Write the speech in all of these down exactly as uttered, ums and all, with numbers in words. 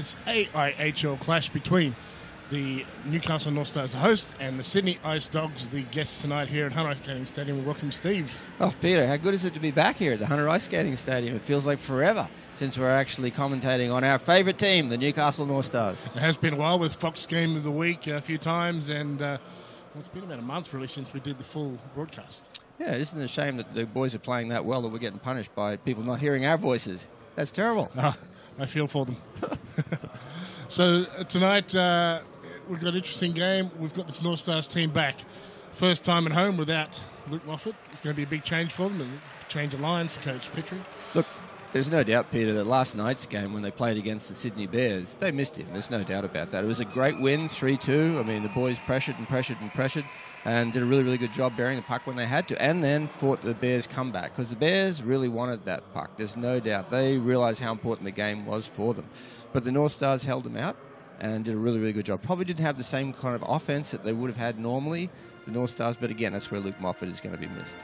this A I H L clash between the Newcastle North Stars, the host, and the Sydney Ice Dogs, the guests tonight here at Hunter Ice Skating Stadium. We welcome Steve. Oh, Peter, how good is it to be back here at the Hunter Ice Skating Stadium? It feels like forever since we're actually commentating on our favourite team, the Newcastle North Stars. It has been a while with Fox Game of the Week a few times, and uh, well, it's been about a month really since we did the full broadcast. Yeah, isn't it a shame that the boys are playing that well that we're getting punished by people not hearing our voices? That's terrible. Oh, I feel for them. So uh, tonight... Uh, We've got an interesting game. We've got this North Stars team back. First time at home without Luke Moffatt. It's going to be a big change for them, a change of line for Coach Petrie. Look, there's no doubt, Peter, that last night's game when they played against the Sydney Bears, they missed him. There's no doubt about that. It was a great win, three two. I mean, the boys pressured and pressured and pressured and did a really, really good job burying the puck when they had to, and then fought the Bears' comeback because the Bears really wanted that puck. There's no doubt. They realised how important the game was for them. But the North Stars held them out and did a really, really good job. Probably didn't have the same kind of offense that they would have had normally, the North Stars, but again, that's where Luke Moffatt is going to be missed.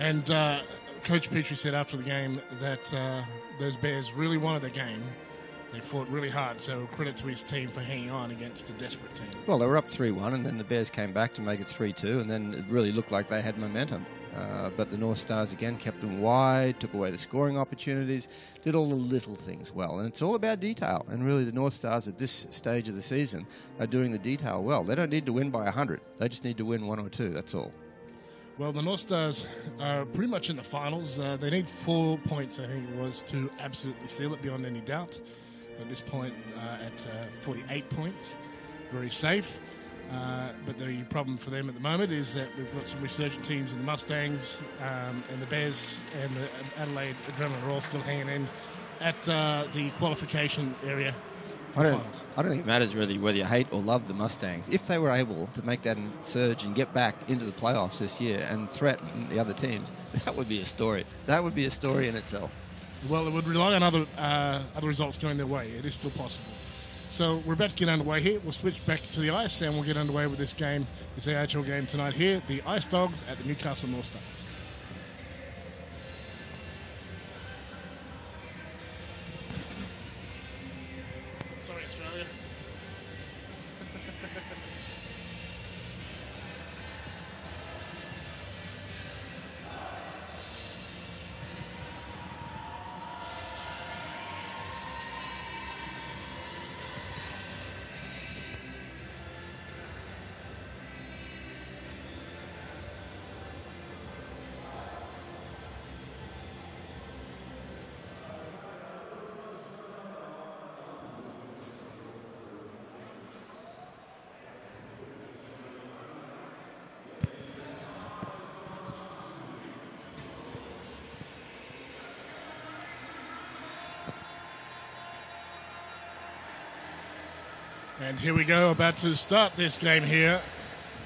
And uh, Coach Petrie said after the game that uh, those Bears really wanted the game. They fought really hard, so credit to his team for hanging on against the desperate team. Well, they were up three one, and then the Bears came back to make it three two, and then it really looked like they had momentum. Uh, but the North Stars, again, kept them wide, took away the scoring opportunities, did all the little things well. And it's all about detail. And really, the North Stars at this stage of the season are doing the detail well. They don't need to win by one hundred. They just need to win one or two, that's all. Well, the North Stars are pretty much in the finals. Uh, they need four points, I think it was, to absolutely seal it beyond any doubt. At this point, uh, at uh, forty-eight points, very safe. Uh, but the problem for them at the moment is that we've got some resurgent teams in the Mustangs um, and the Bears and the Adelaide Adrenaline are all still hanging in at uh, the qualification area. I don't, I don't think it matters really whether you hate or love the Mustangs. If they were able to make that surge and get back into the playoffs this year and threaten the other teams, that would be a story. That would be a story in itself. Well, it would rely on other, uh, other results going their way. It is still possible. So we're about to get underway here. We'll switch back to the ice and we'll get underway with this game, this A H L game tonight here, the Ice Dogs at the Newcastle North Stars. Sorry, Australia. And here we go, about to start this game here.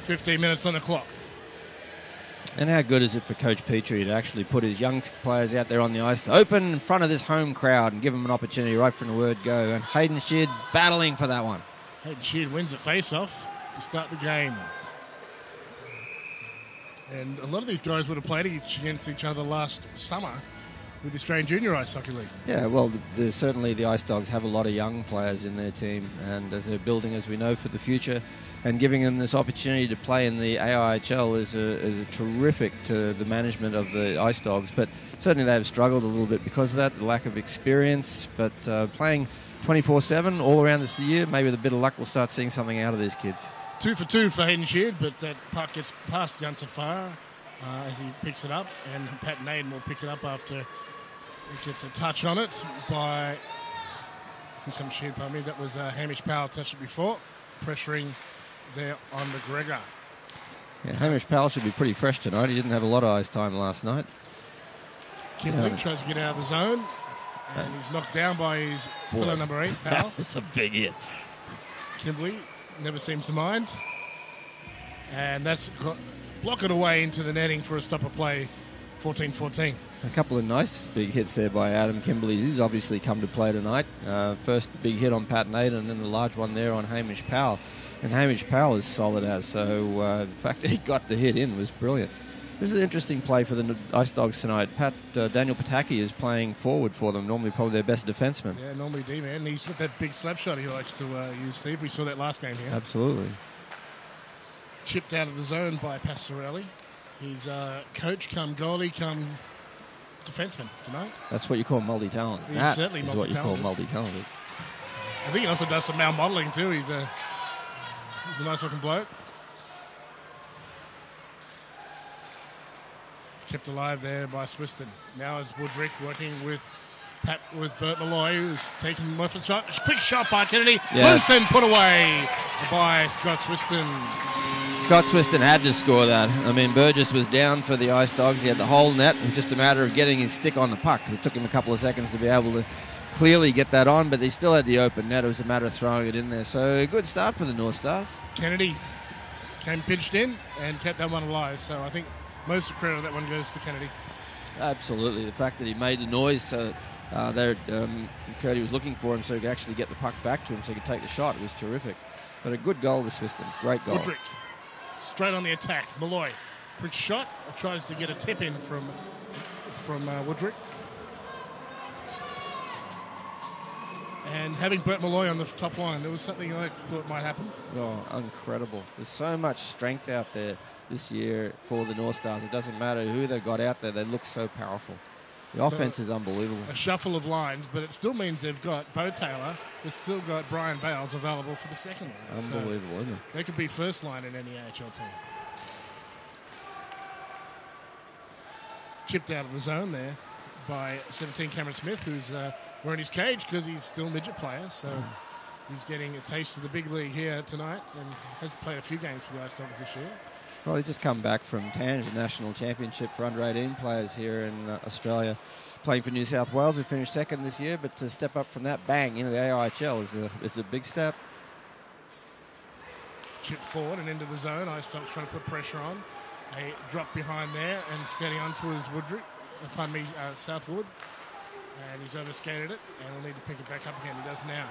fifteen minutes on the clock. And how good is it for Coach Petrie to actually put his young players out there on the ice to open in front of this home crowd and give them an opportunity right from the word go. And Hayden Sheard battling for that one. Hayden Sheard wins the face-off to start the game. And a lot of these guys would have played against each other last summer with the Australian Junior Ice Hockey League. Yeah, well, the, the, certainly the Ice Dogs have a lot of young players in their team, and as they're building, as we know, for the future, and giving them this opportunity to play in the A I H L is, a, is a terrific to the management of the Ice Dogs, but certainly they have struggled a little bit because of that, the lack of experience, but uh, playing twenty-four seven all around this year, maybe with a bit of luck we'll start seeing something out of these kids. Two for two for Hayden Sheard, but that puck gets past Jan Safar uh, as he picks it up, and Pat Naden will pick it up after... It gets a touch on it by, here comes Sheard, pardon me, that was uh, Hamish Powell touched it before, pressuring there on McGregor. Yeah, Hamish Powell should be pretty fresh tonight. He didn't have a lot of ice time last night. Kimberley yeah, tries to get out of the zone, and uh, he's knocked down by his boy, fellow number eight, Powell. That was a big hit. Kimberley never seems to mind. And that's got, blocked it away into the netting for a stop of play. fourteen fourteen. A couple of nice big hits there by Adam Kimberley. He's obviously come to play tonight. Uh, first big hit on Pat Naden and then the large one there on Hamish Powell. And Hamish Powell is solid as, so uh, the fact that he got the hit in was brilliant. This is an interesting play for the Ice Dogs tonight. Pat uh, Daniel Pataki is playing forward for them, normally probably their best defenseman. Yeah, normally D-man, and he's got that big slap shot he likes to uh, use, Steve. We saw that last game here. Absolutely. Chipped out of the zone by Passarelli. He's uh, coach come goalie come defenseman tonight. That's what you call multi-talent. He's that certainly is multi-talented. What you call multi-talented. I think he also does some malmodelling too. He's a, he's a nice-looking bloke. Kept alive there by Swiston. Now is Woodrick working with Pat, with Bert Malloy, who's taking Moffatt's shot. Quick shot by Kennedy. Yes. Loose and put away by Scott Swiston. Scott Swiston had to score that. I mean, Burgess was down for the Ice Dogs. He had the whole net. It was just a matter of getting his stick on the puck. It took him a couple of seconds to be able to clearly get that on, but he still had the open net. It was a matter of throwing it in there. So a good start for the North Stars. Kennedy came pinched in and kept that one alive. So I think most of the credit of that one goes to Kennedy. Absolutely. The fact that he made the noise so uh, there, um, Cody was looking for him so he could actually get the puck back to him so he could take the shot. It was terrific. But a good goal to Swiston. Great goal. Woodrick straight on the attack. Malloy, quick shot. Tries to get a tip in from, from uh, Woodrick. And having Bert Malloy on the top line, there was something I thought might happen. Oh, incredible. There's so much strength out there this year for the North Stars. It doesn't matter who they've got out there. They look so powerful. The so offense is unbelievable. A shuffle of lines, but it still means they've got Bo Taylor. They've still got Brian Bales available for the second line. Unbelievable, so isn't it? They could be first line in any A H L team. Chipped out of the zone there by seventeen Cameron Smith, who's uh, we're in his cage because he's still a midget player, so mm. he's getting a taste of the big league here tonight and has played a few games for the Ice Dogs this year. Well, he's just come back from T A N J, the National Championship for under eighteen players here in uh, Australia, playing for New South Wales, who finished second this year, but to step up from that bang into the A I H L is a, is a big step. Chip forward and into the zone. Ice Dogs trying to put pressure on. A drop behind there and skating onto his Woodrick. Pardon me, uh, Southwood. And he's overskated it, and we'll need to pick it back up again. He does now.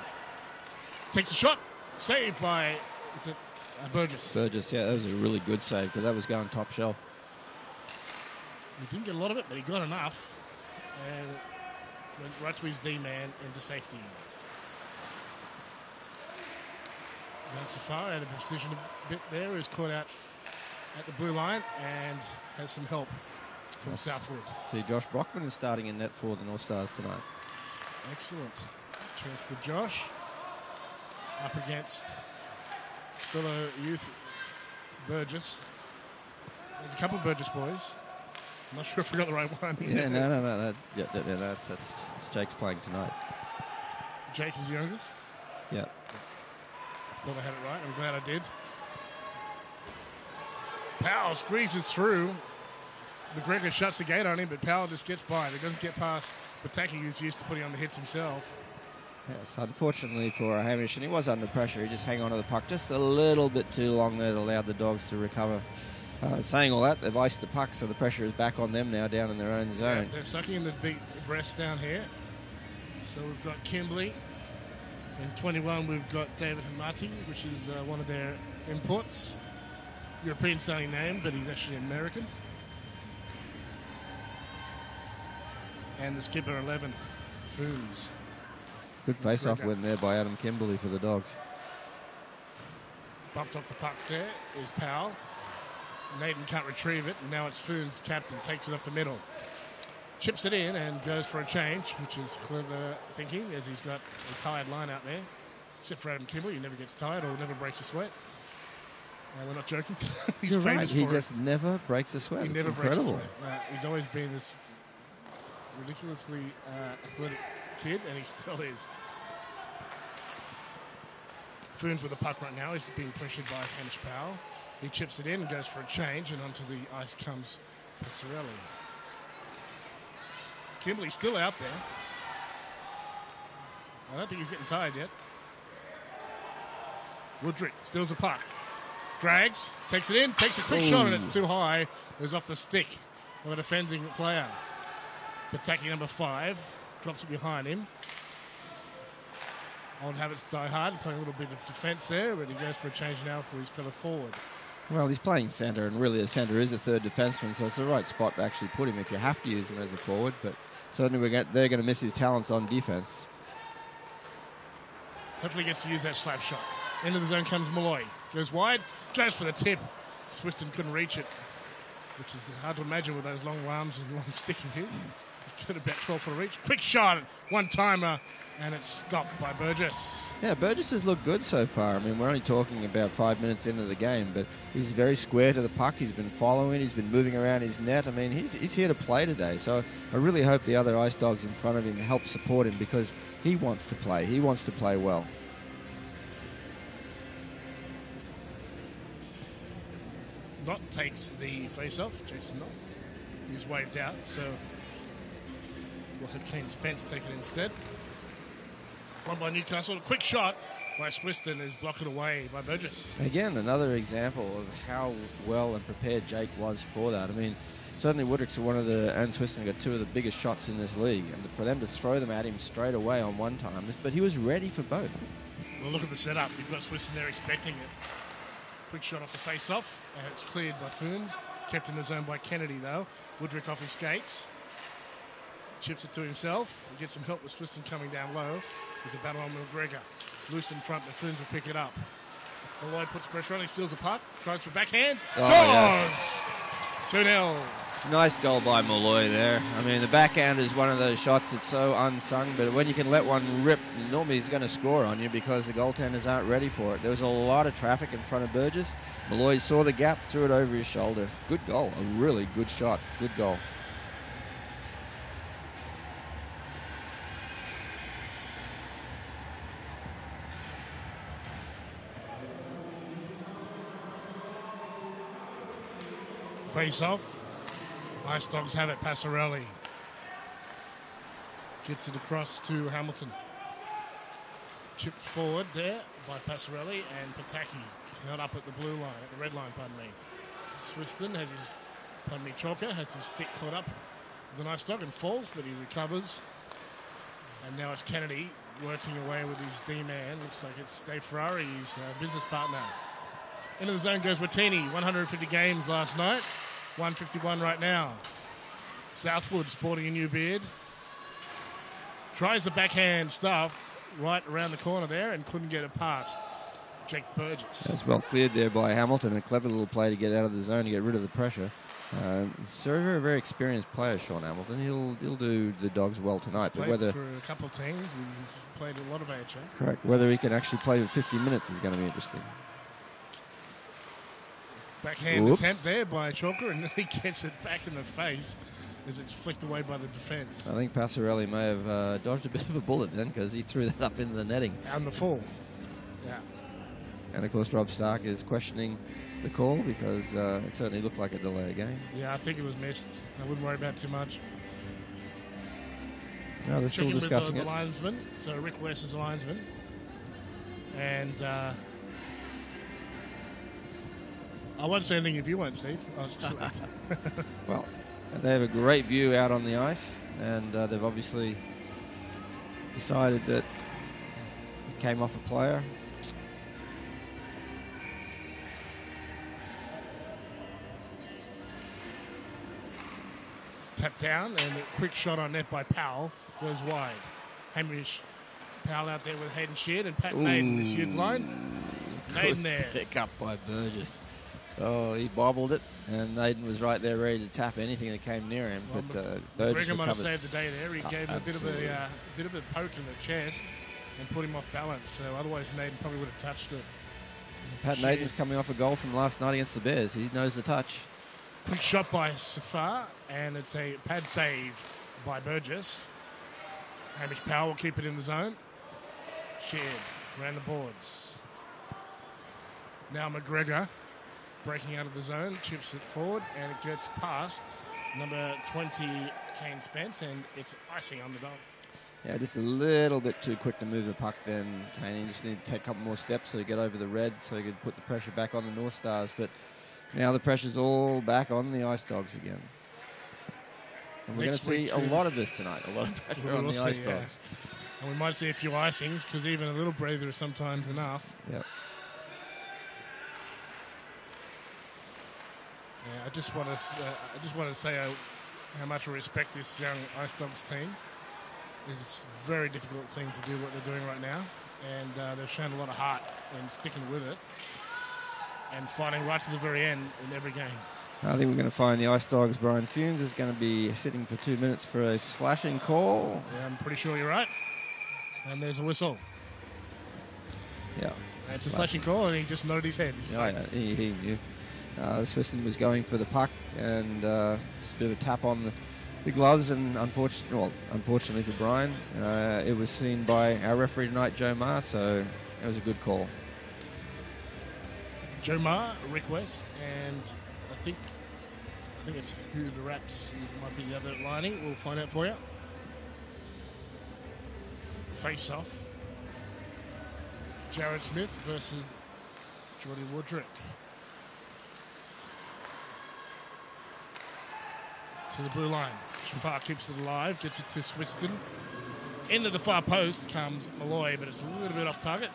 Takes a shot. Saved by, is it uh, Burgess? Burgess, yeah, that was a really good save because that was going top shelf. He didn't get a lot of it, but he got enough. And went right to his D-man into safety. Jan Safar out of position a bit there, is caught out at the blue line and has some help from That's Southwood. See, Josh Brockman is starting in net for the North Stars tonight. Excellent. Chance for Josh. Up against fellow youth Burgess. There's a couple of Burgess boys. I'm not sure if we got the right one. Yeah, no, no, no. That, yeah, that, yeah, that's, that's, that's Jake's playing tonight. Jake is the youngest? Yeah. I thought I had it right. I'm glad I did. Powell squeezes through. McGregor shuts the gate on him, but Powell just gets by. He doesn't get past Pataki, who's used to putting on the hits himself. Yes, unfortunately for Hamish, and he was under pressure. He just hang on to the puck just a little bit too long there. It allowed the Dogs to recover. Uh, saying all that, they've iced the puck, so the pressure is back on them now down in their own zone. Yeah, they're sucking in the big breast down here. So we've got Kimberley. In twenty-one, we've got David Hamati, which is uh, one of their imports. European-sounding name, but he's actually American. And the skipper, eleven, Foons. Good face-off win there by Adam Kimberley for the Dogs. Bumped off the puck there is Powell. Naden can't retrieve it, and now it's Foons, captain, takes it up the middle. Chips it in and goes for a change, which is clever thinking, as he's got a tired line out there. Except for Adam Kimberley, he never gets tired or never breaks a sweat. No, we're not joking. He's You're famous right. He for just it. never breaks a sweat. He it's never incredible. breaks a sweat. Uh, he's always been this ridiculously uh, athletic kid, and he still is. Foons with the puck right now. He's being pressured by Hamish Powell. He chips it in and goes for a change, and onto the ice comes Passarelli. Kimberley's still out there. I don't think he's getting tired yet. Woodrick steals the puck. Drags, takes it in, takes a quick Ooh. shot, and it's too high. It was off the stick of a defending player. Pataki, number five, drops it behind him. Old habits die hard, playing a little bit of defence there, but he goes for a change now for his fellow forward. Well, he's playing centre, and really the centre is a third defenseman, so it's the right spot to actually put him if you have to use him as a forward. But certainly we're get, they're going to miss his talents on defence. Hopefully he gets to use that slap shot. Into the zone comes Malloy. Goes wide, goes for the tip. Swiston couldn't reach it, which is hard to imagine with those long arms and long stick of his. He's got about twelve for a reach. Quick shot, one-timer, and it's stopped by Burgess. Yeah, Burgess has looked good so far. I mean, we're only talking about five minutes into the game, but he's very square to the puck. He's been following. He's been moving around his net. I mean, he's, he's here to play today, so I really hope the other Ice Dogs in front of him help support him because he wants to play. He wants to play well. Knott takes the face-off. Jason Knott is waved out, so we'll have Kane Spence take it instead. One by Newcastle. A quick shot by Swiston is blocked away by Burgess. Again, another example of how well and prepared Jake was for that. I mean, certainly Woodrick's one of the, and Swiston got two of the biggest shots in this league, and for them to throw them at him straight away on one time, but he was ready for both. Well, look at the setup. You've got Swiston there expecting it. Quick shot off the face-off, and it's cleared by Foons. Kept in the zone by Kennedy, though. Woodrick off his skates. Chips it to himself. He gets some help with Swiston coming down low. There's a battle on McGregor. Loose in front, but Foons will pick it up. Malloy puts pressure on, he steals the puck. Tries for backhand. Oh, yes. two nil. Nice goal by Malloy there. I mean, the backhand is one of those shots that's so unsung, but when you can let one rip, normally he's going to score on you because the goaltenders aren't ready for it. There was a lot of traffic in front of Burgess. Malloy saw the gap, threw it over his shoulder. Good goal. A really good shot. Good goal. Face off. Ice Dogs have it. Passarelli gets it across to Hamilton. Chipped forward there by Passarelli and Pataki. Held up at the blue line, at the red line, pardon me. Swiston has his, pardon me, Chalker has his stick caught up with an Ice Dog and falls, but he recovers. And now it's Kennedy working away with his D-man. Looks like it's Dave Ferrari, his uh, business partner. Into the zone goes Wattini. one hundred fifty games last night. one fifty-one right now. Southwood sporting a new beard. Tries the backhand stuff right around the corner there and couldn't get it past Jake Burgess. That's well cleared there by Hamilton. A clever little play to get out of the zone to get rid of the pressure. Um, he's a very, very experienced player, Sean Hamilton. He'll he'll do the Dogs well tonight. He's but whether for a couple of teams, he's played a lot of A H L. Correct. Whether he can actually play for fifty minutes is going to be interesting. Backhand Whoops. attempt there by Chalker, and he gets it back in the face as it's flicked away by the defence. I think Passarelli may have uh, dodged a bit of a bullet then because he threw that up into the netting. And the fall. Yeah. And, of course, Rob Stark is questioning the call because uh, it certainly looked like a delay game. Yeah, I think it was missed. I wouldn't worry about it too much. No, they're still discussing with, uh, it. The linesman. So Rick West is the linesman. And... Uh, I won't say anything if you won't, Steve. I was too late. Well, they have a great view out on the ice, and uh, they've obviously decided that it came off a player. Tap down, and a quick shot on net by Powell goes wide. Hamish Powell out there with Hayden Sheard, and Pat Naden this youth line. Naden there. Pick up by Burgess. Oh, he bobbled it, and Naden was right there ready to tap anything that came near him. Well, but uh, Burgess recovered. Might have saved the day there. He uh, gave him a bit, of a, uh, a bit of a poke in the chest and put him off balance. So otherwise, Naden probably would have touched it. Pat Sheard. Naden's coming off a goal from last night against the Bears. He knows the touch. Quick shot by Safar, and it's a pad save by Burgess. Hamish Powell will keep it in the zone. Sheard around the boards. Now McGregor. Breaking out of the zone, chips it forward, and it gets past number twenty, Kane Spence, and it's icing on the Dogs. Yeah, just a little bit too quick to move the puck then, Kane. You just need to take a couple more steps so you get over the red, so you could put the pressure back on the North Stars. But now the pressure's all back on the Ice Dogs again. And we're going to see a lot of this tonight, a lot of pressure on the Ice Dogs. And we might see a few icings, because even a little breather is sometimes enough. Yep. I just want to uh, I just want to say uh, how much I respect this young Ice Dogs team. It's a very difficult thing to do what they're doing right now, and uh, they've shown a lot of heart and sticking with it and fighting right to the very end in every game. I think we're going to find the Ice Dogs. Brian Foons is going to be sitting for two minutes for a slashing call. Yeah, I'm pretty sure you're right. And there's a whistle. Yeah. And it's a slashing call, and he just nodded his head. Oh, like, yeah, he, he knew. Uh, Swiston was going for the puck, and uh, just a bit of a tap on the, the gloves, and unfortunately, well, unfortunately for Brian, uh, it was seen by our referee tonight, Joe Maher, so it was a good call. Joe Maher, Rick West, and I think I think it's who the wraps is, might be the other lining. We'll find out for you. Face off. Jared Smith versus Jordy Woodrick. To the blue line. Safar keeps it alive, gets it to Swiston. Into the far post comes Malloy, but it's a little bit off target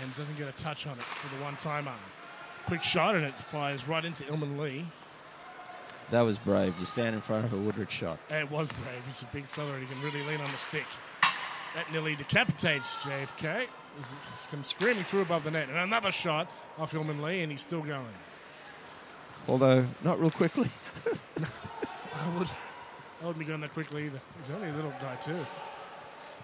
and doesn't get a touch on it for the one-timer. Quick shot, and it fires right into Ilman Lee. That was brave. You stand in front of a Woodrick shot. It was brave. He's a big fella, and he can really lean on the stick. That nearly decapitates J F K. He's come screaming through above the net. And another shot off Ilman Lee, and he's still going. Although, not real quickly. I, would, I wouldn't be going that quickly either. He's only a little guy, too.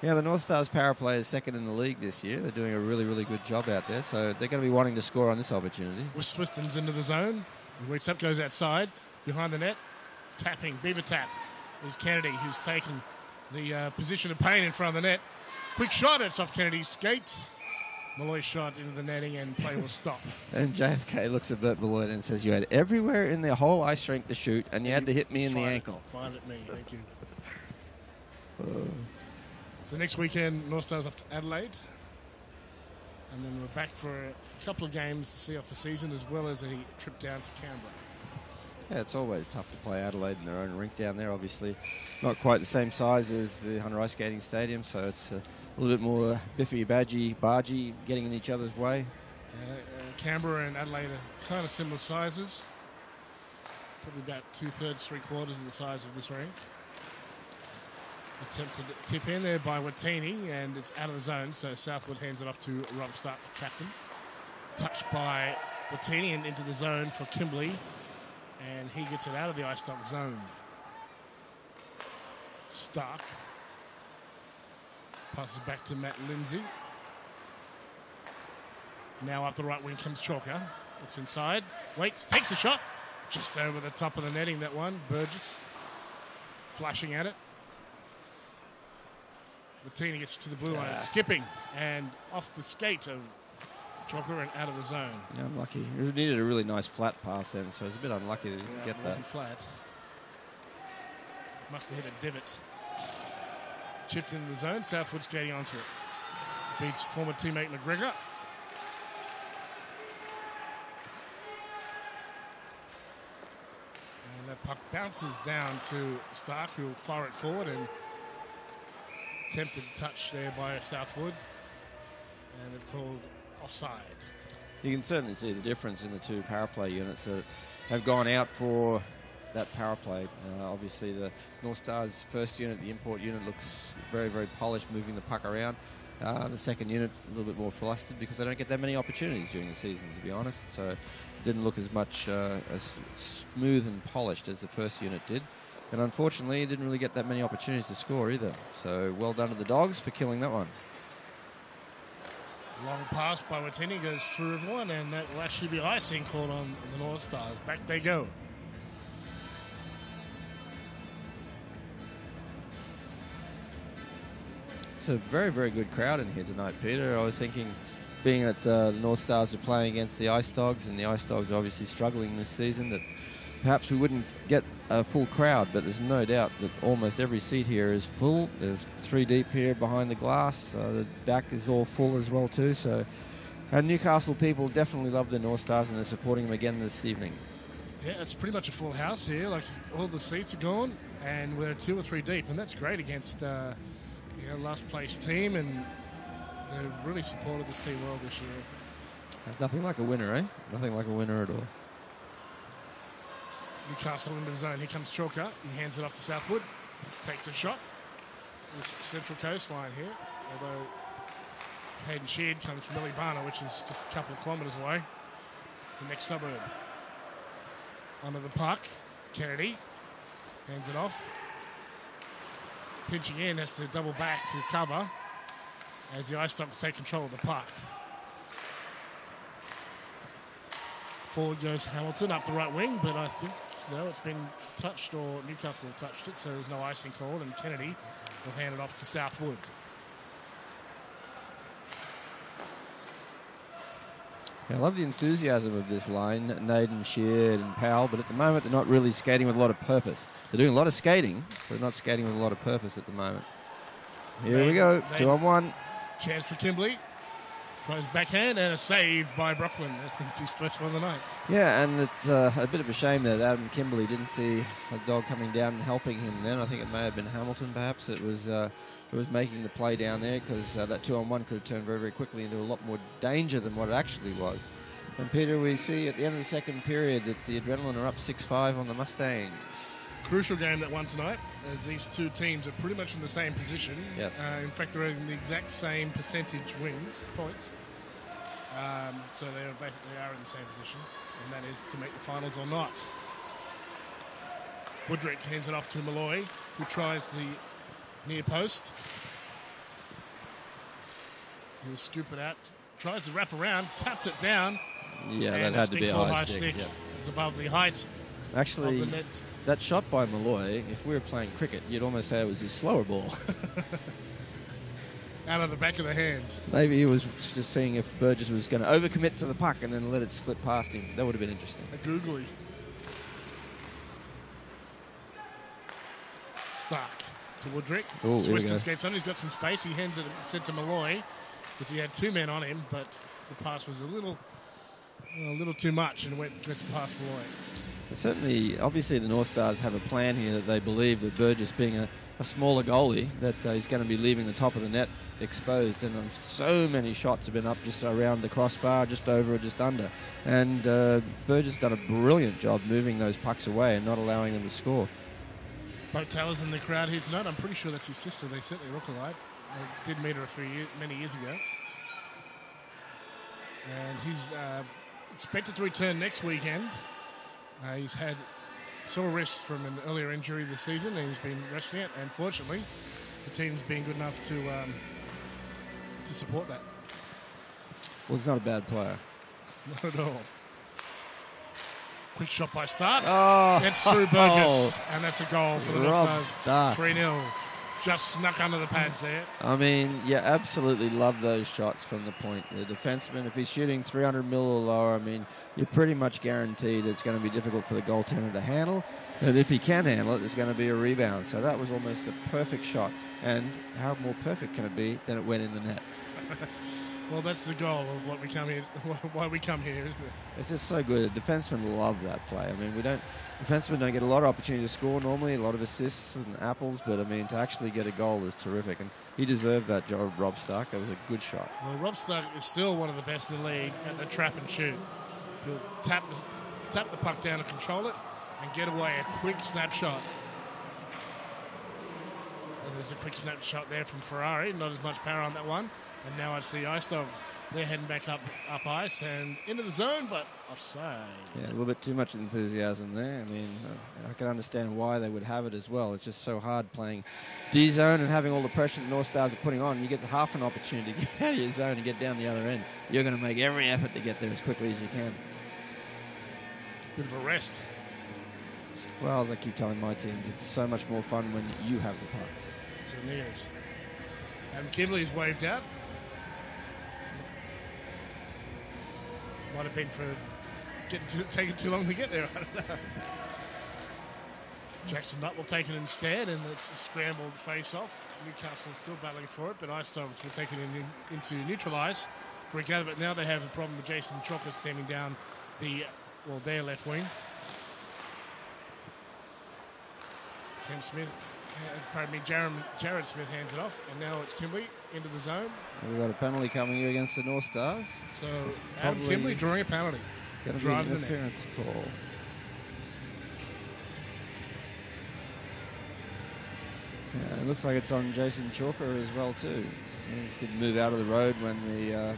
Yeah, the North Stars power play is second in the league this year. They're doing a really, really good job out there, so they're going to be wanting to score on this opportunity. With Swiston's into the zone. He reaches up, goes outside, behind the net, tapping, beaver tap. Is Kennedy, who's taking the uh, position of pain in front of the net. Quick shot, it's off Kennedy's skate. Malloy shot into the netting and play will stop. And J F K looks at Bert Malloy and says, you had everywhere in the whole ice rink to shoot, and you had to hit me in the ankle. Fine at me, thank you. uh. So next weekend, North Stars off to Adelaide. And then we're back for a couple of games to see off the season, as well as a trip down to Canberra. Yeah, it's always tough to play Adelaide in their own rink down there, obviously. Not quite the same size as the Hunter Ice Skating Stadium, so it's a little bit more biffy, badgy, bargy, getting in each other's way. Uh, uh, Canberra and Adelaide are kind of similar sizes. Probably about two-thirds, three-quarters of the size of this rink. Attempted tip in there by Wattini, and it's out of the zone, so Southwood hands it off to Rob Stark, captain. Touched by Wattini and into the zone for Kimberley. And he gets it out of the Ice Dogs zone. Stark passes back to Matt Lindsay. Now up the right wing comes Chalker. Looks inside, waits, takes a shot. Just over the top of the netting, that one. Burgess flashing at it. Martini gets to the blue line, yeah. Skipping and off the skate of Chalker and out of the zone. Yeah, unlucky. It needed a really nice flat pass then, so it's a bit unlucky that he didn't yeah, get that. Flat. Must have hit a divot. Chipped into the zone. Southwood's getting onto it. Beats former teammate McGregor. And that puck bounces down to Stark, who'll fire it forward, and attempted touch there by Southwood. And they've called offside. You can certainly see the difference in the two power play units that have gone out for that power play. Uh, obviously, the North Stars first unit, the import unit, looks very, very polished, moving the puck around. Uh, the second unit, a little bit more flustered because they don't get that many opportunities during the season, to be honest. So it didn't look as much uh, as smooth and polished as the first unit did. And unfortunately, it didn't really get that many opportunities to score either. So well done to the Dogs for killing that one. Long pass by Wattini goes through everyone, and that will actually be icing called on the North Stars. Back they go. It's a very, very good crowd in here tonight, Peter. I was thinking, being that uh, the North Stars are playing against the Ice Dogs, and the Ice Dogs are obviously struggling this season, that perhaps we wouldn't get a full crowd, but there's no doubt that almost every seat here is full. There's three deep here behind the glass. Uh, the back is all full as well too. So our Newcastle people definitely love the North Stars, and they're supporting them again this evening. Yeah, it's pretty much a full house here. Like, all the seats are gone, and we're two or three deep, and that's great against uh, you know, last place team, and they've really supported this team well this year. Nothing like a winner, eh? Nothing like a winner at all. Newcastle into the zone. Here comes Chalker. He hands it off to Southwood. Takes a shot. This Central Coastline here. Although Hayden Sheard comes from Millibana, which is just a couple of kilometres away. It's the next suburb. Under the puck. Kennedy hands it off. Pinching in, has to double back to cover as the Ice Dogs take control of the puck. Forward goes Hamilton up the right wing, but I think no, it's been touched, or Newcastle touched it, so there's no icing called, and Kennedy will hand it off to Southwood. I love the enthusiasm of this line, Naden, Sheard and Powell, but at the moment they're not really skating with a lot of purpose. They're doing a lot of skating, but they're not skating with a lot of purpose at the moment. Here Naden, we go, Naden. two on one. Chance for Kimberley. Throws backhand and a save by Brockman. That's his first one of the night. Yeah, and it's uh, a bit of a shame that Adam Kimberley didn't see a dog coming down and helping him then. I think it may have been Hamilton, perhaps. It was... Uh, It was making the play down there, because uh, that two-on-one could have turned very, very quickly into a lot more danger than what it actually was. And, Peter, we see at the end of the second period that the Adrenaline are up six five on the Mustangs. Crucial game that one tonight, as these two teams are pretty much in the same position. Yes. Uh, in fact, they're in the exact same percentage wins, points. Um, so they are basically are in the same position, and that is to make the finals or not. Woodrick hands it off to Malloy, who tries the... near post. He'll scoop it out. Tries to wrap around. Taps it down. Yeah, that had to be a high stick. Yeah. It's above the height. Actually, the that shot by Malloy, if we were playing cricket, you'd almost say it was his slower ball. Out of the back of the hand. Maybe he was just seeing if Burgess was going to overcommit to the puck and then let it slip past him. That would have been interesting. A googly. Stark. To Woodrick. Ooh, Swiston skates on. He's got some space. He hands it said to Malloy because he had two men on him, but the pass was a little a little too much and went gets past Malloy. Certainly, obviously, the North Stars have a plan here that they believe that Burgess, being a, a smaller goalie, that uh, he's going to be leaving the top of the net exposed. And so many shots have been up just around the crossbar, just over or just under. And uh, Burgess done a brilliant job moving those pucks away and not allowing them to score. Both Taylor's in the crowd here tonight. I'm pretty sure that's his sister. They certainly look alike. I did meet her a few year, many years ago. And he's uh, expected to return next weekend. Uh, he's had sore wrist from an earlier injury this season, and he's been resting it. And fortunately, the team's been good enough to um, to support that. Well, he's not a bad player. Not at all. Quick shot by Stark. Oh. That's through Burgess. Oh. And that's a goal for the North Stars. three nil. Just snuck under the pads there. I mean, yeah, absolutely love those shots from the point. The defenseman, if he's shooting three hundred mil or lower, I mean, you're pretty much guaranteed it's going to be difficult for the goaltender to handle. But if he can handle it, there's going to be a rebound. So that was almost the perfect shot. And how more perfect can it be than it went in the net? Well, that's the goal of what we come here, why we come here, isn't it? It's just so good. Defensemen love that play. I mean, we don't, defensemen don't get a lot of opportunity to score normally, a lot of assists and apples, but I mean, to actually get a goal is terrific. And he deserved that job, Rob Stark. That was a good shot. Well, Rob Stark is still one of the best in the league at the trap and shoot. He'll tap, tap the puck down and control it and get away a quick snapshot. And there's a quick snapshot there from Ferrari. Not as much power on that one. And now it's the Ice Dogs. They're heading back up up ice and into the zone, but offside. Yeah, a little bit too much enthusiasm there. I mean, uh, I can understand why they would have it as well. It's just so hard playing D-zone and having all the pressure the North Stars are putting on. You get the half an opportunity to get out of your zone and get down the other end. You're going to make every effort to get there as quickly as you can. Bit of a rest. Well, as I keep telling my team, it's so much more fun when you have the puck. It certainly is. And Kimberley's waved out. Might have been for getting too, taking too long to get there. I don't know. Jackson Nutt will take it instead, and it's a scrambled face-off. Newcastle still battling for it, but Ice Dogs will take it in, in, into neutral ice. Brigada, but now they have a problem with Jason Chalker standing down the well their left wing. Cam Smith. Pardon me, Jared, Jared Smith hands it off, and now it's Kimberley into the zone. We've got a penalty coming here against the North Stars. So Adam Kimberley drawing a penalty. It's going to be an interference call. looks like it's on Jason Chalker as well too. He just didn't move out of the road when the uh,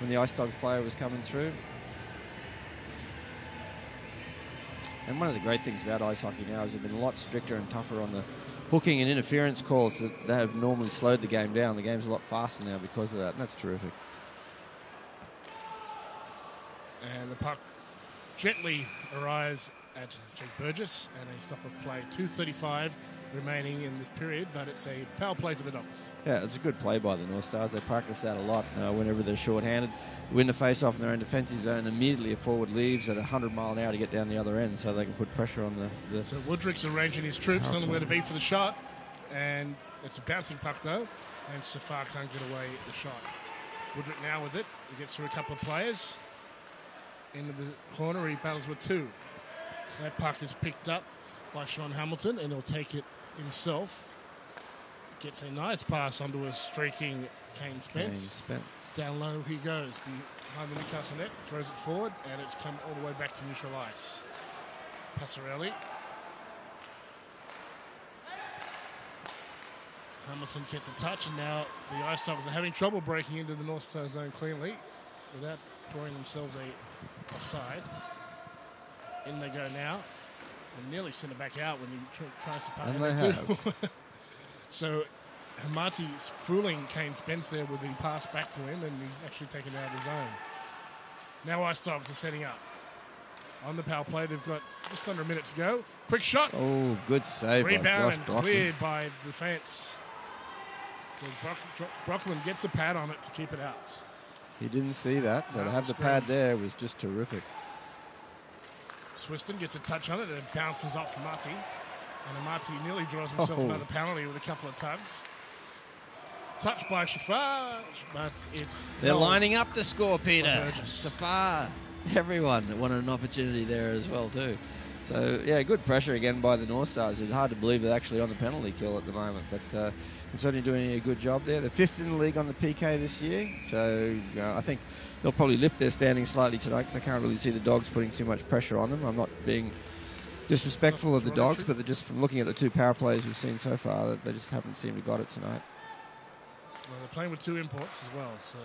when the Ice Dogs player was coming through. And one of the great things about ice hockey now is they've been a lot stricter and tougher on the hooking and interference calls that they have normally slowed the game down. The game's a lot faster now because of that, and that's terrific. And the puck gently arrives at Jake Burgess, and a stop of play, two thirty-five remaining in this period, but it's a power play for the Dogs. Yeah, it's a good play by the North Stars. They practice that a lot uh, whenever they're short-handed. Win the face-off in their own defensive zone, immediately a forward leaves at a hundred mile an hour to get down the other end so they can put pressure on the... the so Woodrick's arranging his troops, telling where to be for the shot, and it's a bouncing puck though, and Safar can't get away the shot. Woodrick now with it, he gets through a couple of players. Into the corner, he battles with two. That puck is picked up by Sean Hamilton, and he'll take it himself. Gets a nice pass onto a streaking Kane Spence. Kane Spence. Down low he goes, behind the Newcastle net, throws it forward, and it's come all the way back to neutral ice. Passarelli. Hamilton gets a touch, and now the Ice Dogs are having trouble breaking into the North Star zone cleanly without drawing themselves a offside. In they go now. They nearly sent it back out when he tr tries to pass. And they have. So Hamati's fooling Kane Spence there with the pass back to him, and he's actually taken out of his own. Now Ice Dogs are setting up. On the power play, they've got just under a minute to go. Quick shot. Oh, good save. Rebound by Josh and Brockman. Cleared by the fence. So Brock Brockman gets a pad on it to keep it out. He didn't see that, so no, to have the pad there was just terrific. Swiston gets a touch on it, and it bounces off Marty. And Marty nearly draws himself oh. another penalty with a couple of tugs. Touched by Safar, but it's... They're lining up to score, Peter. Safar. Everyone wanted an opportunity there as well, too. So, yeah, good pressure again by the North Stars. It's hard to believe they're actually on the penalty kill at the moment, but uh, they're certainly doing a good job there. They're fifth in the league on the P K this year, so uh, I think... they'll probably lift their standing slightly tonight because I can't really see the Dogs putting too much pressure on them. I'm not being disrespectful of the Dogs, but they're just from looking at the two power plays we've seen so far, that they just haven't seemed to got it tonight. Well, they're playing with two imports as well, so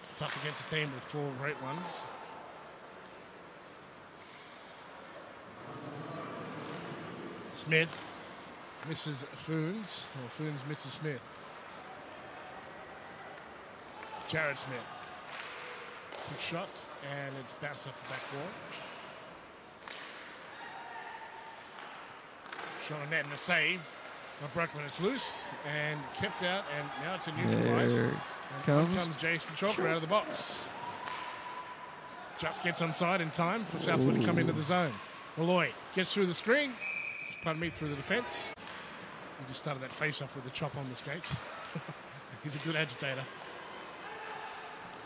it's tough against a team with four great ones. Smith misses Foons, or Foons misses Smith. Jared Smith. Good shot, and it's bounced off the back wall. Shot on net and a save. But Brockman is loose and kept out, and now it's a neutral ice. And comes, comes Jason Chalker out of the box. Just gets onside in time for Southwood Ooh. to come into the zone. Malloy gets through the screen. Pardon me, through the defence. He just started that face-off with a chop on the skates. He's a good agitator.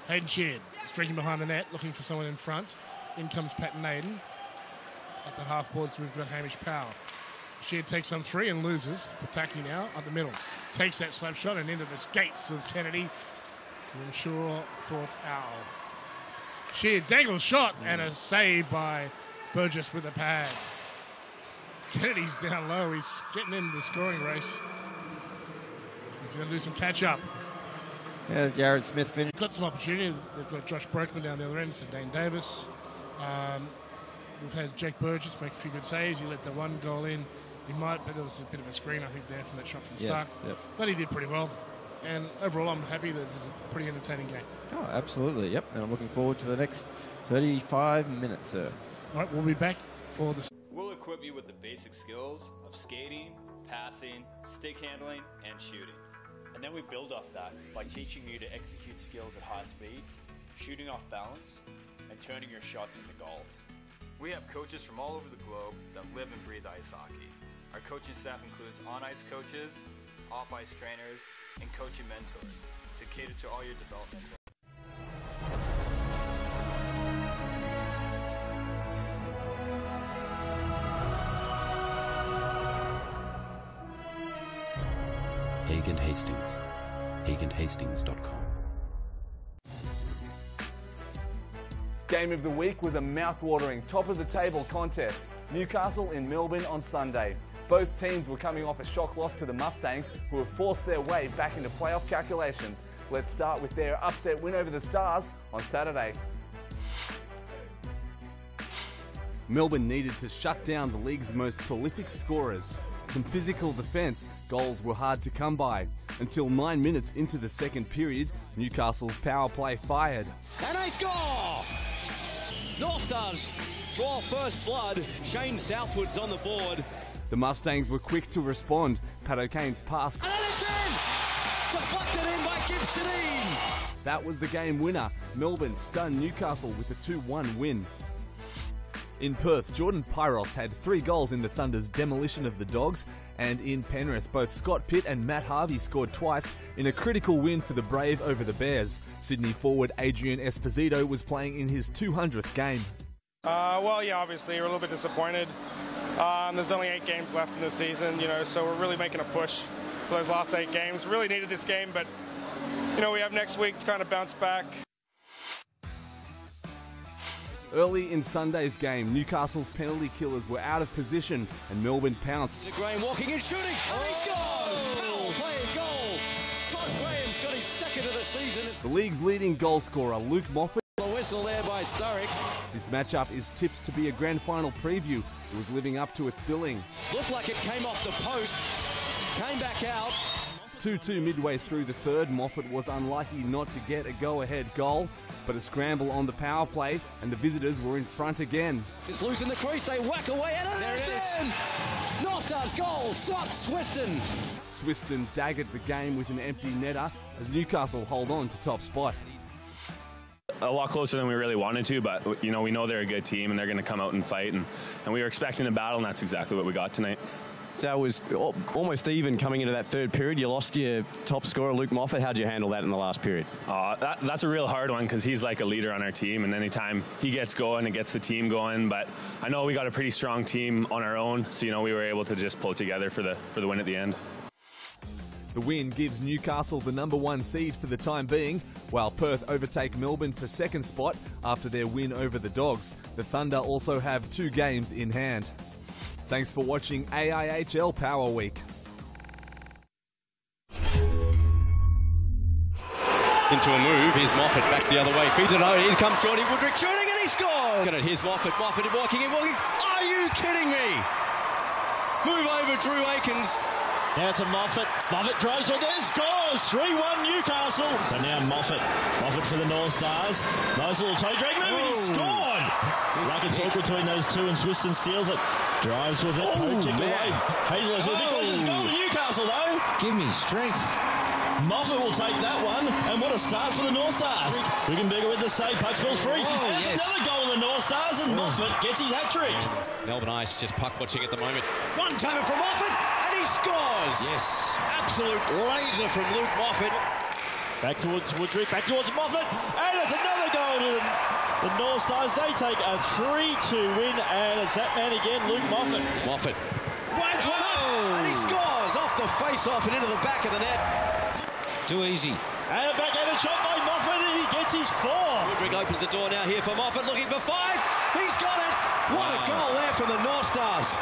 Hayden Sheard is streaking behind the net, looking for someone in front. In comes Pat Naden. At the half boards, we've got Hamish Powell. Sheard takes on three and loses. Pataki now at the middle. Takes that slap shot and into the skates of Kennedy. I'm sure thought owl. Sheard dangles shot mm. and a save by Burgess with a pad. Kennedy's down low. He's getting in the scoring race. He's going to do some catch-up. Yeah, Jared Smith finished. Got some opportunity. They've got Josh Brockman down the other end, so Dane Davis. Um, we've had Jake Burgess make a few good saves. He let the one goal in. He might, but there was a bit of a screen, I think, there from that shot from yes, Stark. Yep. But he did pretty well. And overall, I'm happy that this is a pretty entertaining game. Oh, absolutely, yep. And I'm looking forward to the next thirty-five minutes, sir. All right, we'll be back for the... We'll equip you with the basic skills of skating, passing, stick handling, and shooting. And then we build off that by teaching you to execute skills at high speeds, shooting off balance, and turning your shots into goals. We have coaches from all over the globe that live and breathe ice hockey. Our coaching staff includes on-ice coaches, off-ice trainers, and coaching mentors to cater to all your developmental. Haig and Hastings, haig and hastings dot com. Game of the week was a mouth-watering top-of-the-table contest. Newcastle in Melbourne on Sunday. Both teams were coming off a shock loss to the Mustangs, who have forced their way back into playoff calculations. Let's start with their upset win over the Stars on Saturday. Melbourne needed to shut down the league's most prolific scorers. Some physical defence, goals were hard to come by. Until nine minutes into the second period, Newcastle's power play fired. And they score! North Stars draw first blood. Shane Southwood's on the board. The Mustangs were quick to respond. Pat O'Kane's pass. And it's in! Deflected in by Gibson. That was the game winner. Melbourne stunned Newcastle with a two one win. In Perth, Jordan Pyros had three goals in the Thunder's demolition of the Dogs, and in Penrith, both Scott Pitt and Matt Harvey scored twice in a critical win for the Brave over the Bears. Sydney forward Adrian Esposito was playing in his two hundredth game. Uh, well, yeah, obviously, we're a little bit disappointed. Um, there's only eight games left in the season, you know, so we're really making a push for those last eight games. Really needed this game, but, you know, we have next week to kind of bounce back. Early in Sunday's game, Newcastle's penalty killers were out of position and Melbourne pounced. To Graham walking and shooting, and he scores! Powell playing goal! Todd Graham's got his second of the season. The league's leading goal scorer, Luke Moffatt. The whistle there by Sturrock. This matchup is tipped to be a grand final preview. It was living up to its billing. Looked like it came off the post, came back out. two two midway through the third, Moffatt was unlucky not to get a go-ahead goal, but a scramble on the power play, and the visitors were in front again. Just losing the crease, they whack away, and it there is it in! Is. North Stars goal, Scott Swiston! Swiston daggered the game with an empty netter as Newcastle hold on to top spot. A lot closer than we really wanted to, but you know we know they're a good team and they're going to come out and fight, and, and we were expecting a battle, and that's exactly what we got tonight. So it was almost even coming into that third period. You lost your top scorer, Luke Moffatt. How'd you handle that in the last period? Uh, that, that's a real hard one because he's like a leader on our team, and anytime he gets going, it gets the team going. But I know we got a pretty strong team on our own, so you know we were able to just pull together for the for the win at the end. The win gives Newcastle the number one seed for the time being, while Perth overtake Melbourne for second spot after their win over the Dogs. The Thunder also have two games in hand. Thanks for watching A I H L Power Week. Into a move, here's Moffatt back the other way, feeds it over, here comes Jordy Woodrick shooting and he scores! Look at it, here's Moffatt, Moffatt walking in, walking, are you kidding me? Move over Drew Aikens. Now to Moffatt, Moffatt drives on there, scores! three one Newcastle! So now Moffatt, Moffatt for the North Stars, nice little toe drag move and he scored! Like a talk between those two and Swiston steals it. Drives with it, oh, kicked away. Hazel's with it. It's goal to Newcastle though. Give me strength. Moffatt will take that one, and what a start for the North Stars. Wiggenberger with the save, puck's ball free. Oh, and yes. Another goal in the North Stars, and oh. Moffatt gets his hat trick. Melbourne Ice just puck watching at the moment. One timer from Moffatt, and he scores. Yes. Absolute laser from Luke Moffatt. Back towards Woodrick, back towards Moffatt, and it's another goal to them. The North Stars, they take a three two win, and it's that man again, Luke Moffatt. Moffatt. Wide one up, and he scores off the face-off and into the back of the net. Too easy. And a backhanded shot by Moffatt, and he gets his fourth. Woodrick opens the door now here for Moffatt, looking for five. He's got it. What wow. a goal there from the North Stars.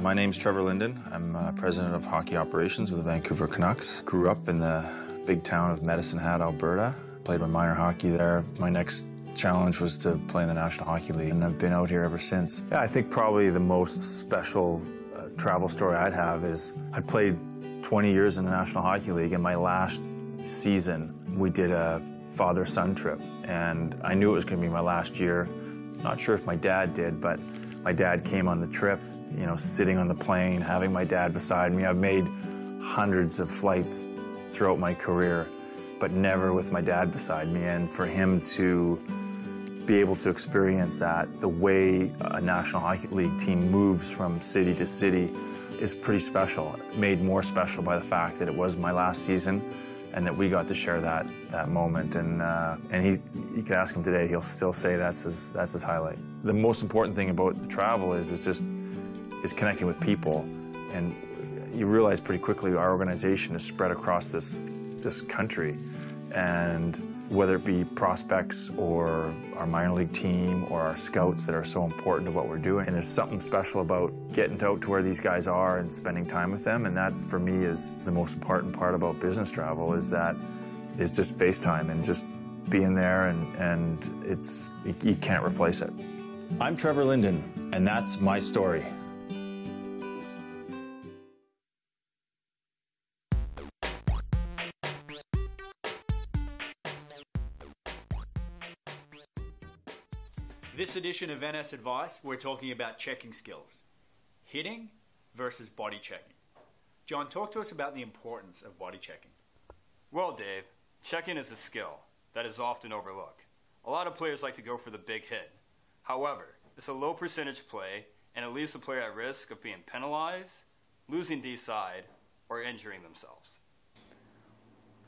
My name's Trevor Linden. I'm uh, president of hockey operations with the Vancouver Canucks. Grew up in the big town of Medicine Hat, Alberta. Played my minor hockey there. My next challenge was to play in the National Hockey League, and I've been out here ever since. Yeah, I think probably the most special uh, travel story I'd have is I played twenty years in the National Hockey League, and my last season we did a father-son trip, and I knew it was going to be my last year. Not sure if my dad did, but my dad came on the trip. You know, sitting on the plane, having my dad beside me. I've made hundreds of flights throughout my career, but never with my dad beside me. And for him to be able to experience that, the way a National Hockey League team moves from city to city is pretty special. Made more special by the fact that it was my last season and that we got to share that that moment. And uh, and he, you could ask him today, he'll still say that's his, that's his highlight. The most important thing about the travel is it's just is connecting with people and you realize pretty quickly our organization is spread across this, this country. And whether it be prospects or our minor league team or our scouts that are so important to what we're doing, and there's something special about getting out to where these guys are and spending time with them. And that, for me, is the most important part about business travel, is that it's just FaceTime and just being there, and, and it's, you can't replace it. I'm Trevor Linden, and that's my story. This edition of N S Advice, we're talking about checking skills. Hitting versus body checking. John, talk to us about the importance of body checking. Well, Dave, checking is a skill that is often overlooked. A lot of players like to go for the big hit. However, it's a low percentage play, and it leaves the player at risk of being penalized, losing D-side, or injuring themselves.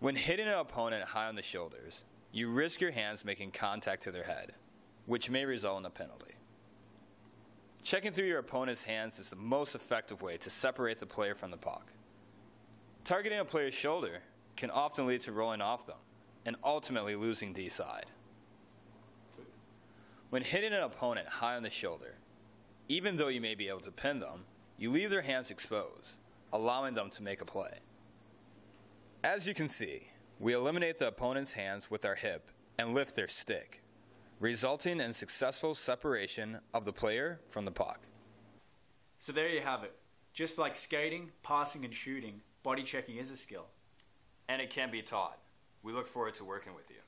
When hitting an opponent high on the shoulders, you risk your hands making contact to their head, which may result in a penalty. Checking through your opponent's hands is the most effective way to separate the player from the puck. Targeting a player's shoulder can often lead to rolling off them and ultimately losing D-side. When hitting an opponent high on the shoulder, even though you may be able to pin them, you leave their hands exposed, allowing them to make a play. As you can see, we eliminate the opponent's hands with our hip and lift their stick, resulting in successful separation of the player from the puck. So there you have it. Just like skating, passing, and shooting, body checking is a skill. And it can be taught. We look forward to working with you.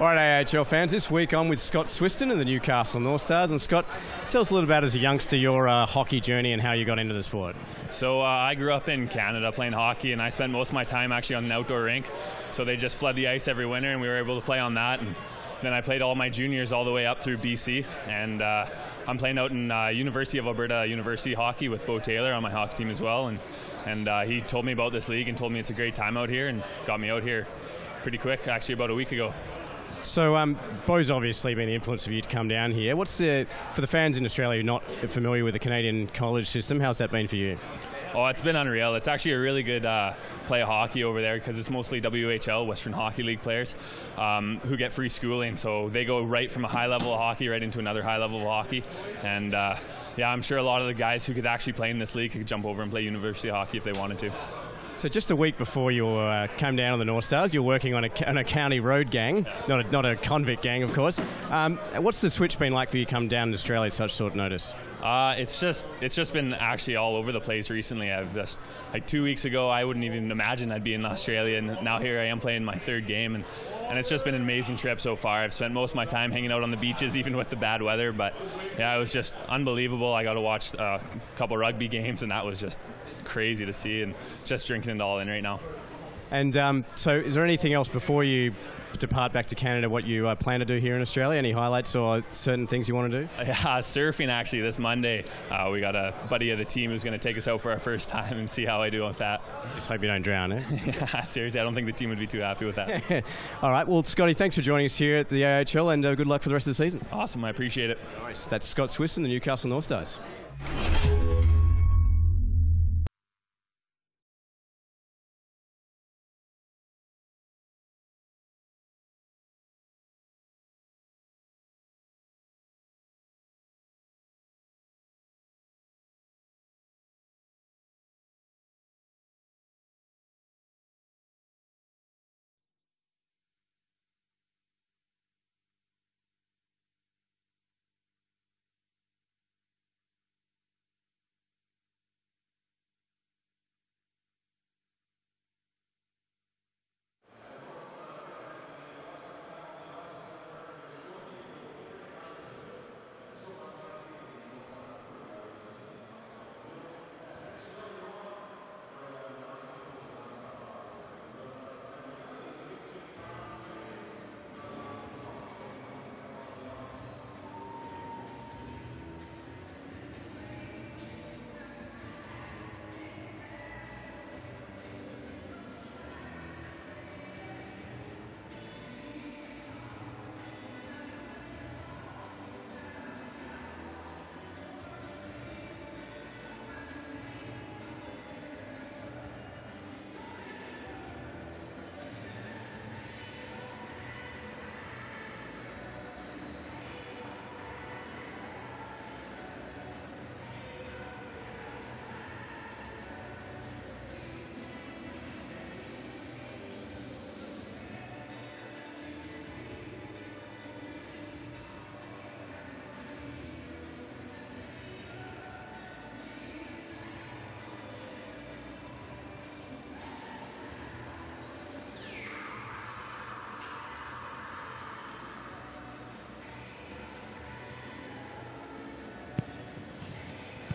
All right, A H L fans, this week I'm with Scott Swiston and the Newcastle North Stars. And Scott, tell us a little about, as a youngster, your uh, hockey journey and how you got into the sport. So uh, I grew up in Canada playing hockey, and I spent most of my time actually on an outdoor rink. So they just flood the ice every winter, and we were able to play on that. And then I played all my juniors all the way up through B C. And uh, I'm playing out in uh, University of Alberta University hockey with Bo Taylor on my hockey team as well. And, and uh, he told me about this league and told me it's a great time out here, and got me out here pretty quick, actually about a week ago. So um, Bo's obviously been the influence for you to come down here. What's the, for the fans in Australia who are not familiar with the Canadian college system, how's that been for you? Oh, it's been unreal. It's actually a really good uh, play of hockey over there, because it's mostly W H L, Western Hockey League players, um, who get free schooling. So they go right from a high level of hockey right into another high level of hockey. And uh, yeah, I'm sure a lot of the guys who could actually play in this league could jump over and play university hockey if they wanted to. So just a week before you uh, came down on the North Stars, you're working on a, on a county road gang, not a, not a convict gang, of course. Um, what's the switch been like for you come down to Australia at such short notice? Uh, it's just it's just been actually all over the place recently. I've just, like two weeks ago, I wouldn't even imagine I'd be in Australia, and now here I am playing my third game, and, and it's just been an amazing trip so far. I've spent most of my time hanging out on the beaches, even with the bad weather, but yeah, it was just unbelievable. I got to watch uh, a couple rugby games, and that was just crazy to see, and just drinking it all in right now. And um, so is there anything else before you depart back to Canada, what you uh, plan to do here in Australia? Any highlights or certain things you want to do? Yeah, surfing actually this Monday. Uh, we got a buddy of the team who's going to take us out for our first time and see how I do with that. Just hope you don't drown, eh? Yeah, seriously, I don't think the team would be too happy with that. All right, well, Scotty, thanks for joining us here at the A H L, and uh, good luck for the rest of the season. Awesome, I appreciate it. Nice. That's Scott Swiston, the Newcastle North Stars.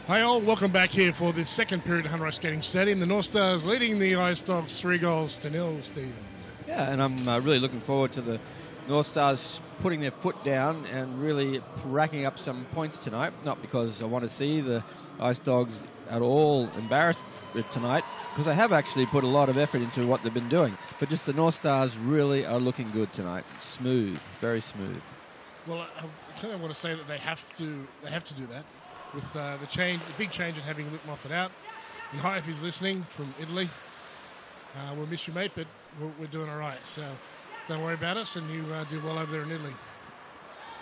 Hey all, welcome back here for this second period at Hunter Ice Skating Stadium. The North Stars leading the Ice Dogs three goals to nil, Stephen. Yeah, and I'm uh, really looking forward to the North Stars putting their foot down and really racking up some points tonight. Not because I want to see the Ice Dogs at all embarrassed tonight, because they have actually put a lot of effort into what they've been doing. But just the North Stars really are looking good tonight. Smooth, very smooth. Well, I kind of want to say that they have to, they have to do that. With uh, the change, the big change in having Luke Moffatt out. And hi, if he's listening from Italy, uh, we'll miss you, mate, but we're, we're doing all right. So don't worry about us, and you uh, do well over there in Italy.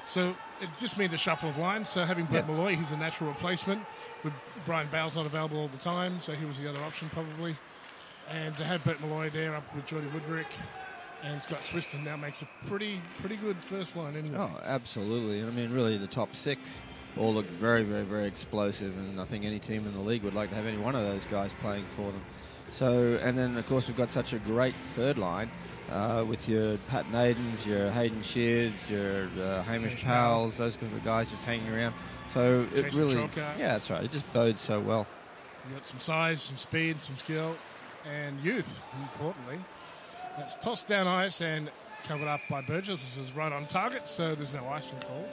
So it just means a shuffle of lines. So having Bert yeah. Malloy, he's a natural replacement. With Brian Bowles not available all the time, so he was the other option probably. And to have Bert Malloy there up with Jordy Woodrick and Scott Swiston now makes a pretty, pretty good first line anyway. Oh, absolutely. And I mean, really, the top six all look very, very, very explosive, and I think any team in the league would like to have any one of those guys playing for them. So, and then, of course, we've got such a great third line uh, with your Pat Nadens, your Hayden Sheards, your uh, Hamish Powells, those kind of guys just hanging around. So it Jason really, Chalker. Yeah, that's right. It just bodes so well. You've got some size, some speed, some skill, and youth, importantly. That's tossed down ice and covered up by Burgess. This is right on target, so there's no icing called.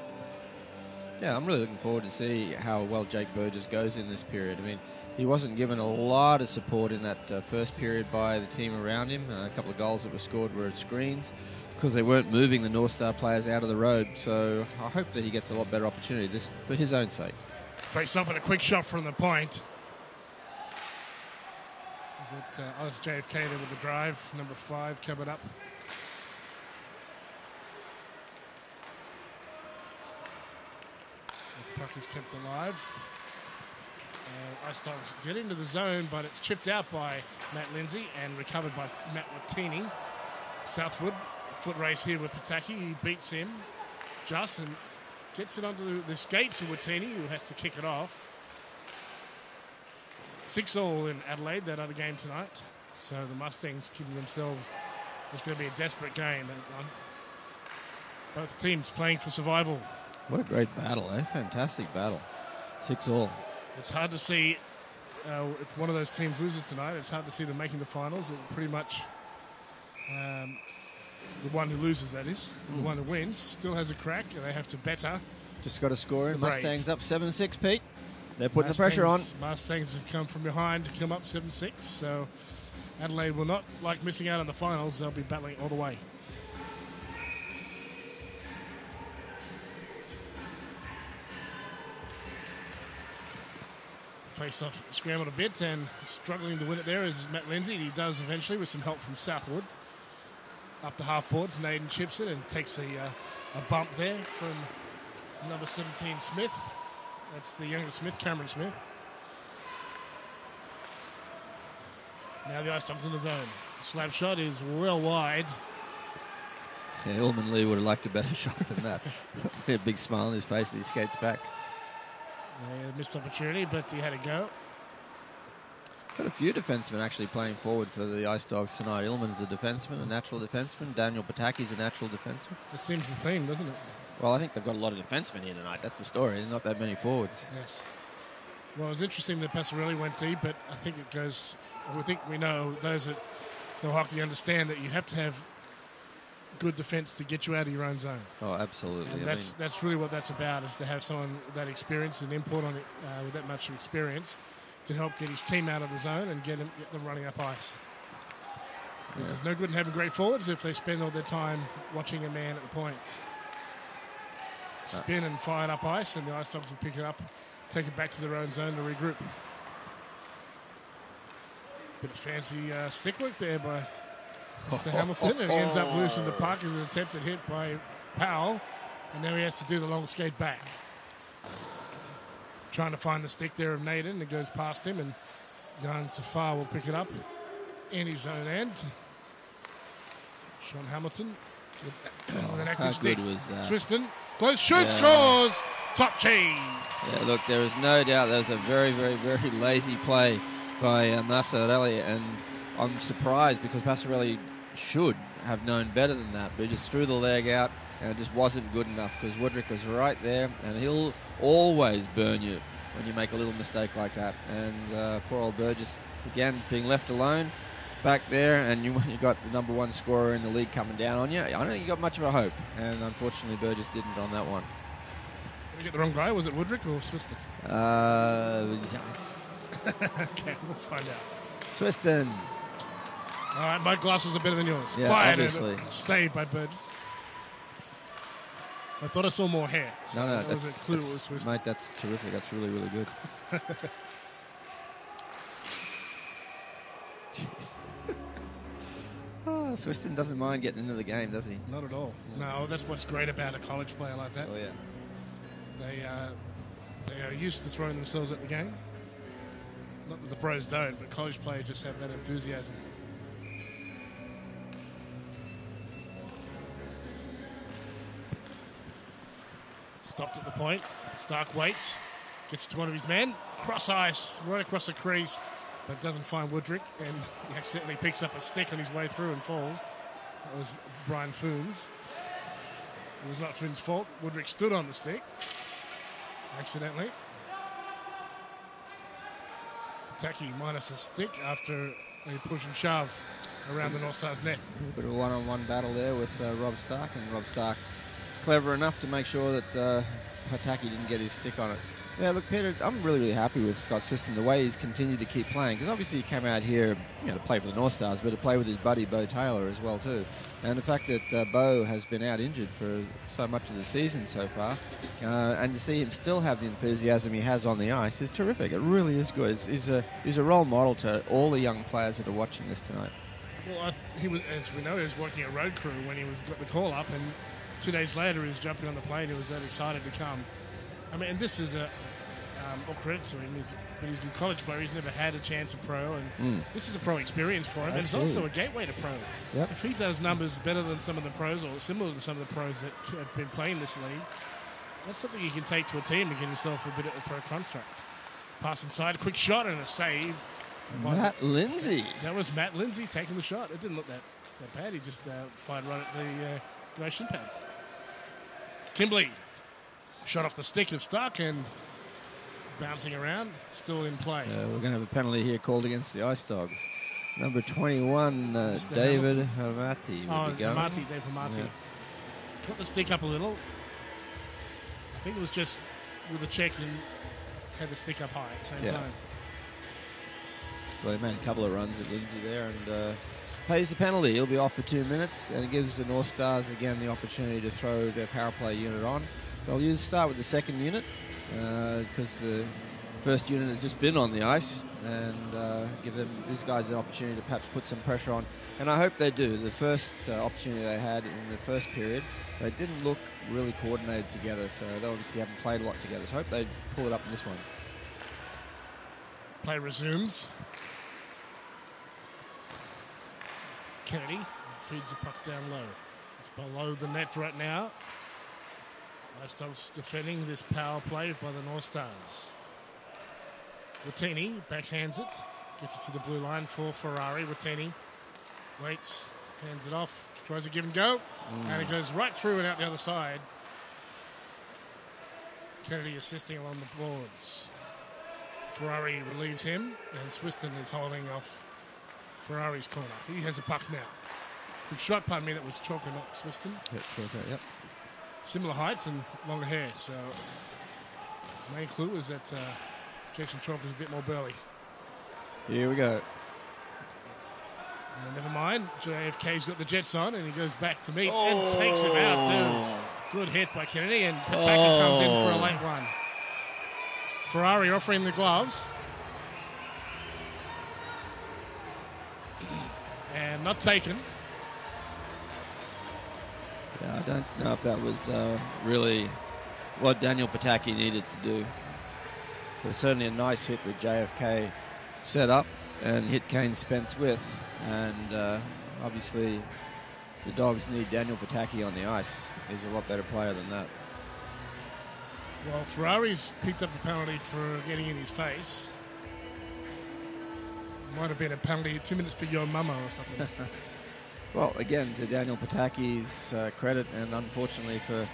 Yeah, I'm really looking forward to see how well Jake Burgess goes in this period. I mean, he wasn't given a lot of support in that uh, first period by the team around him. Uh, a couple of goals that were scored were at screens because they weren't moving the North Star players out of the road. So I hope that he gets a lot better opportunity this for his own sake. Face off at a quick shot from the point. Is it uh, Oz J F K there with the drive? Number five covered up. Puck is kept alive. Uh, Ice Dogs get into the zone, but it's chipped out by Matt Lindsay and recovered by Matt Wattini. Southwood, foot race here with Pataki. He beats him. Justin gets it under the, the skates of Wattini, who has to kick it off. Six all in Adelaide, that other game tonight. So the Mustangs keeping themselves. It's going to be a desperate game, that one. Both teams playing for survival. What a great battle, eh? Fantastic battle. Six all. It's hard to see uh, if one of those teams loses tonight, it's hard to see them making the finals. It's pretty much um, the one who loses, that is. Mm. The one who wins still has a crack, and they have to better. Just got a score in. Mustangs up seven six, Pete. They're putting Mustangs, the pressure on. Mustangs have come from behind to come up seven six, so Adelaide will not like missing out on the finals. They'll be battling all the way. Face-off scrambled a bit and struggling to win it there is Matt Lindsay. He does eventually with some help from Southwood. Up the half boards, Naden chips it and takes a, uh, a bump there from number seventeen, Smith. That's the younger Smith, Cameron Smith. Now the Ice Dogs in the zone. Slap shot is well wide. Yeah, Ullman Lee would have liked a better shot than that. A big smile on his face as he skates back. Uh, missed opportunity, but he had a go. Got a few defensemen actually playing forward for the Ice Dogs tonight. Illman's a defenseman, a natural defenseman. Daniel Pataki's a natural defenseman. That seems the theme, doesn't it? Well, I think they've got a lot of defensemen here tonight. That's the story. There's not that many forwards. Yes. Well, it was interesting that Passarelli went deep, but I think it goes... I think we know, those that know hockey understand, that you have to have good defense to get you out of your own zone. Oh, absolutely. And that's, I mean, that's really what that's about, is to have someone with that experience, an import on it uh, with that much experience, to help get his team out of the zone and get, him, get them running up ice. Because yeah. There's no good in having great forwards if they spend all their time watching a man at the point. Spin and fire up ice, and the Ice Dogs will pick it up, take it back to their own zone to regroup. Bit of fancy uh, stick work there by Mister Hamilton, and he ends up losing the puck as an attempted hit by Powell, and now he has to do the long skate back. Trying to find the stick there of Naden. It goes past him, and Jan Safar will pick it up in his own end. Sean Hamilton with, oh, with an active stick. Swiston, close shoot, yeah. Scores! Top cheese! Yeah, look, there is no doubt that was a very, very, very lazy play by uh, Passarelli, and I'm surprised because Passarelli should have known better than that, but he just threw the leg out and it just wasn't good enough because Woodrick was right there, and he'll always burn you when you make a little mistake like that. And uh, poor old Burgess, again, being left alone back there, and you, when you got the number one scorer in the league coming down on you, I don't think you got much of a hope. And unfortunately, Burgess didn't on that one. Did we get the wrong guy? Was it Woodrick or Swiston? Uh, okay, we'll find out. Swiston. All right, my glasses are better than yours. Yeah, fired obviously. And saved by Burgess. I thought I saw more hair. So no, no, that that's, was a clue that's, it was mate, that's terrific. That's really, really good. Jeez. Oh, Swiston doesn't mind getting into the game, does he? Not at all. No, that's what's great about a college player like that. Oh, yeah. They, uh, they are used to throwing themselves at the game. Not that the pros don't, but college players just have that enthusiasm. Stopped at the point. Stark waits. Gets to one of his men. Cross ice. Right across the crease. But doesn't find Woodrick. And he accidentally picks up a stick on his way through and falls. That was Brian Foons. It was not Foons' fault. Woodrick stood on the stick. Accidentally. Pataki minus a stick after a push and shove around the North Stars net. A little bit of one-on-one battle there with uh, Rob Stark. And Rob Stark clever enough to make sure that uh, Pataki didn't get his stick on it. Yeah, look, Peter, I'm really, really happy with Scott Swiston, the way he's continued to keep playing, because obviously he came out here, you know, to play for the North Stars, but to play with his buddy Bo Taylor as well too. And the fact that uh, Bo has been out injured for so much of the season so far, uh, and to see him still have the enthusiasm he has on the ice is terrific. It really is good. It's, it's a, he's a role model to all the young players that are watching this tonight. Well, I, he was, as we know, he was working at road crew when he was got the call up, and two days later, he was jumping on the plane. He was that excited to come. I mean, and this is a, um, all credit to him, he's, but he's a college player. He's never had a chance at pro, and mm. this is a pro experience for him. Absolutely. And it's also a gateway to pro. Yep. If he does numbers better than some of the pros, or similar to some of the pros that have been playing this league, that's something he can take to a team and get himself a bit of a pro contract. Pass inside, a quick shot, and a save. Matt Lindsay. That was Matt Lindsay taking the shot. It didn't look that, that bad. He just uh, fired right at the uh, Goshen pads. Kimberley shot off the stick of Stark and bouncing around, still in play. Uh, we're going to have a penalty here called against the Ice Dogs. Number twenty-one, uh, David Hamati. Oh, Hamati, Dave Hamati. Yeah. Got the stick up a little. I think it was just with a check and had the stick up high at the same yeah. time. Well, he made a couple of runs at Lindsay there and Uh, pays the penalty. He'll be off for two minutes, and it gives the North Stars again the opportunity to throw their power play unit on. They'll use start with the second unit because uh, the first unit has just been on the ice, and uh, give them these guys an opportunity to perhaps put some pressure on. And I hope they do. The first uh, opportunity they had in the first period, they didn't look really coordinated together, so they obviously haven't played a lot together. So I hope they pull it up in this one. Play resumes. Kennedy feeds the puck down low. It's below the net right now. Ice Dogs defending this power play by the North Stars. Wattini backhands it. Gets it to the blue line for Ferrari. Wattini waits, hands it off, tries a give and go. Mm. And it goes right through and out the other side. Kennedy assisting along the boards. Ferrari relieves him, and Swiston is holding off Ferrari's corner. He has a puck now. Good shot, pardon me, that was Chalker, not Swiston. Yep, Chalker, yep. Similar heights and longer hair, so the main clue is that uh, Jason Chalker is a bit more burly. Here we go. Uh, never mind, J F K's got the jets on, and he goes back to meet oh. and takes him out too. Good hit by Kennedy, and Pataki oh. comes in for a late run. Ferrari offering the gloves. And not taken. Yeah, I don't know if that was uh, really what Daniel Pataki needed to do. It was certainly a nice hit that J F K set up and hit Kane Spence with. And uh, obviously the Dogs need Daniel Pataki on the ice. He's a lot better player than that. Well, Ferrari's picked up a penalty for getting in his face. Might have been a penalty, two minutes for your mama or something. Well, again, to Daniel Pataki's uh, credit, and unfortunately for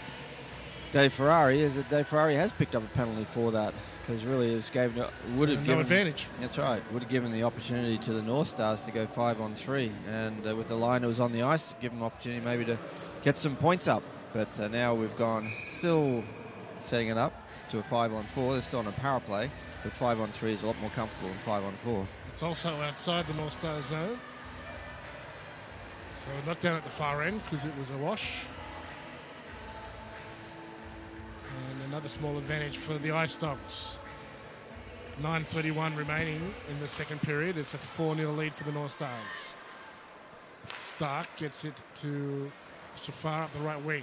Dave Ferrari is that Dave Ferrari has picked up a penalty for that, because really it gave no, would have no given, advantage. That's right. Would have given the opportunity to the North Stars to go five on three, and uh, with the line that was on the ice, give them opportunity maybe to get some points up. But uh, now we've gone still setting it up to a five on four. They're still on a power play, but five on three is a lot more comfortable than five on four. It's also outside the North Stars zone, so not down at the far end because it was a wash. And another small advantage for the Ice Dogs. nine thirty-one remaining in the second period. It's a four nil lead for the North Stars. Stark gets it to Safar up the right wing.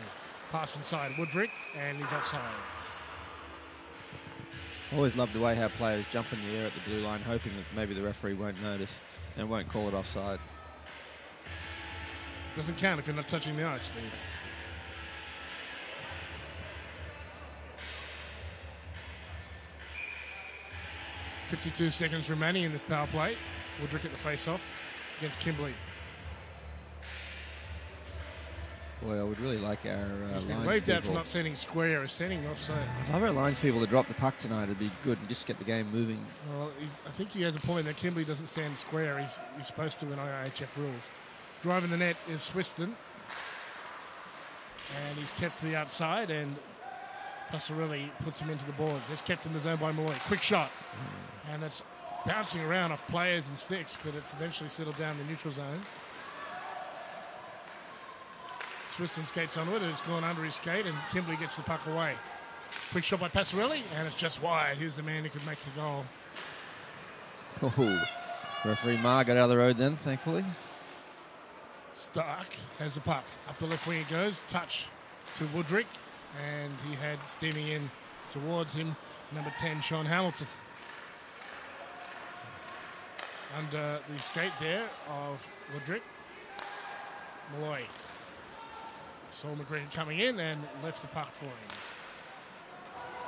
Pass inside Woodrick, and he's offside. Always love the way how players jump in the air at the blue line, hoping that maybe the referee won't notice and won't call it offside. Doesn't count if you're not touching the ice, Steve. fifty-two seconds remaining in this power play. Woodrick at the face-off against Kimberley. Boy, I would really like our uh, He's been waved out for not sending square or sending offside. I'd love our lines people to drop the puck tonight. It'd be good and just get the game moving. Well, I think he has a point that Kimberley doesn't stand square. He's, he's supposed to in I H F rules. Driving the net is Swiston. And he's kept to the outside, and Passarelli puts him into the boards. That's kept in the zone by Malloy. Quick shot. And that's bouncing around off players and sticks, but it's eventually settled down the neutral zone. Swiston skates onward. It's gone under his skate, and Kimberley gets the puck away. Quick shot by Passarelli, and it's just wide. Here's the man who could make a goal. Oh, referee Ma got out of the road then, thankfully. Stark has the puck. Up the left wing it goes. Touch to Woodrick, and he had steaming in towards him, number ten, Sean Hamilton. Under the skate there of Woodrick, Malloy saw McGregor coming in and left the puck for him.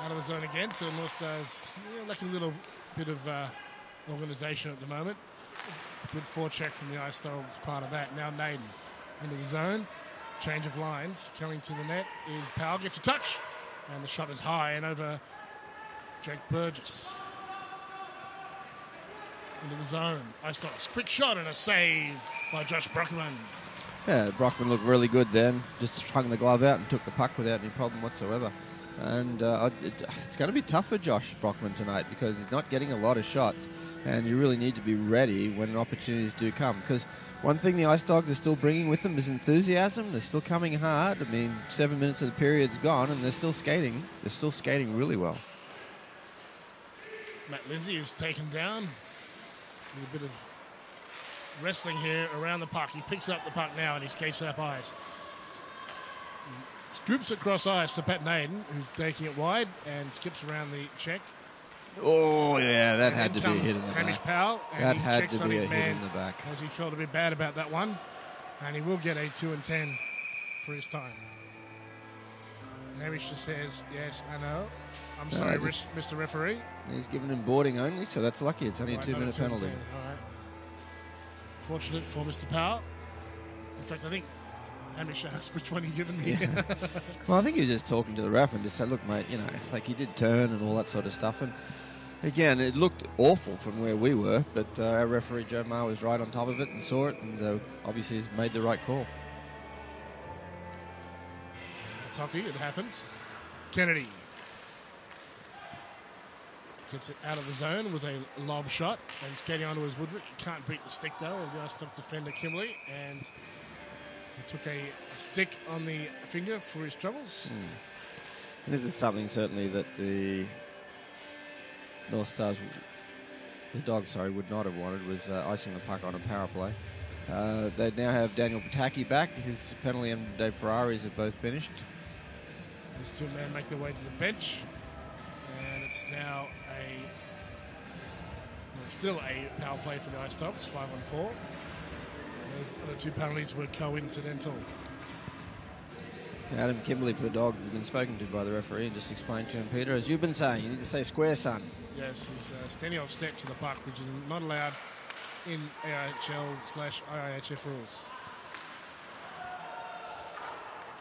Out of the zone again, so North Stars yeah, lacking a little bit of uh, organisation at the moment. Good forecheck from the Ice Dogs, part of that. Now Naden into the zone. Change of lines. Coming to the net is Powell. Gets a touch, and the shot is high and over Jake Burgess. Into the zone. Ice Dogs. Quick shot and a save by Josh Brockman. Yeah, Brockman looked really good then. Just hung the glove out and took the puck without any problem whatsoever. And uh, it, it's going to be tough for Josh Brockman tonight because he's not getting a lot of shots. And you really need to be ready when opportunities do come. Because one thing the Ice Dogs are still bringing with them is enthusiasm. They're still coming hard. I mean, seven minutes of the period's gone, and they're still skating. They're still skating really well. Matt Lindsay is taken down. There's a bit of wrestling here around the puck. He picks up the puck now, and he skates it up ice. Scoops across ice to Pat Naden, who's taking it wide, and skips around the check. Oh, yeah, that had to be a hit in the back. Hamish Powell, and he checks on his man because he felt a bit bad about that one. And he will get a two and ten for his time. Hamish just says, yes, I know. I'm no, sorry, just, Mister Referee. He's given him boarding only, so that's lucky. It's only right, a two-minute penalty. All right. Fortunate for Mister Powell. In fact, I think Hamish asked which one he given me. Yeah. Well, I think he was just talking to the ref and just said, look, mate, you know, like he did turn and all that sort of stuff. And again, it looked awful from where we were, but uh, our referee, Joe Maher, was right on top of it and saw it, and uh, obviously he's made the right call. It's hockey, it happens. Kennedy gets it out of the zone with a lob shot, and skating onto his Woodrick. He can't beat the stick, though, of the Ice Dogs defender, Kimberley, and he took a stick on the finger for his troubles. Mm. This is something certainly that the North Stars, the Dogs, sorry, would not have wanted, was uh, icing the puck on a power play. Uh, they now have Daniel Pataki back. His penalty and Dave Ferrari's are both finished. These two men make their way to the bench, and it's now a well, still a power play for the Ice Dogs, five on four. Those other two penalties were coincidental. Adam Kimberley for the Dogs has been spoken to by the referee and just explained to him, Peter, as you've been saying, you need to say square, son. Yes, he's uh, standing off step to the puck, which is not allowed in A I H L slash I I H F rules.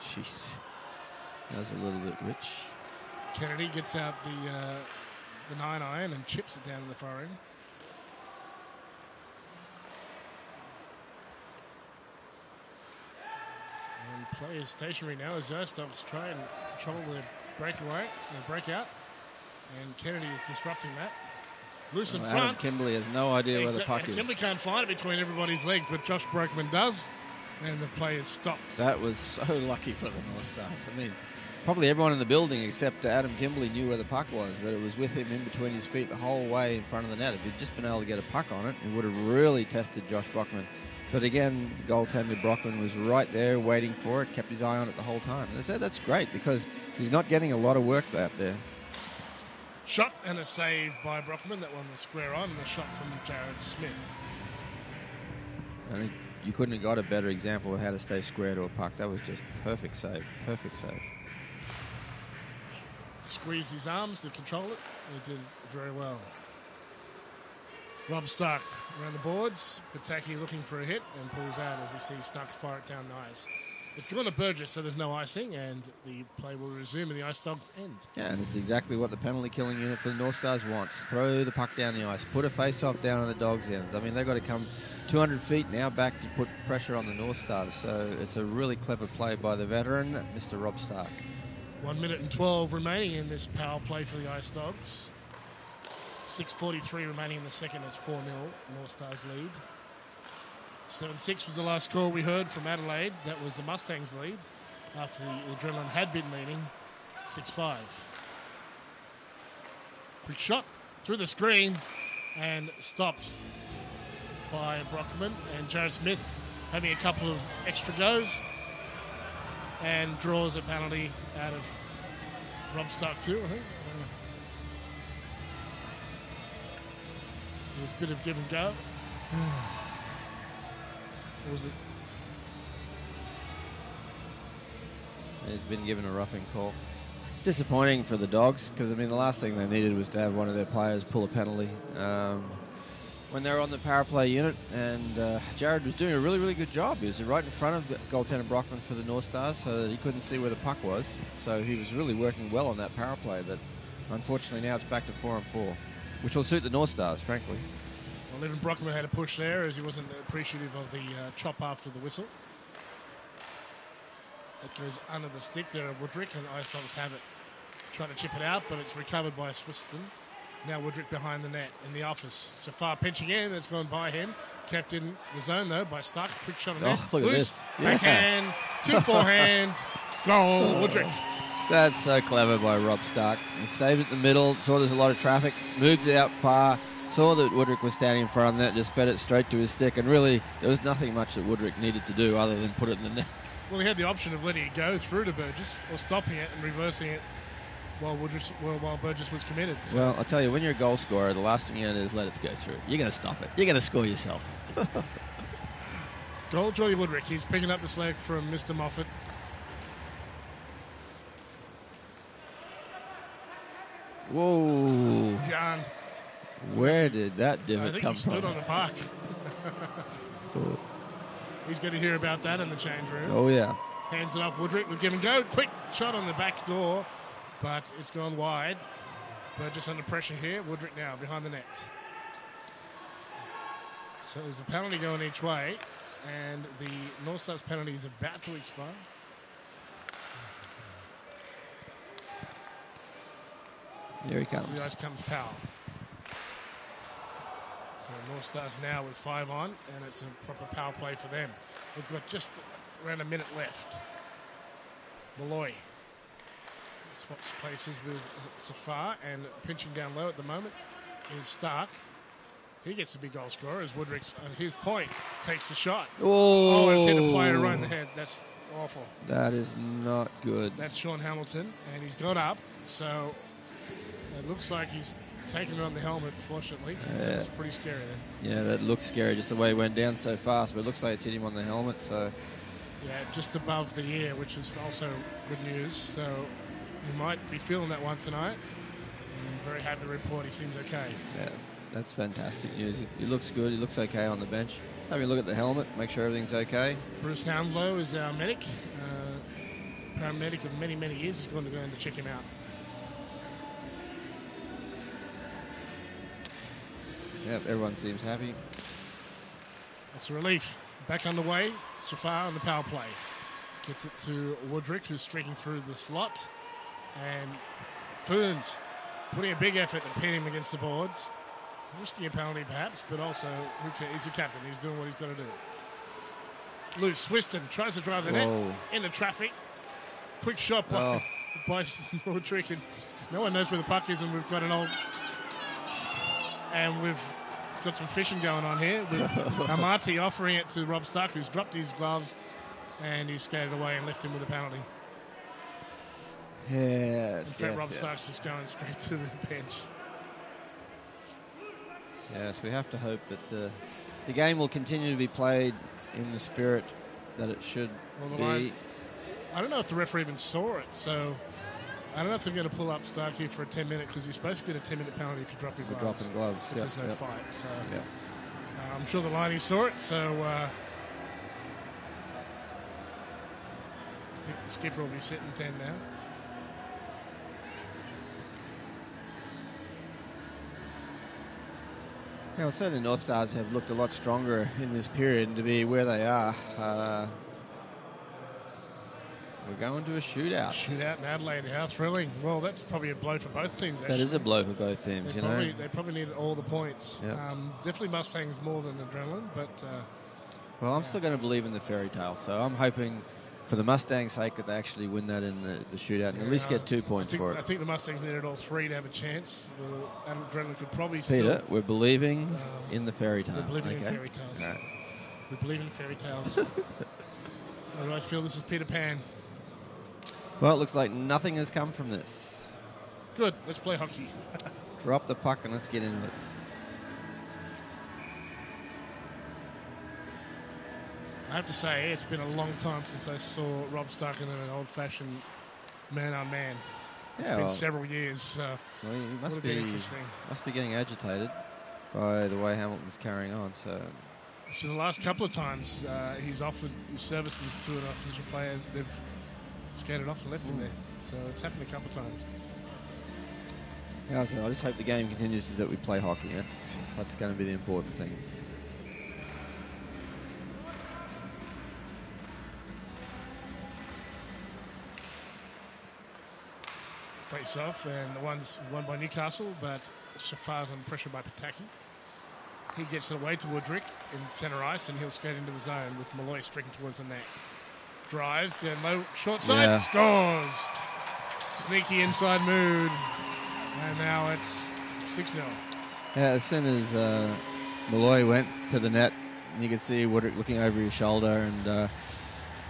Jeez. That was a little bit rich. Kennedy gets out the uh, the nine iron and chips it down to the far end. And play is stationary now as Zerstok's trying to trouble the breakaway, the breakout. And Kennedy is disrupting that. Loose in well, front. Adam Kimberley has no idea yeah, where the puck Adam is. Kimberley can't find it between everybody's legs, but Josh Brockman does. And the play is stopped. That was so lucky for the North Stars. I mean, probably everyone in the building except Adam Kimberley knew where the puck was, but it was with him in between his feet the whole way in front of the net. If he'd just been able to get a puck on it, it would have really tested Josh Brockman. But again, the goaltender Brockman was right there waiting for it, kept his eye on it the whole time. And I said that's great because he's not getting a lot of work out there. Shot and a save by Brockman. That one was square on, and a shot from Jared Smith. And you couldn't have got a better example of how to stay square to a puck. That was just perfect save, perfect save. Squeezed his arms to control it. He did very well. Rob Stark around the boards. Pataki looking for a hit and pulls out as he sees Stark fire it down the ice. It's gone to Burgess, so there's no icing, and the play will resume in the Ice Dogs' end. Yeah, and it's exactly what the penalty-killing unit for the North Stars wants. Throw the puck down the ice, put a face-off down on the Dogs' end. I mean, they've got to come two hundred feet now back to put pressure on the North Stars, so it's a really clever play by the veteran, Mister Rob Stark. One minute and twelve remaining in this power play for the Ice Dogs. six forty-three remaining in the second. It's four nil, North Stars lead. seven six was the last score we heard from Adelaide. That was the Mustangs' lead after the Adrenaline had been leading six five. Quick shot through the screen and stopped by Brockman, and Jared Smith having a couple of extra goes and draws a penalty out of Rob Stark too, I think. It was a bit of give and go. Or was it? He's been given a roughing call. Disappointing for the Dogs because, I mean, the last thing they needed was to have one of their players pull a penalty um, when they were on the power play unit. And uh, Jared was doing a really, really good job. He was right in front of goaltender Brockman for the North Stars so that he couldn't see where the puck was. So he was really working well on that power play. But unfortunately now it's back to four and four, which will suit the North Stars, frankly. Well, even Brockman had a push there as he wasn't appreciative of the uh, chop after the whistle. It goes under the stick there at Woodrick, and the Ice Dogs have it. Trying to chip it out, but it's recovered by Swiston. Now Woodrick behind the net in the office. Safar pinching in, it's gone by him. Kept in the zone, though, by Stark. Quick shot on oh, net. Look at loose, this. Yeah. Backhand, two forehand, goal, oh. Woodrick. That's so clever by Rob Stark. He stayed at the middle, saw there's a lot of traffic, moved it out far, saw that Woodrick was standing in front of that, just fed it straight to his stick, and really there was nothing much that Woodrick needed to do other than put it in the net. Well, he had the option of letting it go through to Burgess or stopping it and reversing it while Woodrick, well, while Burgess was committed. So. Well, I'll tell you, when you're a goal scorer, the last thing you do is let it go through. You're going to stop it. You're going to score yourself. Goal, Jordy Woodrick. He's picking up the slack from Mister Moffatt. Whoa. Jan. Where did that divot come from? I think he stood on the park. Oh. He's going to hear about that in the change room. Oh, yeah. Hands it off Woodrick with give and go. Quick shot on the back door, but it's gone wide. Burgess under pressure here. Woodrick now behind the net. So there's a penalty going each way, and the North Stars penalty is about to expire. There he comes. To the ice comes Powell. So North Stars now with five on, and it's a proper power play for them. We've got just around a minute left. Malloy swaps places with Safar, and pinching down low at the moment is Stark. He gets a big goal scorer as Woodrick's on his point takes the shot. Oh, oh it's hit a player right in the head. That's awful. That is not good. That's Sean Hamilton, and he's got up, so it looks like he's taking it on the helmet, fortunately. Yeah. So it's pretty scary there. Yeah, that looks scary, just the way it went down so fast, but it looks like it's hit him on the helmet, so... Yeah, just above the ear, which is also good news, so you might be feeling that one tonight. I'm very happy to report he seems okay. Yeah, that's fantastic news. He looks good, he looks okay on the bench. Have a look at the helmet, make sure everything's okay. Bruce Houndlow is our medic. Uh, paramedic of many, many years is going to go in to check him out. Yep, everyone seems happy. That's a relief. Back underway. Safar on the power play. Gets it to Woodrick, who's streaking through the slot. And Foons putting a big effort to pin him against the boards. Risking a penalty, perhaps, but also who cares? He's the captain. He's doing what he's got to do. Luke Swiston tries to drive the Whoa. net into traffic. Quick shot by, oh. by Woodrick. And no one knows where the puck is, and we've got an old... And we've got some fishing going on here with Hamati offering it to Rob Stark, who's dropped his gloves and he skated away and left him with a penalty. Yes, in fact, yes, Rob yes. Stark's just going straight to the bench. Yes, we have to hope that the, the game will continue to be played in the spirit that it should well, be. Line, I don't know if the referee even saw it, so... I don't know if they're going to pull up Stark here for a ten-minute because you're supposed to get a ten-minute penalty if you drop your gloves. Dropping gloves. Yep, there's no yep. fight. So yep. uh, I'm sure the lineman saw it. So uh, I think the skipper will be sitting ten now. Yeah, well, certainly North Stars have looked a lot stronger in this period, and to be where they are. Uh, We're going to a shootout. Shootout in Adelaide. How thrilling. Well, that's probably a blow for both teams, actually. That is a blow for both teams, they you probably, know. They probably needed all the points. Yep. Um, definitely Mustangs more than Adrenaline, but... Uh, well, I'm yeah. still going to believe in the fairy tale, so I'm hoping for the Mustangs' sake that they actually win that in the, the shootout and yeah, at least get two points think, for it. I think the Mustangs needed all three to have a chance. Well, Adrenaline could probably Peter, still... Peter, we're believing um, in the fairy tale. We're believing okay. in fairy tales. Right. We believe in fairy tales. All right, Phil, this is Peter Pan. Well, it looks like nothing has come from this. Good. Let's play hockey. Drop the puck and let's get into it. I have to say, it's been a long time since I saw Rob Stark in an old-fashioned man-on-man. It's yeah, been well, several years. So well, he must be, interesting. must be getting agitated by the way Hamilton's carrying on. So, so the last couple of times uh, he's offered his services to an opposition player, they've... skated off and left him there. So it's happened a couple of times. Yeah, I just hope the game continues so that we play hockey. That's, that's going to be the important thing. Face off, and the one's won by Newcastle, but Safar's under pressure by Pataki. He gets it away to Woodrick in centre ice, and he'll skate into the zone with Malloy streaking towards the net. Drives, going low, short side, yeah. scores. Sneaky inside mood. And now it's six nil. Yeah, as soon as uh, Malloy went to the net, you could see Woodrick looking over his shoulder, and uh,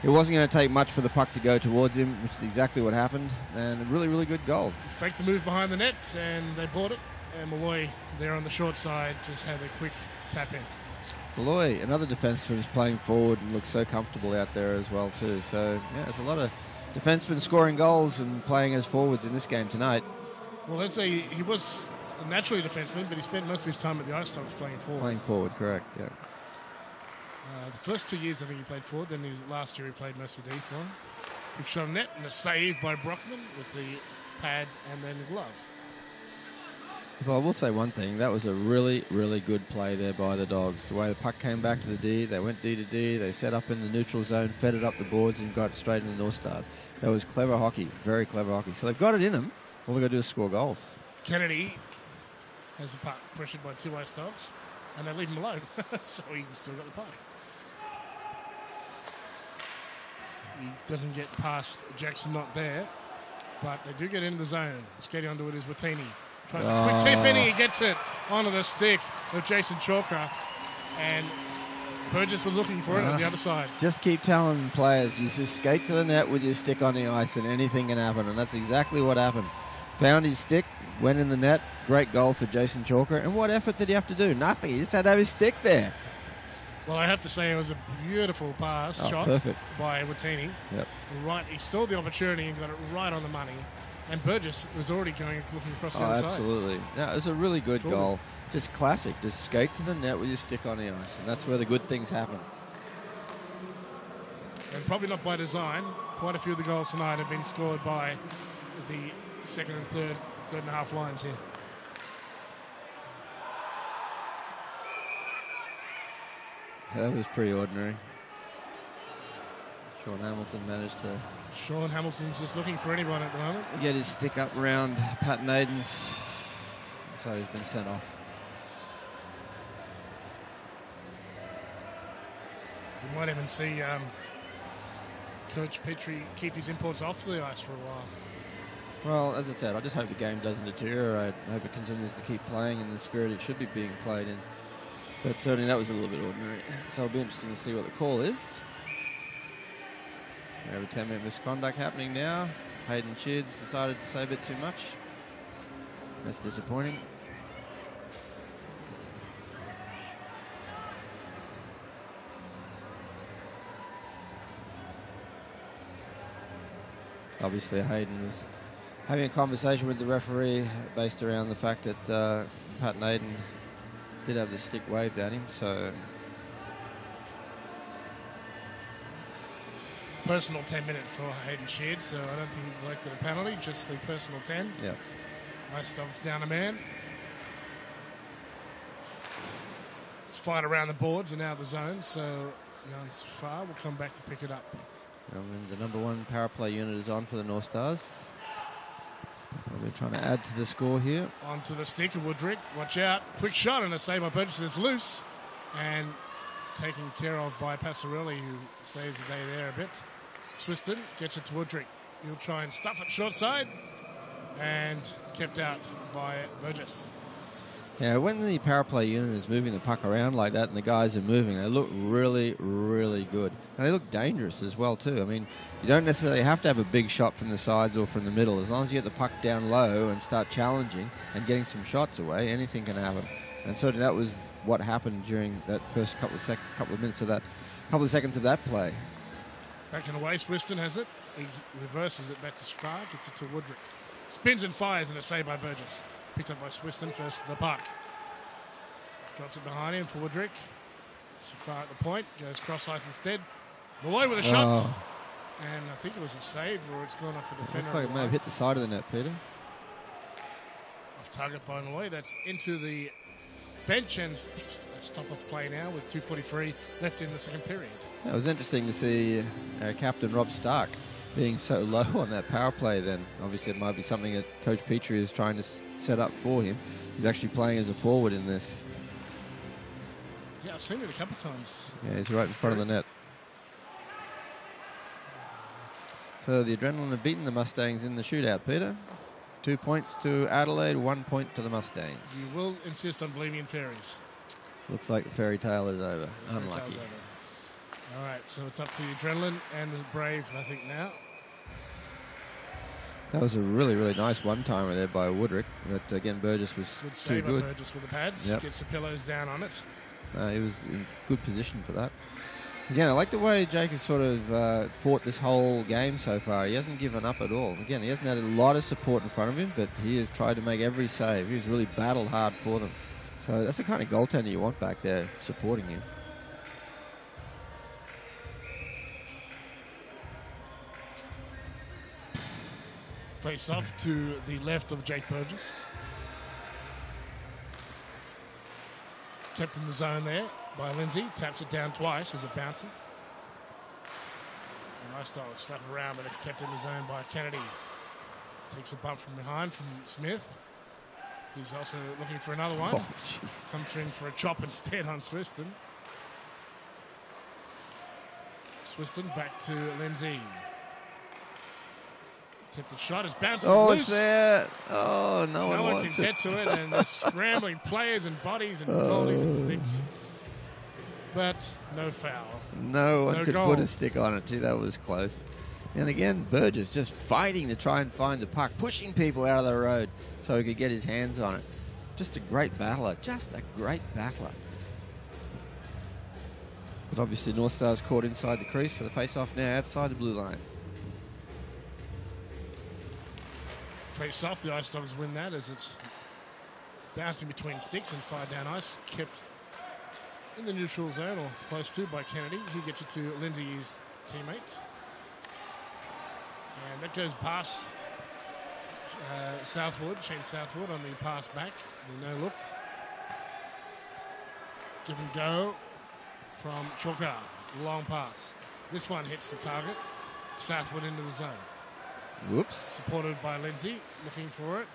it wasn't going to take much for the puck to go towards him, which is exactly what happened, and a really, really good goal. Faked the move behind the net, and they bought it, and Malloy there on the short side just had a quick tap-in. Malloy, another defenseman, is playing forward and looks so comfortable out there as well too. So, yeah, there's a lot of defensemen scoring goals and playing as forwards in this game tonight. Well, let's say he was naturally a defenseman, but he spent most of his time at the Ice Dogs playing forward. Playing forward, correct, yeah. Uh, the first two years, I think, he played forward. Then his last year, he played mostly D for him. Big shot on net and a save by Brockman with the pad and then the glove. Well, I will say one thing. That was a really, really good play there by the Dogs. The way the puck came back to the D, they went D to D, they set up in the neutral zone, fed it up the boards and got straight in the North Stars. That was clever hockey, very clever hockey. So they've got it in them. All they've got to do is score goals. Kennedy has the puck pressured by two Ice Dogs, and they leave him alone, so he's still got the puck. He doesn't get past Jackson, not there, but they do get into the zone. Skating onto it is Wattini. Tries oh. a quick tip in, he gets it onto the stick of Jason Chalker, and Burgess was looking for yeah. it on the other side. Just keep telling players, you just skate to the net with your stick on the ice and anything can happen, and that's exactly what happened. Found his stick, went in the net, great goal for Jason Chalker, and what effort did he have to do? Nothing, he just had to have his stick there. Well, I have to say it was a beautiful pass oh, shot perfect. by Wattini. Yep. Right, he saw the opportunity and got it right on the money. And Burgess was already going looking across the oh, other absolutely. side. Absolutely. No, it was a really good Forward. goal. Just classic. Just skate to the net with your stick on the ice. And that's where the good things happen. and probably not by design, quite a few of the goals tonight have been scored by the second and third, third and a half lines here. That was pretty ordinary. Sean Hamilton managed to... Sean Hamilton's just looking for anyone at the moment. Get his stick up round Pat Naden's. So he's been sent off. You might even see um, Coach Petrie keep his imports off the ice for a while. Well, as I said, I just hope the game doesn't deteriorate. I hope it continues to keep playing in the spirit it should be being played in. But certainly that was a little bit ordinary. So it'll be interesting to see what the call is. We have a ten minute misconduct happening now. Hayden Sheard's decided to say a bit too much. That's disappointing. Obviously Hayden was having a conversation with the referee based around the fact that uh, Pat Naden did have the stick waved at him, so... Personal ten minute for Hayden Sheard, so I don't think he collected a penalty, just the personal ten. Yeah. Ice Dogs down a man. It's fired around the boards and out of the zone, so Jan Safar will come back to pick it up. And the number one power play unit is on for the North Stars. We're trying to add to the score here. Onto the stick of Woodrick. Watch out. Quick shot and a save by Burgess. It's loose. And taken care of by Passarelli, who saves the day there a bit. Swiston gets it to Woodrick. He'll try and stuff it short side. And kept out by Burgess. Yeah, when the power play unit is moving the puck around like that and the guys are moving, they look really, really good. And they look dangerous as well too. I mean, you don't necessarily have to have a big shot from the sides or from the middle. As long as you get the puck down low and start challenging and getting some shots away, anything can happen. And certainly that was what happened during that first couple of, sec couple of minutes of that, couple of seconds of that play. Back in the waist, Swiston has it. He reverses it back to Safar, gets it to Woodrick. Spins and fires and a save by Burgess. Picked up by Swiston, first to the puck. Drops it behind him for Woodrick. Safar at the point, goes cross ice instead. Malloy with a shot. Oh. And I think it was a save, or it's gone off a defender. Looks like it may have hit the side of the net, Peter. Off target by Malloy. That's into the bench, and that's top of play now with two forty-three left in the second period. Yeah, it was interesting to see uh, captain Rob Stark being so low on that power play. Then obviously it might be something that Coach Petrie is trying to s set up for him. He's actually playing as a forward in this. Yeah, I've seen it a couple of times. Yeah, he's right in front of the net. So the Adrenaline have beaten the Mustangs in the shootout, Peter. Two points to Adelaide, one point to the Mustangs. You will insist on believing in fairies. Looks like the fairy tale is over. Fairy Unlucky. Is over. All right, so it's up to the Adrenaline and the Brave, I think, now. That was a really, really nice one-timer there by Woodrick. But again, Burgess was good too good. Good Burgess with the pads. Yep. Gets the pillows down on it. Uh, he was in good position for that. Again, I like the way Jake has sort of uh, fought this whole game so far. He hasn't given up at all. Again, he hasn't had a lot of support in front of him, but he has tried to make every save. He's really battled hard for them. So that's the kind of goaltender you want back there supporting you. Face off to the left of Jake Burgess. Kept in the zone there by Lindsay. Taps it down twice as it bounces. A nice style of slap around, but it's kept in the zone by Kennedy. Takes a bump from behind from Smith. He's also looking for another one. Oh, comes in for a chop instead on Swiston. Swiston back to Lindsay. The shot is bouncing oh, loose. Oh, it's there. Oh, no, no one, one wants can it. Get to it, and they're scrambling players and bodies and goalies oh. and sticks. But no foul. No one no could goal. Put a stick on it, too. That was close. And again, Burgess just fighting to try and find the puck, pushing people out of the road so he could get his hands on it. Just a great battler. Just a great battler. But obviously, North Stars caught inside the crease, so the face-off now outside the blue line. Face off, the Ice Dogs win that as it's bouncing between sticks and fired down ice. Kept in the neutral zone or close to by Kennedy. He gets it to Lindsay. He's teammate. And that goes past uh, Southwood, Shane Southwood on the pass back. The no look. Give and go from Chalker. Long pass. This one hits the target. Southwood into the zone. Whoops. Supported by Lindsay, looking for it.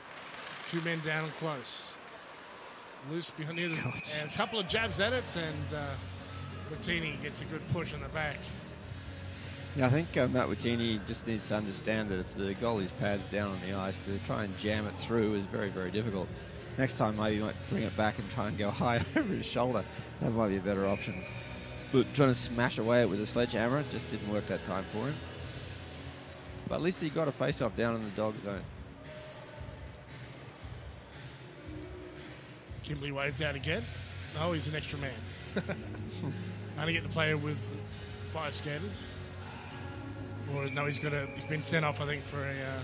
Two men down and close. Loose behind the other. And a couple of jabs at it, and uh, Wattini gets a good push in the back. Yeah, I think uh, Matt Wattini just needs to understand that if the goalie's pad's down on the ice, to try and jam it through is very, very difficult. Next time, maybe you might bring it back and try and go high over his shoulder. That might be a better option. But trying to smash away it with a sledgehammer just didn't work that time for him. But at least he got a face-off down in the dog zone. Kimberley waved out again. Oh, he's an extra man. Only get the player with five skaters. Or no, he's got a. He's been sent off, I think, for a uh,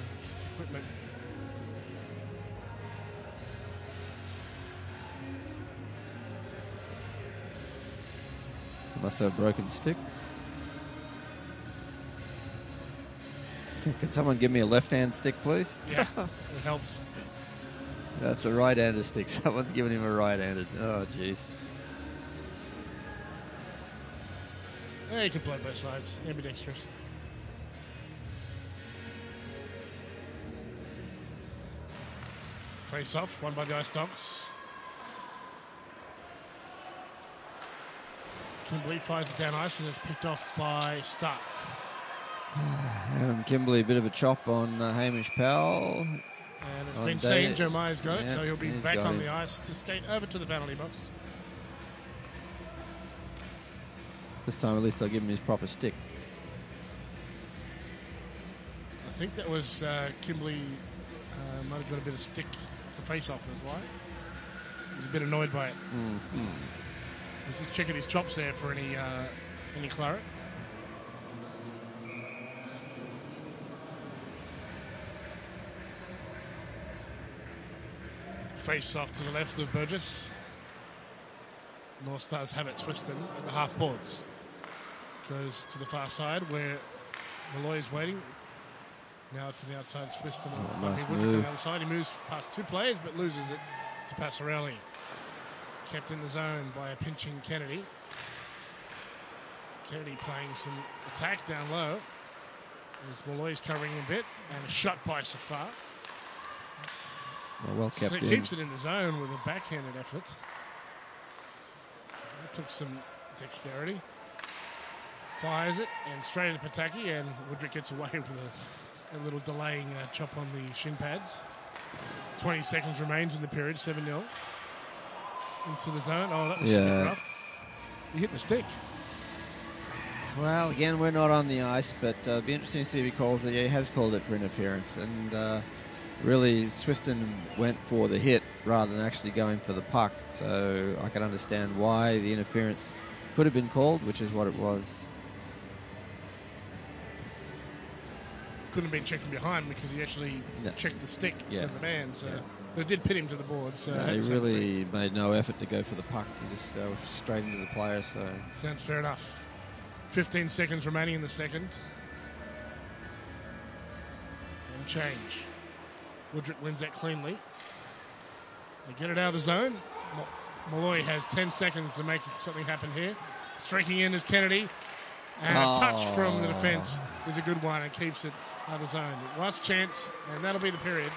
equipment. Must have a broken stick. Can someone give me a left-hand stick, please? Yeah, it helps. That's a right-handed stick. Someone's giving him a right-handed. Oh, jeez. Yeah, you can play both sides. Ambidextrous. Face-off, won by the Ice Dogs. Kimberley fires it down ice and is picked off by Stark. Adam Kimberley, a bit of a chop on uh, Hamish Powell. And it's been seen, Jeremiah's got yeah, it, so he'll be back on him. the ice to skate over to the penalty box. This time at least I'll give him his proper stick. I think that was uh, Kimberley uh, might have got a bit of stick for face-off, that's why. He was a bit annoyed by it. Mm-hmm. He was just checking his chops there for any, uh, any claret. Face off to the left of Burgess. North Stars have it. Swiston at the half boards. Goes to the far side where Malloy is waiting. Now it's on the outside. Swiston oh, nice on the other side. He moves past two players but loses it to Passarelli. Kept in the zone by a pinching Kennedy. Kennedy playing some attack down low. As Malloy's covering a bit. And a shot by Safar. Well, well kept so it in. Keeps it in the zone with a backhanded effort. That took some dexterity. Fires it and straight into Pataki, and Woodrick gets away with a, a little delaying uh, chop on the shin pads. twenty seconds remains in the period, seven nil. Into the zone. Oh, that was yeah. rough. He hit the stick. Well, again, we're not on the ice, but uh, it'd be interesting to see if he calls it. Yeah, he has called it for interference, and... Uh, Really, Swiston went for the hit rather than actually going for the puck, so I can understand why the interference could have been called, which is what it was. Couldn't have been checked from behind because he actually no. checked the stick yeah. instead of the man, so yeah. but it did pit him to the board. So no, he really free. made no effort to go for the puck, he just uh, straight into the player. So sounds fair enough. fifteen seconds remaining in the second. And change. Woodrick wins that cleanly. They get it out of the zone. Malloy has ten seconds to make something happen here. Streaking in is Kennedy. And oh. a touch from the defence is a good one and keeps it out of the zone. Last chance, and that'll be the period.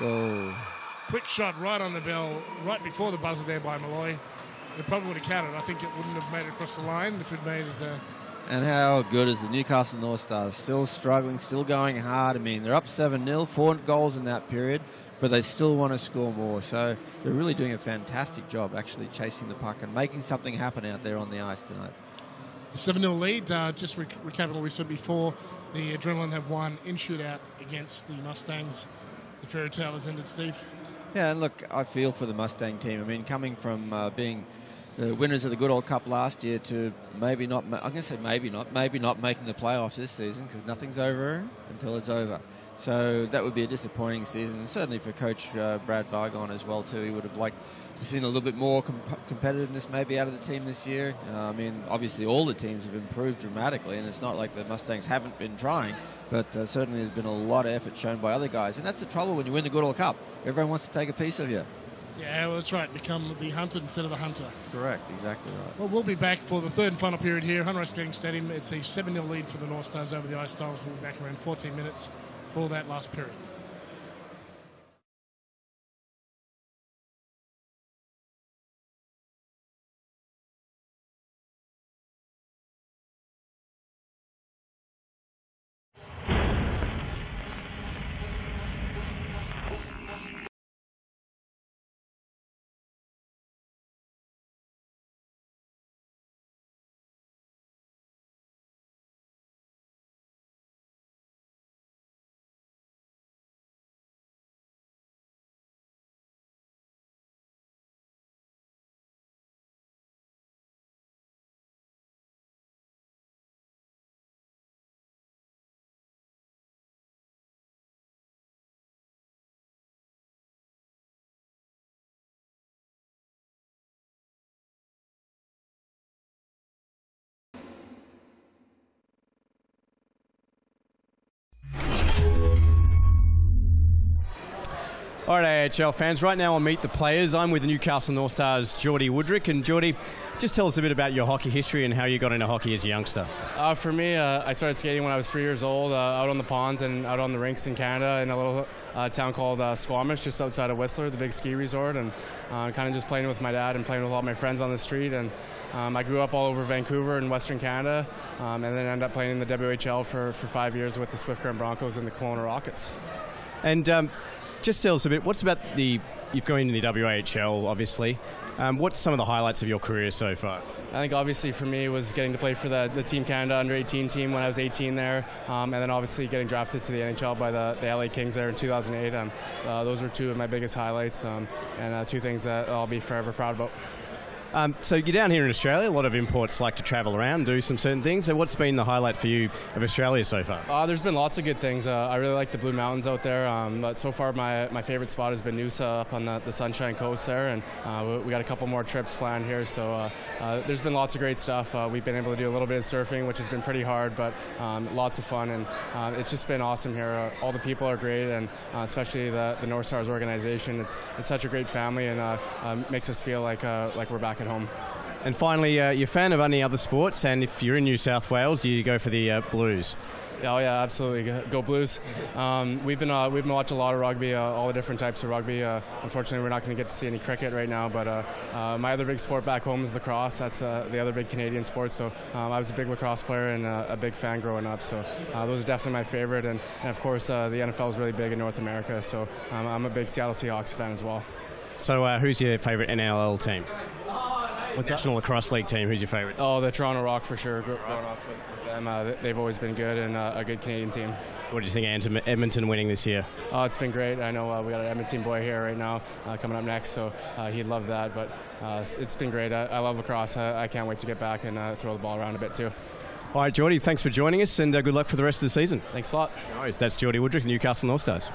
Oh. Quick shot right on the bell, right before the buzzer there by Malloy. It probably would have counted. I think it wouldn't have made it across the line if it made it... Uh, And how good is the Newcastle North Stars? Still struggling, still going hard. I mean, they're up seven nil, four goals in that period, but they still want to score more. So they're really doing a fantastic job actually chasing the puck and making something happen out there on the ice tonight. The seven nil lead, uh, just rec recapping what we said before, the Adrenaline have won in shootout against the Mustangs. The fairy tale has ended, Steve. Yeah, and look, I feel for the Mustang team. I mean, coming from uh, being... the winners of the good old cup last year to maybe not, I'm going to say maybe not, maybe not making the playoffs this season because nothing's over until it's over. So that would be a disappointing season, certainly for Coach uh, Brad Vargon as well too. He would have liked to seen a little bit more comp competitiveness maybe out of the team this year. Uh, I mean, obviously all the teams have improved dramatically, and it's not like the Mustangs haven't been trying, but uh, certainly there's been a lot of effort shown by other guys. And that's the trouble when you win the Goodall Cup. Everyone wants to take a piece of you. Yeah, well, that's right. Become the hunted instead of the hunter. Correct, exactly right. Well, we'll be back for the third and final period here. Hunter Ice Skating Stadium, it's a seven nil lead for the North Stars over the Ice Dogs. We'll be back around fourteen minutes for that last period. All right, A H L fans, right now on Meet the Players, I'm with the Newcastle North Stars' Jordy Woodrick. And Jordy, just tell us a bit about your hockey history and how you got into hockey as a youngster. Uh, for me, uh, I started skating when I was three years old, uh, out on the ponds and out on the rinks in Canada in a little uh, town called uh, Squamish, just outside of Whistler, the big ski resort, and uh, kind of just playing with my dad and playing with all my friends on the street. And um, I grew up all over Vancouver and Western Canada, um, and then ended up playing in the W H L for, for five years with the Swift Current Broncos and the Kelowna Rockets. And... Um, Just tell us a bit, what's about the, you've gone into the W A H L, obviously. Um, what's some of the highlights of your career so far? I think obviously for me was getting to play for the, the Team Canada under eighteen team when I was eighteen there, um, and then obviously getting drafted to the N H L by the, the L A Kings there in two thousand eight. Um, uh, those were two of my biggest highlights, um, and uh, two things that I'll be forever proud about. Um, so you're down here in Australia, a lot of imports like to travel around, do some certain things. So what's been the highlight for you of Australia so far? Uh, there's been lots of good things. Uh, I really like the Blue Mountains out there, um, but so far my, my favorite spot has been Noosa up on the, the Sunshine Coast there, and uh, we, we got a couple more trips planned here. So uh, uh, there's been lots of great stuff. Uh, we've been able to do a little bit of surfing, which has been pretty hard, but um, lots of fun, and uh, it's just been awesome here. Uh, all the people are great, and uh, especially the, the North Stars organization. It's, it's such a great family, and uh, uh, makes us feel like, uh, like we're back at home. And finally, uh, you're a fan of any other sports, and if you're in New South Wales, you go for the uh, Blues. Oh yeah, absolutely. Go Blues. Um, we've been uh, we've been watching a lot of rugby, uh, all the different types of rugby. Uh, unfortunately, we're not going to get to see any cricket right now. But uh, uh, my other big sport back home is lacrosse. That's uh, the other big Canadian sport. So um, I was a big lacrosse player and uh, a big fan growing up. So uh, those are definitely my favorite. And, and of course, uh, the N F L is really big in North America. So um, I'm a big Seattle Seahawks fan as well. So uh, who's your favourite N L L team? What's National that? Lacrosse League team, who's your favourite? Oh, the Toronto Rock for sure. Growing up with them, uh, they've always been good and uh, a good Canadian team. What do you think of Edmonton winning this year? Oh, it's been great. I know uh, we got an Edmonton boy here right now uh, coming up next, so uh, he'd love that. But uh, it's been great. I, I love lacrosse. I, I can't wait to get back and uh, throw the ball around a bit too. All right, Jordy, thanks for joining us, and uh, good luck for the rest of the season. Thanks a lot. All right, that's Jordy Woodrick, Newcastle North Stars.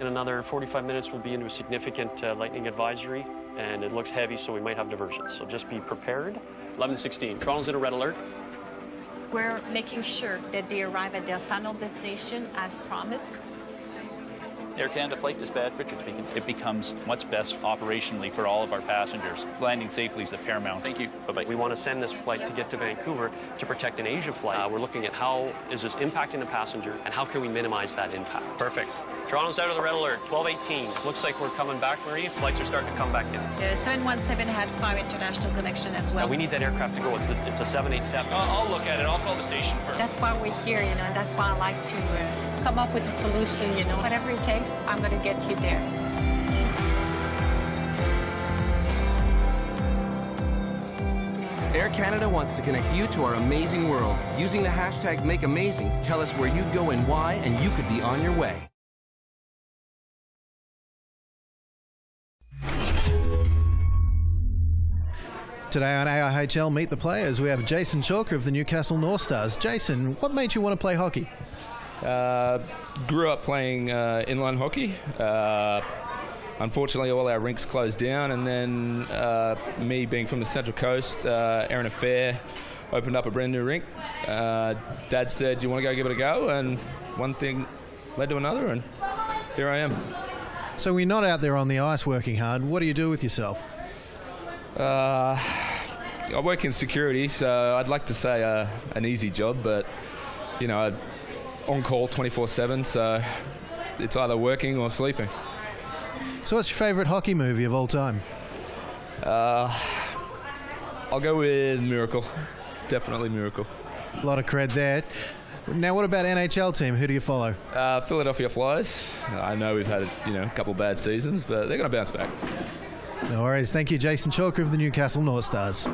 In another forty-five minutes, we'll be into a significant uh, lightning advisory, and it looks heavy, so we might have diversions. So just be prepared. eleven sixteen, Toronto's in a red alert. We're making sure that they arrive at their final destination as promised. Air Canada Flight Dispatch, Richard speaking. It becomes what's best operationally for all of our passengers. Landing safely is the paramount. Thank you. Bye-bye. We want to send this flight to get to Vancouver to protect an Asia flight. Uh, we're looking at how is this impacting the passenger and how can we minimize that impact. Perfect. Toronto's out of the red alert, twelve eighteen. Looks like we're coming back, Marie. Flights are starting to come back in. The seven one seven had five international connection as well. Uh, we need that aircraft to go. It's a, it's a seven eighty-seven. I'll, I'll look at it. I'll call the station first. That's why we're here, you know, and that's why I like to uh, come up with a solution, you know. Whatever it takes. I'm going to get you there. Air Canada wants to connect you to our amazing world. Using the hashtag MakeAmazing, tell us where you go and why, and you could be on your way. Today on A I H L Meet the Players, we have Jason Chalker of the Newcastle North Stars. Jason, what made you want to play hockey? Uh, grew up playing uh, inline hockey. Uh, unfortunately, all our rinks closed down, and then uh, me being from the Central Coast, uh, Erin Affair opened up a brand new rink. Uh, Dad said, "You want to go give it a go?" And one thing led to another, and here I am. So we're not out there on the ice working hard. What do you do with yourself? Uh, I work in security, so I'd like to say uh, an easy job, but you know. I, on call twenty-four seven, so it's either working or sleeping. So what's your favourite hockey movie of all time? Uh, I'll go with Miracle. Definitely Miracle. A lot of cred there. Now what about N H L team? Who do you follow? Uh, Philadelphia Flyers. I know we've had you know a couple bad seasons, but they're going to bounce back. No worries. Thank you, Jason Chalker of the Newcastle North Stars.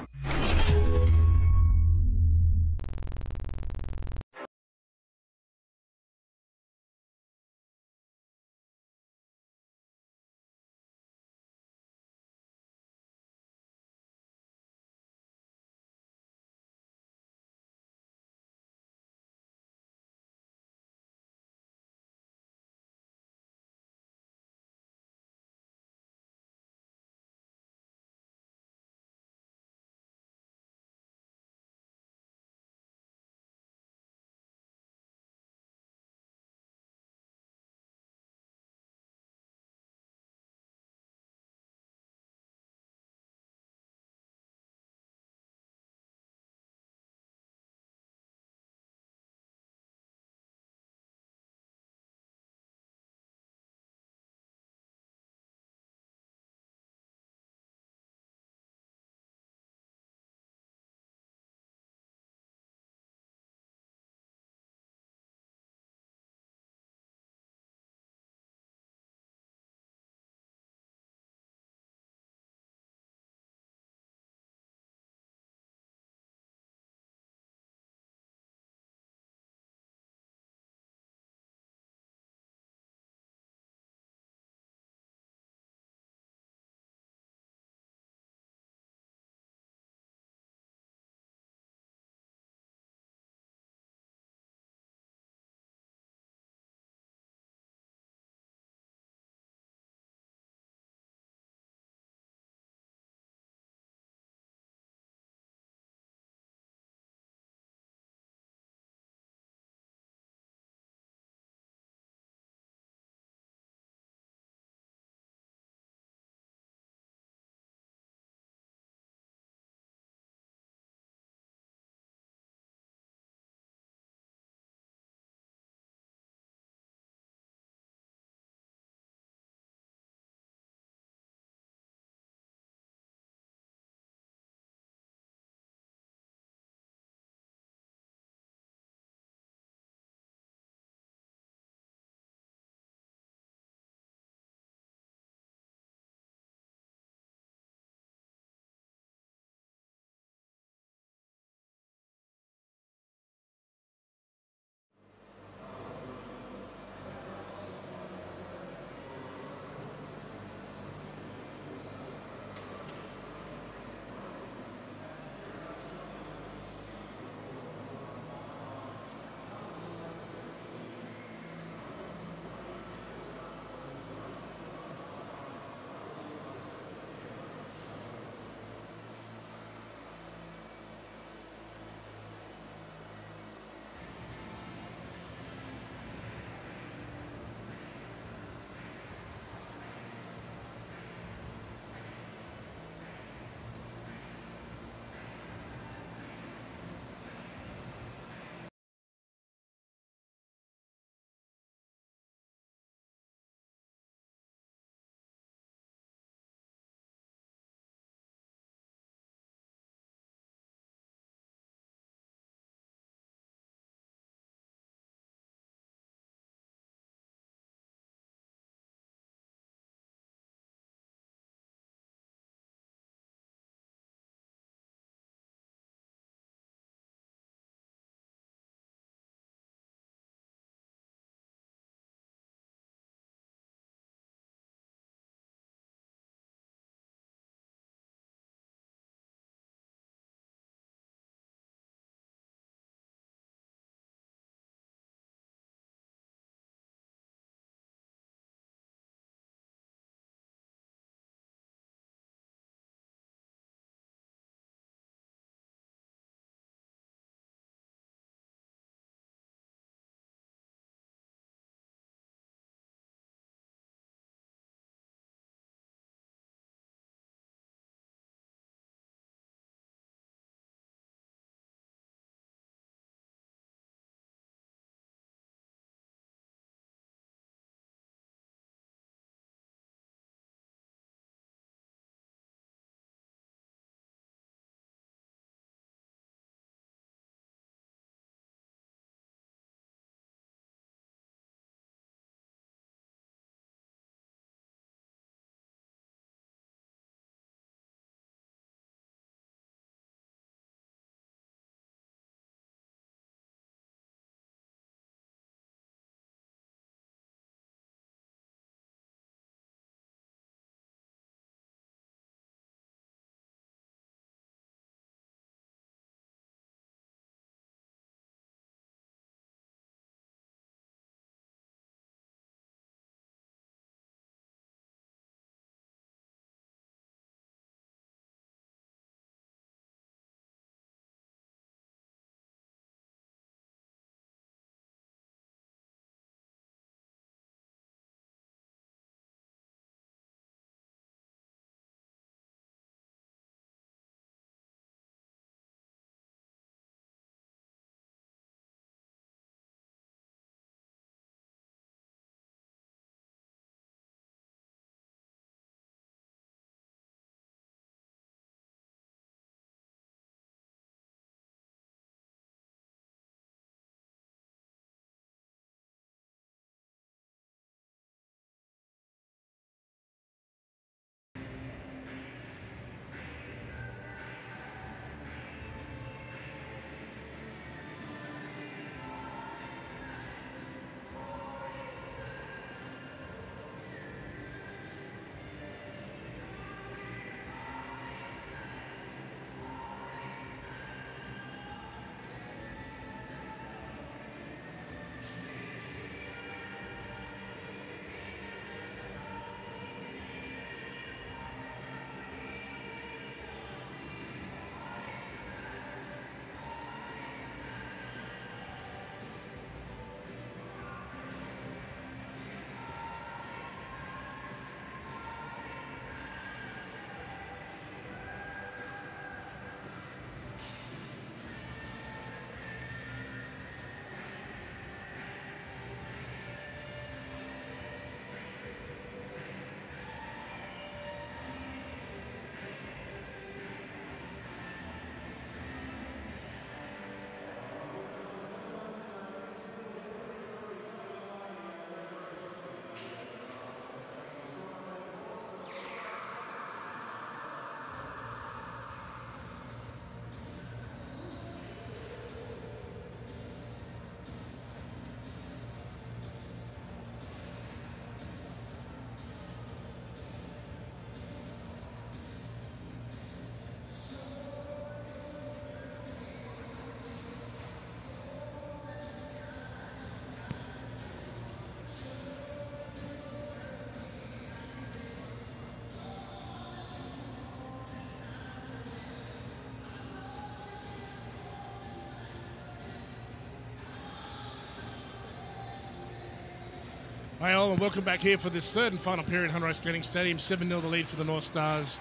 Hi all, and welcome back here for this third and final period. Hunter Ice Skating Stadium, seven nil the lead for the North Stars.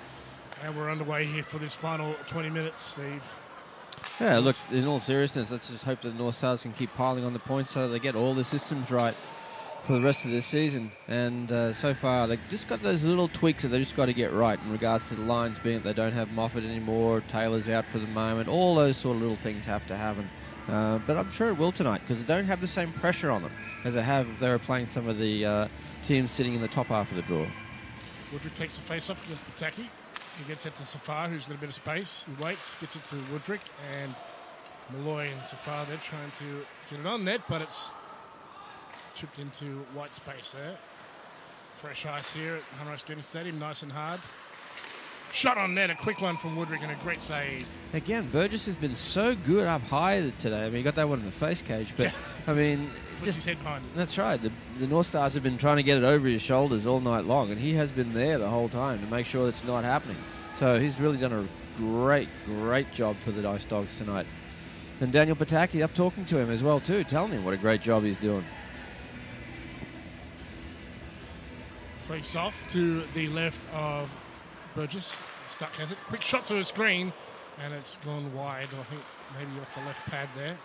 And we're underway here for this final twenty minutes, Steve. Yeah, look, in all seriousness, let's just hope that the North Stars can keep piling on the points so that they get all the systems right for the rest of this season. And uh, so far, they've just got those little tweaks that they've just got to get right in regards to the lines, being that they don't have Moffatt anymore, Taylor's out for the moment, all those sort of little things have to happen. Uh, but I'm sure it will tonight, because they don't have the same pressure on them as they have if they were playing some of the uh, teams sitting in the top half of the draw. Woodrick takes the face-off against Pataki. He gets it to Safar, who's got a bit of space. He waits, gets it to Woodrick, and Malloy and Safar, they're trying to get it on net, but it's chipped into white space there. Fresh ice here at Hunter Ice Skating Stadium, nice and hard. Shot on net, a quick one from Woodrick and a great save. Again, Burgess has been so good up high today. I mean, he got that one in the face cage, but, I mean... Just, his head behind him. That's right. The, the North Stars have been trying to get it over his shoulders all night long, and he has been there the whole time to make sure it's not happening. So he's really done a great, great job for the Ice Dogs tonight. And Daniel Pataki up talking to him as well, too, telling him what a great job he's doing. Face off to the left of Burgess. Stark has it. Quick shot to his screen, and it's gone wide, I think, maybe off the left pad there.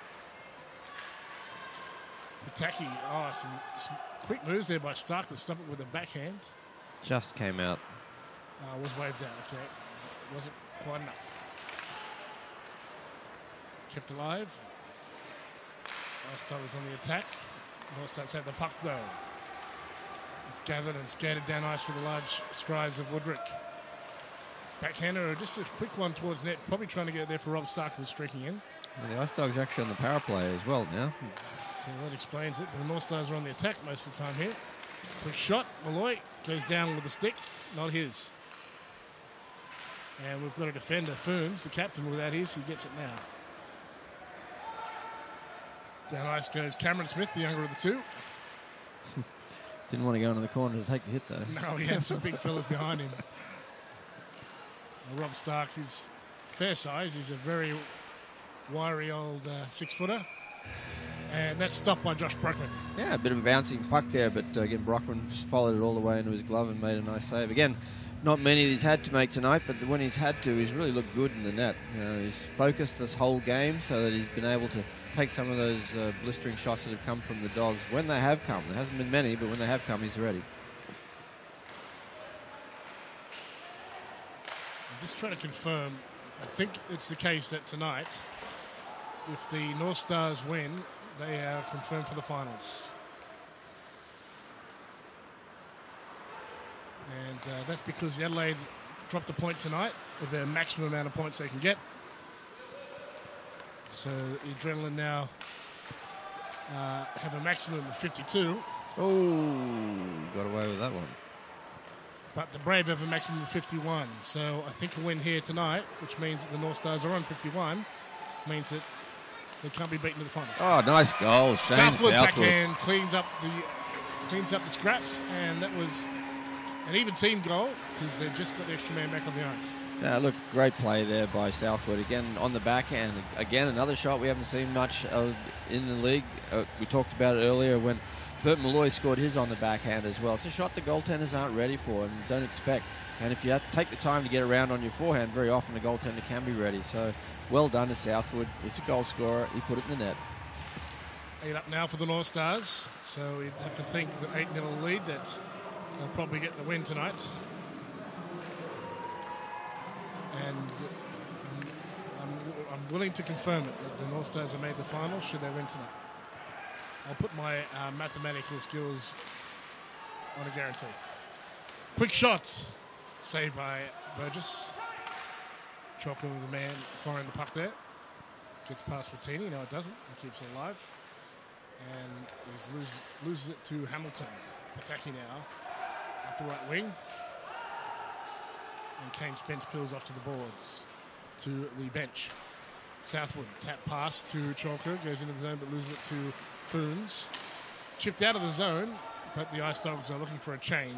Pataki, oh, some, some quick moves there by Stark to stump it with a backhand. Just came out. Uh, was waved out, okay. It wasn't quite enough. Kept alive. Ice Dogs on the attack. North Stars have the puck, though. It's gathered and skated down ice with the large strides of Woodrick. Backhander, just a quick one towards net. Probably trying to get it there for Rob Stark, who's streaking in. And the Ice Dogs actually on the power play as well now. Yeah. So that explains it. The North Stars are on the attack most of the time here. Quick shot. Malloy goes down with the stick. Not his. And we've got a defender, Foons, the captain, without his. He gets it now. Down ice goes Cameron Smith, the younger of the two. Didn't want to go into the corner to take the hit, though. No, he had some big fellas behind him. Well, Rob Stark is fair size. He's a very wiry old uh, six-footer. And that's stopped by Josh Brockman. Yeah, a bit of a bouncing puck there, but uh, again, Brockman followed it all the way into his glove and made a nice save. Again, not many he's had to make tonight, but when he's had to, he's really looked good in the net. You know, he's focused this whole game so that he's been able to take some of those uh, blistering shots that have come from the Dogs. When they have come, there hasn't been many, but when they have come, he's ready. I'm just trying to confirm. I think it's the case that tonight, if the North Stars win, they are confirmed for the finals. And uh, that's because Adelaide dropped a point tonight with their maximum amount of points they can get. So Adrenaline now uh, have a maximum of fifty-two. Oh, got away with that one. But the Brave have a maximum of fifty-one. So I think a win here tonight, which means that the North Stars are on fifty-one, means that they can't be beaten to the finals. Oh, nice goal. Shane Southwood, Southwood backhand cleans up the cleans up the scraps, and that was an even team goal because they've just got the extra man back on the ice. Yeah, look, great play there by Southwood. Again, on the backhand. Again, another shot we haven't seen much of in the league. Uh, we talked about it earlier when Bert Malloy scored his on the backhand as well. It's a shot the goaltenders aren't ready for and don't expect. And if you have to take the time to get around on your forehand, very often a goaltender can be ready. So well done to Southwood. It's a goal scorer. He put it in the net. Eight up now for the North Stars. So we'd have to think that eight nil lead, that they'll probably get the win tonight. And I'm, I'm willing to confirm it, that the North Stars have made the final should they win tonight. I'll put my uh, mathematical skills on a guarantee. Quick shot. Saved by Burgess. Chalker with the man firing the puck there. Gets past Wattini. No, it doesn't. He keeps it alive. And he loses, loses it to Hamilton. Pataki now. Up the right wing. And Kane Spence peels off to the boards. To the bench. Southwood. Tap pass to Chalker. Goes into the zone but loses it to Foons. Chipped out of the zone. But the Ice Dogs are looking for a change.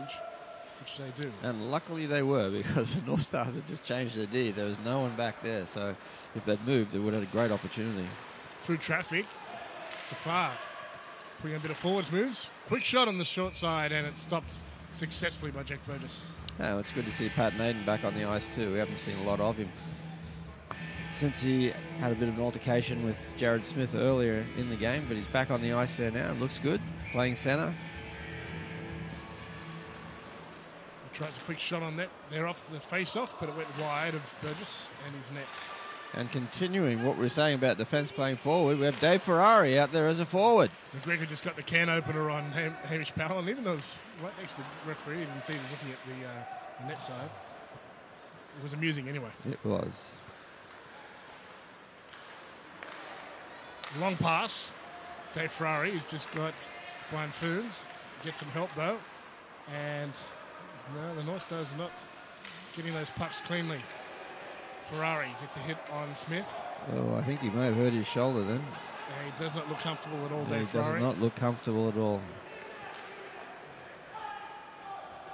Which they do. And luckily they were, because the North Stars had just changed their D. There was no one back there, so if they'd moved, they would have had a great opportunity. Through traffic, Safar Quick, a bit of forwards moves. Quick shot on the short side, and it's stopped successfully by Jake Burgess. Oh, it's good to see Pat Naden back on the ice too. We haven't seen a lot of him since he had a bit of an altercation with Jared Smith earlier in the game, but he's back on the ice there now. It looks good, playing centre. Tries a quick shot on net. They're off the face-off, but it went wide of Burgess and his net. And continuing what we were saying about defence playing forward, we have Dave Ferrari out there as a forward. McGregor just got the can opener on Ham Hamish Powell, and even though it's right next to the referee, you can see he's looking at the, uh, the net side. It was amusing anyway. It was. Long pass. Dave Ferrari has just got Brian Foons. Gets some help, though. And no, the North Stars are not getting those pucks cleanly. Ferrari gets a hit on Smith. Oh, I think he may have hurt his shoulder then. And he does not look comfortable at all, no, Dave Ferrari. He does not look comfortable at all.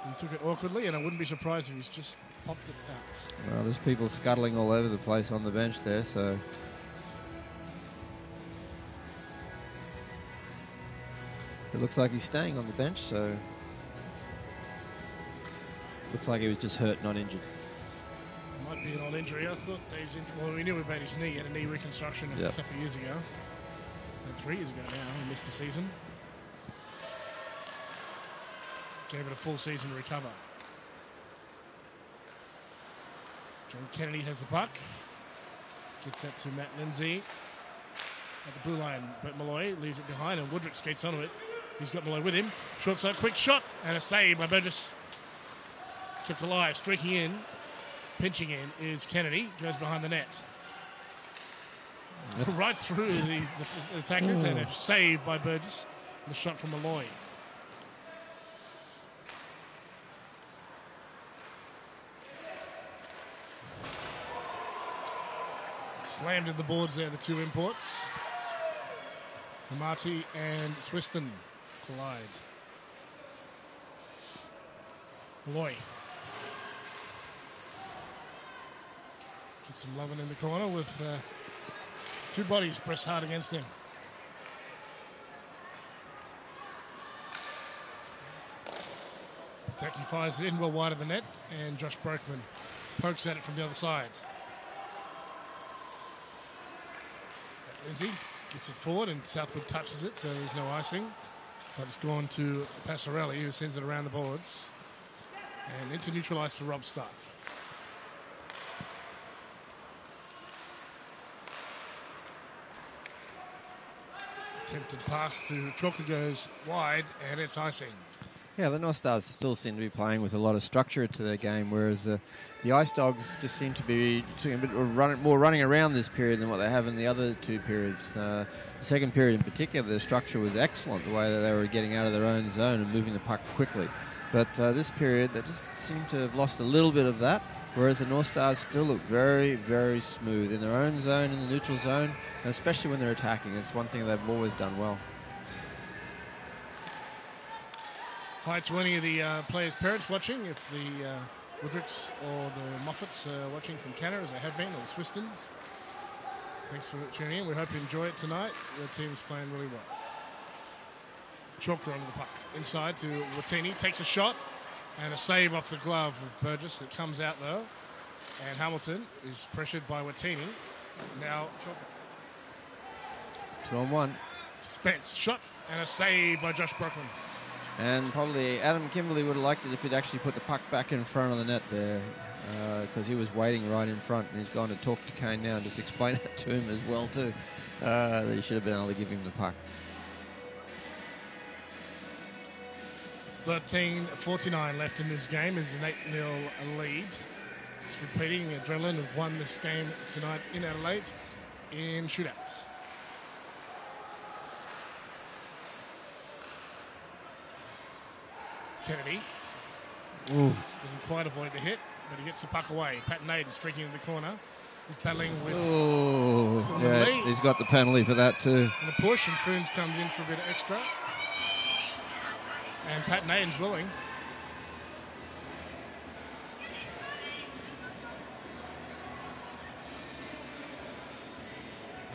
He took it awkwardly, and I wouldn't be surprised if he's just popped it out. Well, there's people scuttling all over the place on the bench there, so... It looks like he's staying on the bench, so... Looks like he was just hurt, not injured. Might be an old injury. I thought Dave's injured. Well, we knew about his knee. He had a knee reconstruction yep. a couple of years ago. And three years ago now, he missed the season. Gave it a full season to recover. John Kennedy has the puck. Gets that to Matt Lindsay. At the blue line, Bert Malloy leaves it behind, and Woodrick skates onto it. He's got Malloy with him. Short side, quick shot, and a save by Burgess. Kept alive, streaking in, pinching in is Kennedy. Goes behind the net, right through the, the, the attackers, and a save by Burgess. The shot from Malloy. Slammed in the boards there. The two imports, Hamati and Swiston, collide. Malloy. Get some loving in the corner with uh, two bodies pressed hard against him. Pataki fires it in well wide of the net, and Josh Brockman pokes at it from the other side. Lindsay gets it forward, and Southwood touches it, so there's no icing. But it's gone to Passarelli, who sends it around the boards. And into neutral ice for Rob Stark. Attempted pass to Chalker, goes wide, and it's icing. Yeah, the North Stars still seem to be playing with a lot of structure to their game, whereas the, the Ice Dogs just seem to be doing a bit of run, more running around this period than what they have in the other two periods. Uh, the second period in particular, the structure was excellent, the way that they were getting out of their own zone and moving the puck quickly. But uh, this period, they just seem to have lost a little bit of that, whereas the North Stars still look very, very smooth in their own zone, in the neutral zone, and especially when they're attacking. It's one thing they've always done well. Hi to any of the uh, players' parents watching, if the uh, Woodricks or the Moffats are watching from Canada, as they have been, or the Swistons. Thanks for tuning in. We hope you enjoy it tonight. Your team's playing really well. Chalker under the puck. Inside to Wattini. Takes a shot and a save off the glove of Burgess. That comes out, though. And Hamilton is pressured by Wattini. Now Chalker. Two on one. Spence. Shot and a save by Josh Brockman. And probably Adam Kimberley would have liked it if he'd actually put the puck back in front of the net there, because uh, he was waiting right in front, and he's going to talk to Kane now and just explain that to him as well, too, uh, that he should have been able to give him the puck. thirteen forty-nine left in this game is an eight nil lead. Just repeating, Adrenaline have won this game tonight in Adelaide in shootouts. Kennedy. Ooh. Doesn't quite avoid the hit, but he gets the puck away. Pat Naden streaking in the corner. He's battling with... Ooh. Yeah, he's got the penalty for that too. And the push, and Foons comes in for a bit of extra. And Pat Naden's willing.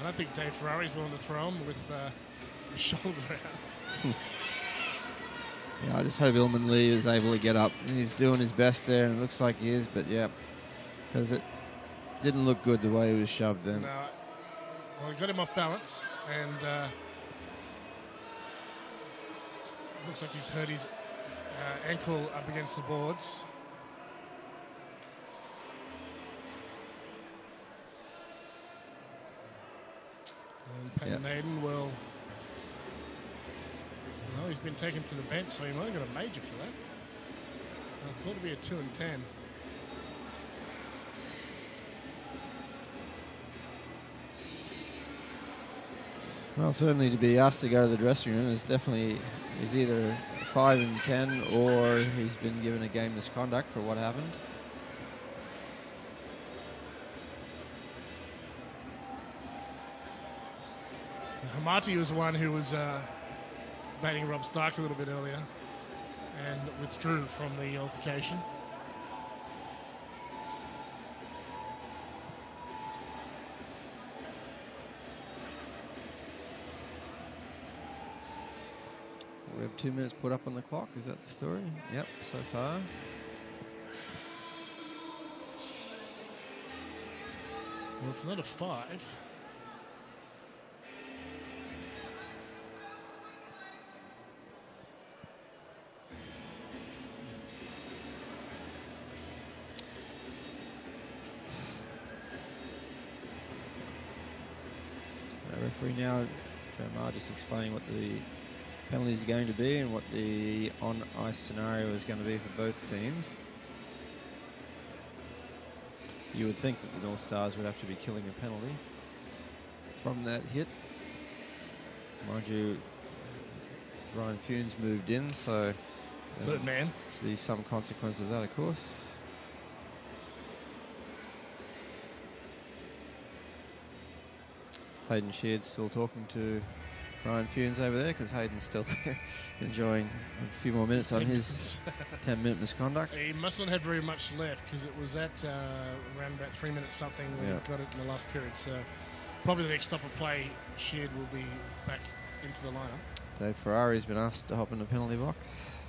I don't think Dave Ferrari's willing to throw him with uh, his shoulder out. Yeah, I just hope Illman Lee is able to get up. And he's doing his best there, and it looks like he is, but yeah, because it didn't look good the way he was shoved in. No. Well, he got him off balance, and uh, looks like he's hurt his uh, ankle up against the boards. And Pat yep. Naden will... Well, he's been taken to the bench, so he might have got a major for that. I thought it'd be a two and ten. Well, certainly to be asked to go to the dressing room is definitely he's either five and ten or he's been given a game misconduct for what happened. Hamati was the one who was uh, baiting Rob Stark a little bit earlier and withdrew from the altercation. We have two minutes put up on the clock. Is that the story? Yep, so far. Well, it's not a five. Referee now, Joe Maher, just explaining what the penalties are going to be and what the on-ice scenario is going to be for both teams. You would think that the North Stars would have to be killing a penalty from that hit. Mind you, Brian Foons moved in, so there man. See some consequence of that, of course. Hayden Sheard still talking to Brian Foons over there because Hayden's still there enjoying a few more minutes on his ten minute misconduct. He must not have very much left because it was at uh, around about three minutes something when yeah. he got it in the last period. So probably the next stop of play, Sheard will be back into the lineup. Dave Ferrari's been asked to hop in the penalty box.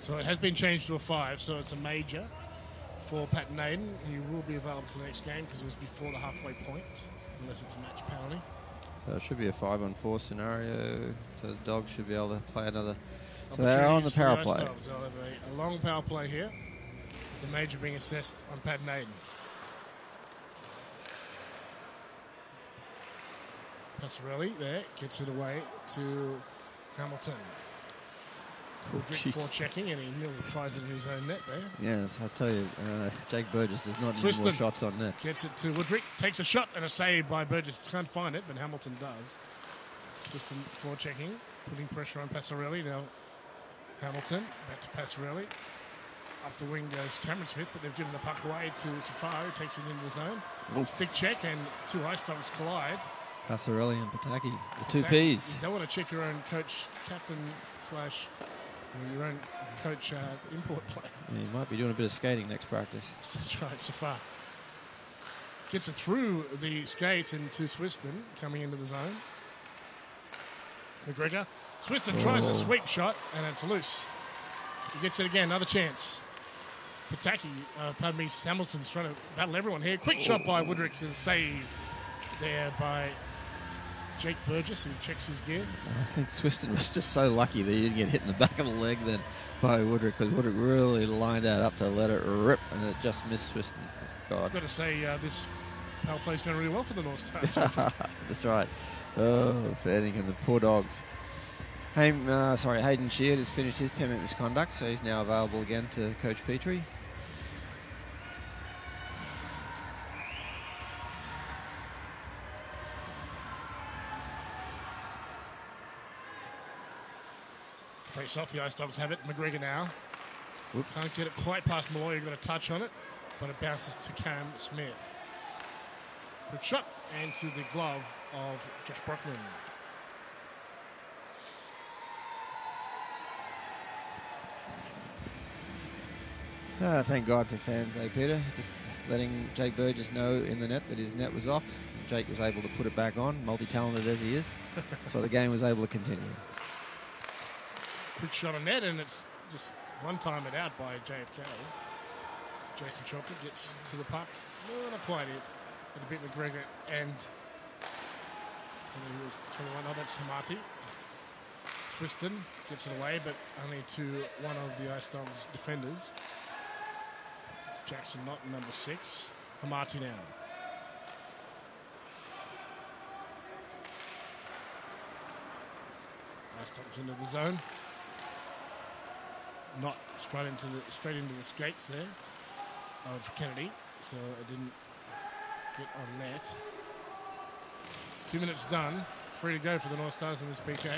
So it has been changed to a five, so it's a major. For Pat Naden, he will be available for the next game because it was before the halfway point, unless it's a match penalty. So it should be a five on four scenario, so the Dogs should be able to play another. So they're on the power play. So they'll have a, a long power play here, with the major being assessed on Pat Naden. Passarelli there, gets it away to Hamilton. Oh, for checking, and he nearly fires it in his own net there. Yes, I'll tell you, uh, Jake Burgess does not need more shots on net. Gets it to Woodrick, takes a shot and a save by Burgess. Can't find it, but Hamilton does. Swiston for checking, putting pressure on Passarelli. Now Hamilton, back to Passarelli. Up the wing goes Cameron Smith, but they've given the puck away to Safar, who takes it into the zone. Ooh. Stick check, and two Ice Dogs collide. Passarelli and Pataki, the Pataki, two Ps. You don't want to check your own coach, captain slash... Your own coach uh, import player. Yeah, you might be doing a bit of skating next practice. That's right, Safar. Gets it through the skates into Swiston, coming into the zone. McGregor. Swiston oh. tries a sweep shot, and it's loose. He gets it again, another chance. Pataki, uh, pardon me, Hamilton's trying to battle everyone here. Quick oh. shot by Woodrick, and save there by... Jake Burgess, who checks his gear. I think Swiston was just so lucky that he didn't get hit in the back of the leg then by Woodrick, because Woodrick really lined that up to let it rip, and it just missed Swiston. God. I've got to say, uh, this power play's going really well for the North Stars. That's right. Oh, Fanning and the poor Dogs. Hey, uh, sorry, Hayden Sheard has finished his ten minute misconduct, so he's now available again to Coach Petrie. Face off, the Ice Dogs have it. McGregor now. Whoops. Can't get it quite past Malloy, who got a touch on it, but it bounces to Cam Smith. Good shot, and to the glove of Josh Brockman. Ah, thank God for fans, eh, Peter? Just letting Jake Burgess know in the net that his net was off. Jake was able to put it back on, multi-talented as he is. So the game was able to continue. Quick shot on net, and it's just one time it out by J F K. Jason Chalker gets to the puck. No, not quite it. And a bit McGregor and... He was twenty-one. Oh, that's Hamati. Swiston gets it away, but only to one of the Ice Dogs defenders. It's Jackson Knott, number six. Hamati now. Ice Dogs into the zone. Knott straight into the straight into the skates there of Kennedy, so it didn't get on net. Two minutes done. Three to go for the North Stars in this P K.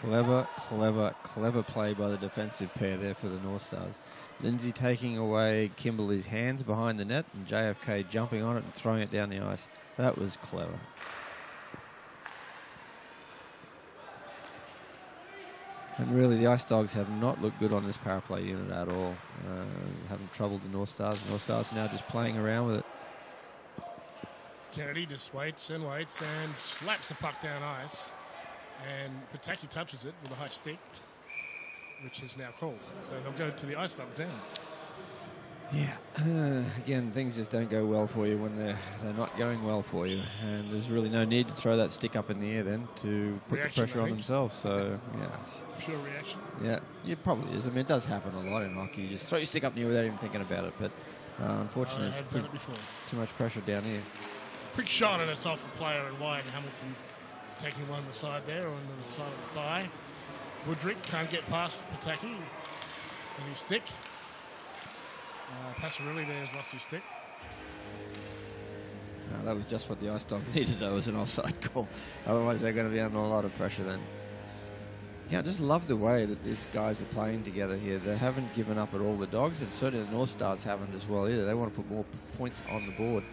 Clever, clever, clever play by the defensive pair there for the North Stars. Lindsay taking away Kimberley's hands behind the net, and J F K jumping on it and throwing it down the ice. That was clever. And really, the Ice Dogs have not looked good on this power play unit at all. Uh, having trouble the North Stars. North Stars now just playing around with it. Kennedy just waits and waits and slaps the puck down ice, and Pataki touches it with a high stick, which is now called. So they'll go to the Ice Dogs down. Yeah, uh, again, things just don't go well for you when they're, they're not going well for you, and there's really no need to throw that stick up in the air then to put reaction, the pressure on themselves. So, yeah. Pure reaction. Yeah, it probably is. I mean, it does happen a lot in hockey. You just throw your stick up in the air without even thinking about it, but uh, unfortunately, uh, it's too, too much pressure down here. Quick shot, and it's off a player and wide. Hamilton taking one on the side there, on the side of the thigh. Woodrick can't get past Pataki and his stick. Uh, Passarelli there has lost his stick. No, that was just what the Ice Dogs needed, though, as an offside call. Otherwise, they're going to be under a lot of pressure then. Yeah, I just love the way that these guys are playing together here. They haven't given up at all, the Dogs, and certainly the North Stars haven't as well either. They want to put more points on the board.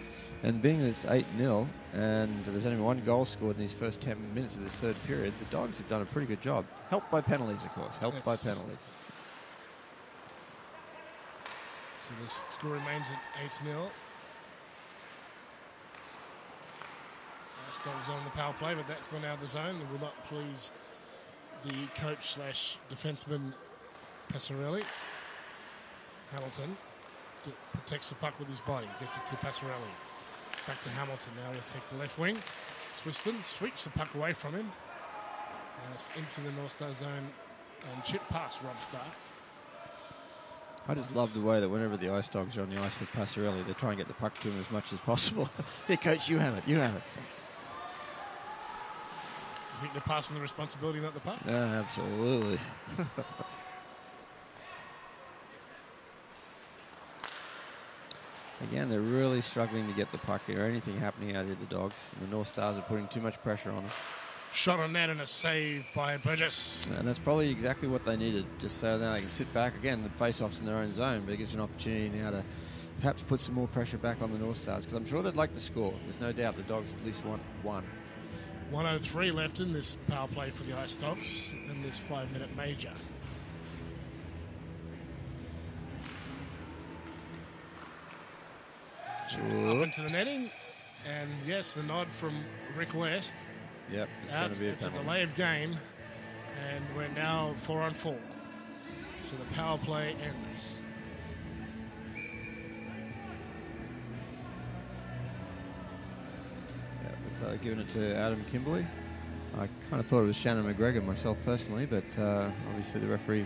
And being that it's eight nil and there's only one goal scored in these first ten minutes of this third period, the Dogs have done a pretty good job. Helped by penalties, of course. Helped yes. by penalties. So the score remains at eight nil. Ice Dogs on the power play, but that's gone out of the zone. It will not please the coach slash defenseman Passarelli. Hamilton protects the puck with his body. Gets it to Passarelli. Back to Hamilton. Now he'll take the left wing. Swiston sweeps the puck away from him. And it's into the North Star zone and chip past Rob Stark. I just love the way that whenever the Ice Dogs are on the ice with Passarelli, they try and get the puck to him as much as possible. Here, coach, you have it. You have it. You think they're passing the responsibility, not the puck? No, absolutely. Again, they're really struggling to get the puck here. Anything happening out here, the Dogs. The North Stars are putting too much pressure on them. Shot on net and a save by Burgess. And that's probably exactly what they needed, just so now they can sit back again. The face-off's in their own zone, but it gives an opportunity now to perhaps put some more pressure back on the North Stars, because I'm sure they'd like to score. There's no doubt the Dogs at least want one. one oh three left in this power play for the Ice Dogs in this five-minute major. Up into the netting, and yes, the nod from Rick West. Yep, it's going to be a It's penalty. A delay of game, and we're now four on four. So the power play ends. Yeah, looks like they're giving it to Adam Kimberley. I kind of thought it was Shannon McGregor myself personally, but uh, obviously the referee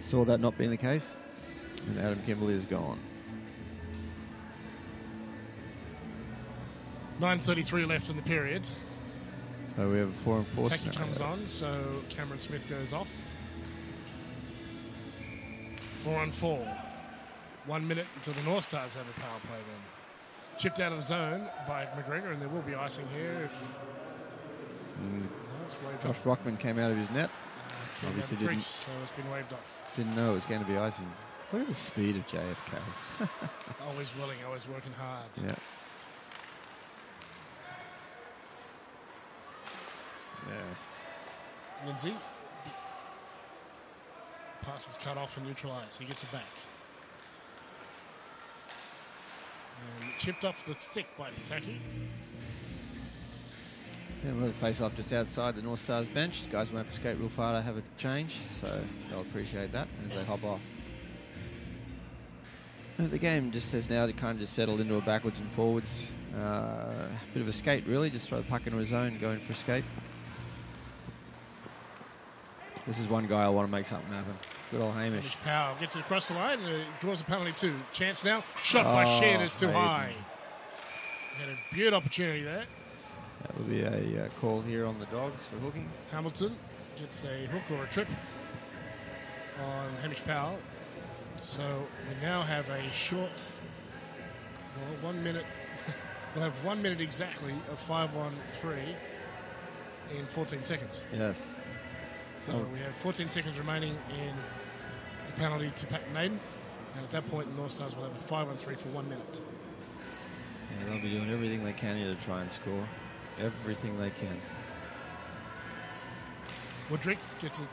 saw that not being the case, and Adam Kimberley is gone. nine thirty-three left in the period. So we have a four and four. Pataki comes on, so Cameron Smith goes off. Four on four. One minute until the North Stars have a power play then. Chipped out of the zone by McGregor, and there will be icing here. If mm. no, Josh Brockman came out of his net. Uh, Obviously didn't. Crease, so it's been waved off. Didn't know it was going to be icing. Look at the speed of J F K. Always willing, always working hard. Yeah. Yeah. Lindsay. Pass is cut off and neutralised. He gets it back. And chipped off the stick by Pataki. Yeah, we'll face off just outside the North Stars bench. The guys won't skate real far to have a change, so they'll appreciate that as they hop off. The game just has now kind of just settled into a backwards and forwards. Uh, bit of a skate, really. Just throw the puck into his zone, going for a skate. This is one guy I want to make something happen. Good old Hamish. Hamish Powell gets it across the line and draws a penalty too. Chance now. Shot oh, by Sheard is too Hayden. high. Had a beaut opportunity there. That will be a uh, call here on the Dogs for hooking. Hamilton gets a hook or a trip on Hamish Powell. So we now have a short, well, one minute. We'll have one minute exactly of five one three in fourteen seconds. Yes. So oh. we have fourteen seconds remaining in the penalty to Pat Naden. And at that point, the North Stars will have a five one three for one minute. Yeah, they'll be doing everything they can here to try and score. Everything they can. Woodrick gets it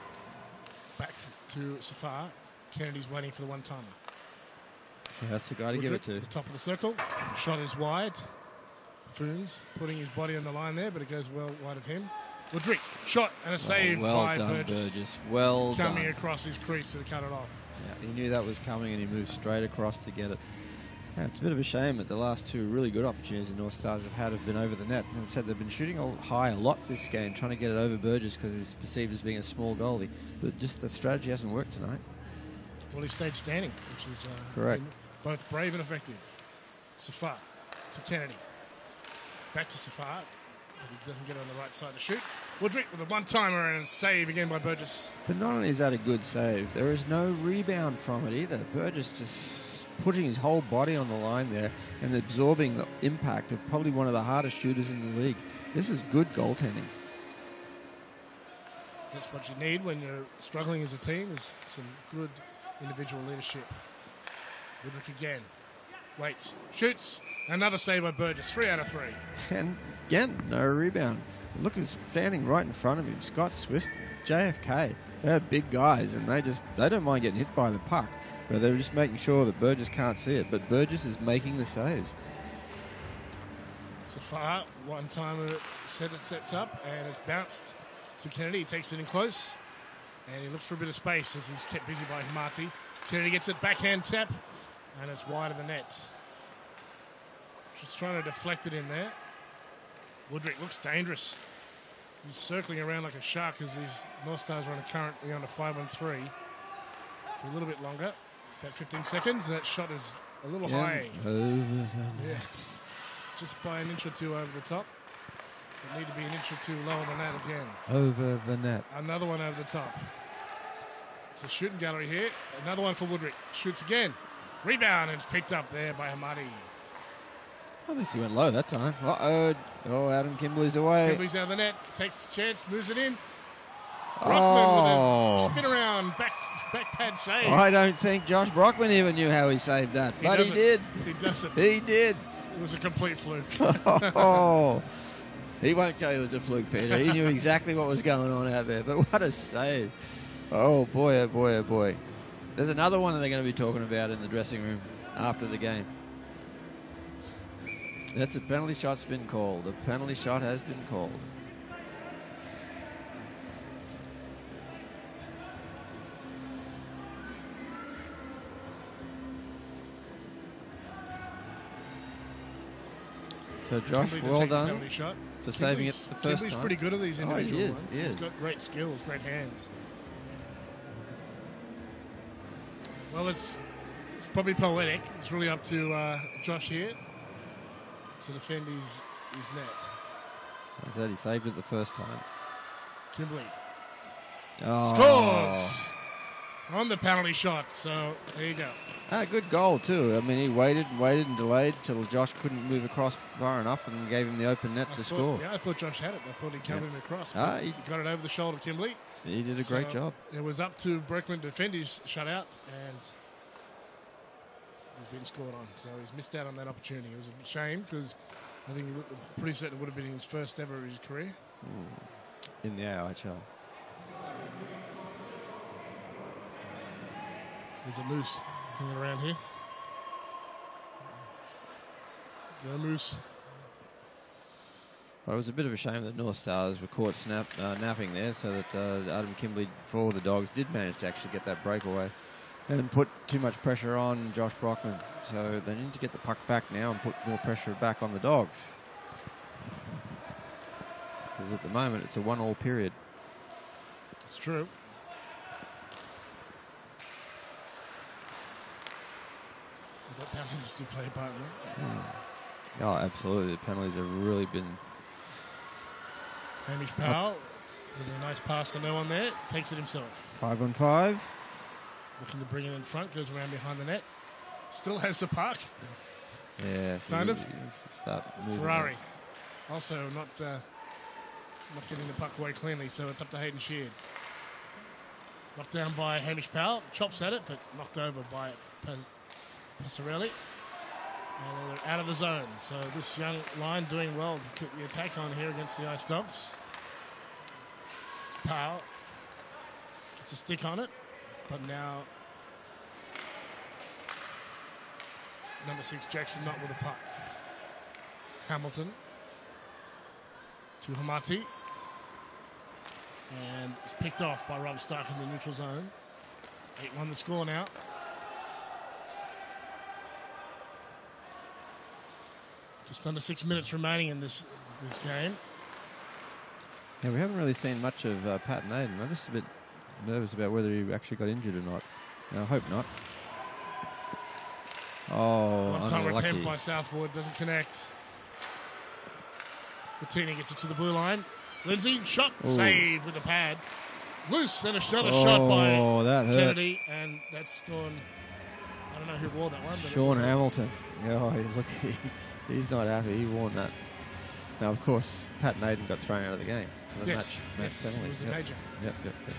back to Safar. Kennedy's waiting for the one-timer. Yeah, that's the guy to Woodrick, give it to. The top of the circle. Shot is wide. Foons putting his body on the line there, but it goes well wide of him. Woodrick, shot and a well, save well by done, Burgess. Burgess. Well coming done, Coming across his crease to cut it off. Yeah, he knew that was coming and he moved straight across to get it. Yeah, it's a bit of a shame that the last two really good opportunities the North Stars have had have been over the net. And said they've been shooting high a lot this game, trying to get it over Burgess because he's perceived as being a small goalie. But just the strategy hasn't worked tonight. Well, he stayed standing, which is uh, correct. Both brave and effective. Safar to Kennedy. Back to Safar. He doesn't get on the right side to shoot. Woodrick with a one-timer and a save again by Burgess. But not only is that a good save, there is no rebound from it either. Burgess just putting his whole body on the line there and absorbing the impact of probably one of the hardest shooters in the league. This is good goaltending. That's what you need when you're struggling as a team, is some good individual leadership. Woodrick again. Waits. Shoots. Another save by Burgess. Three out of three. And again, no rebound. Look, it's standing right in front of him. Scott Swiston, J F K. They're big guys, and they just they don't mind getting hit by the puck. But they're just making sure that Burgess can't see it. But Burgess is making the saves. So far, one timer set it sets up, and it's bounced to Kennedy. He takes it in close. And he looks for a bit of space as he's kept busy by Hamati. Kennedy gets it, backhand tap, and it's wide of the net. Just trying to deflect it in there. Woodrick looks dangerous. He's circling around like a shark as these North Stars are on a currently on a five one three for a little bit longer, about fifteen seconds. That shot is a little yeah, high. Over the net. Yeah. Just by an inch or two over the top. It need to be an inch or two lower than that again. Over the net. Another one over the top. It's a shooting gallery here. Another one for Woodrick. Shoots again. Rebound, and it's picked up there by Hamati. At least he went low that time. Uh-oh. Oh, Adam Kimberley's away. Kimberley's out of the net. Takes the chance. Moves it in. Brockman oh. with a spin around. Back, back pad save. I don't think Josh Brockman even knew how he saved that. He but doesn't. he did. He doesn't. He did. It was a complete fluke. Oh. He won't tell you it was a fluke, Peter. He knew exactly what was going on out there. But what a save. Oh, boy, oh, boy, oh, boy. There's another one that they're going to be talking about in the dressing room after the game. That's a penalty shot's been called. A penalty shot has been called. So Josh, well done for saving it the first time. He's pretty good at these individual oh, he is, ones. He is. He's got great skills, great hands. Well, it's it's probably poetic. It's really up to uh, Josh here to defend his, his net. I said he saved it the first time. Kimberley oh. scores on the penalty shot, so there you go. Ah, good goal too. I mean, he waited and waited and delayed till Josh couldn't move across far enough and gave him the open net I to thought, score. Yeah, I thought Josh had it. I thought he covered yeah. him across. Ah, he got it over the shoulder, Kimberley. He did a so great job. It was up to Breckland to defend his shutout, and he's been scored on. So he's missed out on that opportunity. It was a shame because I think he pretty certain it would have been his first ever of his career. Mm. In the A I H L. There's a moose hanging around here. Go Moose. Well, it was a bit of a shame that North Stars were caught snap, uh, napping there, so that uh, Adam Kimberley, for the Dogs, did manage to actually get that breakaway and put too much pressure on Josh Brockman. So they need to get the puck back now and put more pressure back on the Dogs. Because at the moment, it's a one-all period. It's true. The penalties do play a part in it. Mm. Oh, absolutely. The penalties have really been... Hamish Powell does a nice pass to no one there. Takes it himself. Five on five. Looking to bring it in front. Goes around behind the net. Still has the puck. Yeah. So kind of. Start Ferrari. Up. Also not uh, not getting the puck away cleanly, so it's up to Hayden Sheard. Knocked down by Hamish Powell. Chops at it, but knocked over by Passarelli. And they're out of the zone. So this young line doing well to keep the attack on here against the Ice Dogs. Powell gets a stick on it, but now number six Jackson not with the puck. Hamilton to Hamati, and it's picked off by Rob Stark in the neutral zone. eight one the score now. Just under six minutes remaining in this this game. Yeah, we haven't really seen much of uh, Pat Naden. I'm just a bit nervous about whether he actually got injured or not. No, I hope not. Oh, one time unlucky. Attempt by Southwood doesn't connect. Wattini gets it to the blue line. Lindsay shot. Ooh. Save with a pad. Loose and another oh, shot by that hurt. Kennedy, and that's gone. I don't know who wore that one. But Sean Hamilton. Oh, look. He's not happy. He won that. Now, of course, Pat Naden got thrown out of the game. The yes, match, match yes, it was yep. a major. Yep, yep, yep.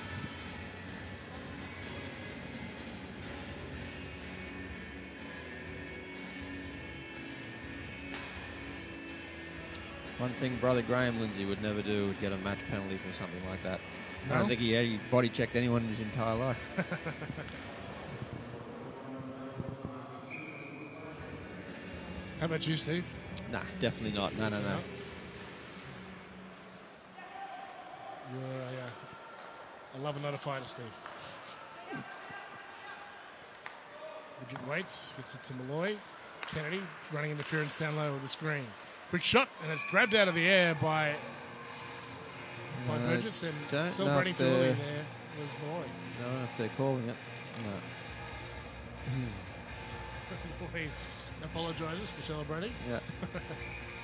One thing brother Graham Lindsay would never do would get a match penalty for something like that. No? I don't think he had he body checked anyone in his entire life. How about you, Steve? Nah, definitely not. No, no, no. You're a, uh, a lover, not a fighter, Steve. Woodrick waits, gets it to Malloy. Kennedy running interference down low with the screen. Quick shot, and it's grabbed out of the air by by no, Burgess, and celebrating to the lead there was Malloy. I don't know if they're calling it. No. Malloy apologises for celebrating. Yeah.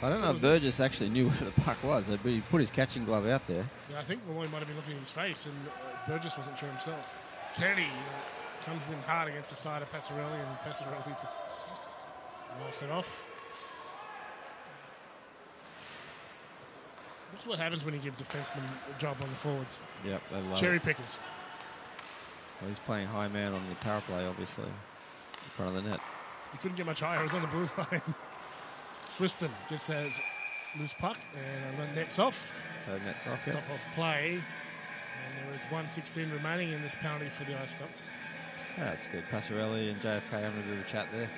I don't know if Burgess it? actually knew where the puck was. He put his catching glove out there. Yeah, I think Malloy might have been looking in his face, and uh, Burgess wasn't sure himself. Kennedy you know, comes in hard against the side of Passarelli, and Passarelli just knifes it off. That's what happens when you give defensemen a job on the forwards. Yep, they love Cherry it. pickers. Well, he's playing high man on the power play, obviously, in front of the net. He couldn't get much higher. It was on the blue line. Swiston gets that loose puck, and net's off. So net's off, Stop yeah. off play. And there is one sixteen remaining in this penalty for the Ice Dogs. Yeah, that's good. Passarelli and J F K having a bit of a chat there.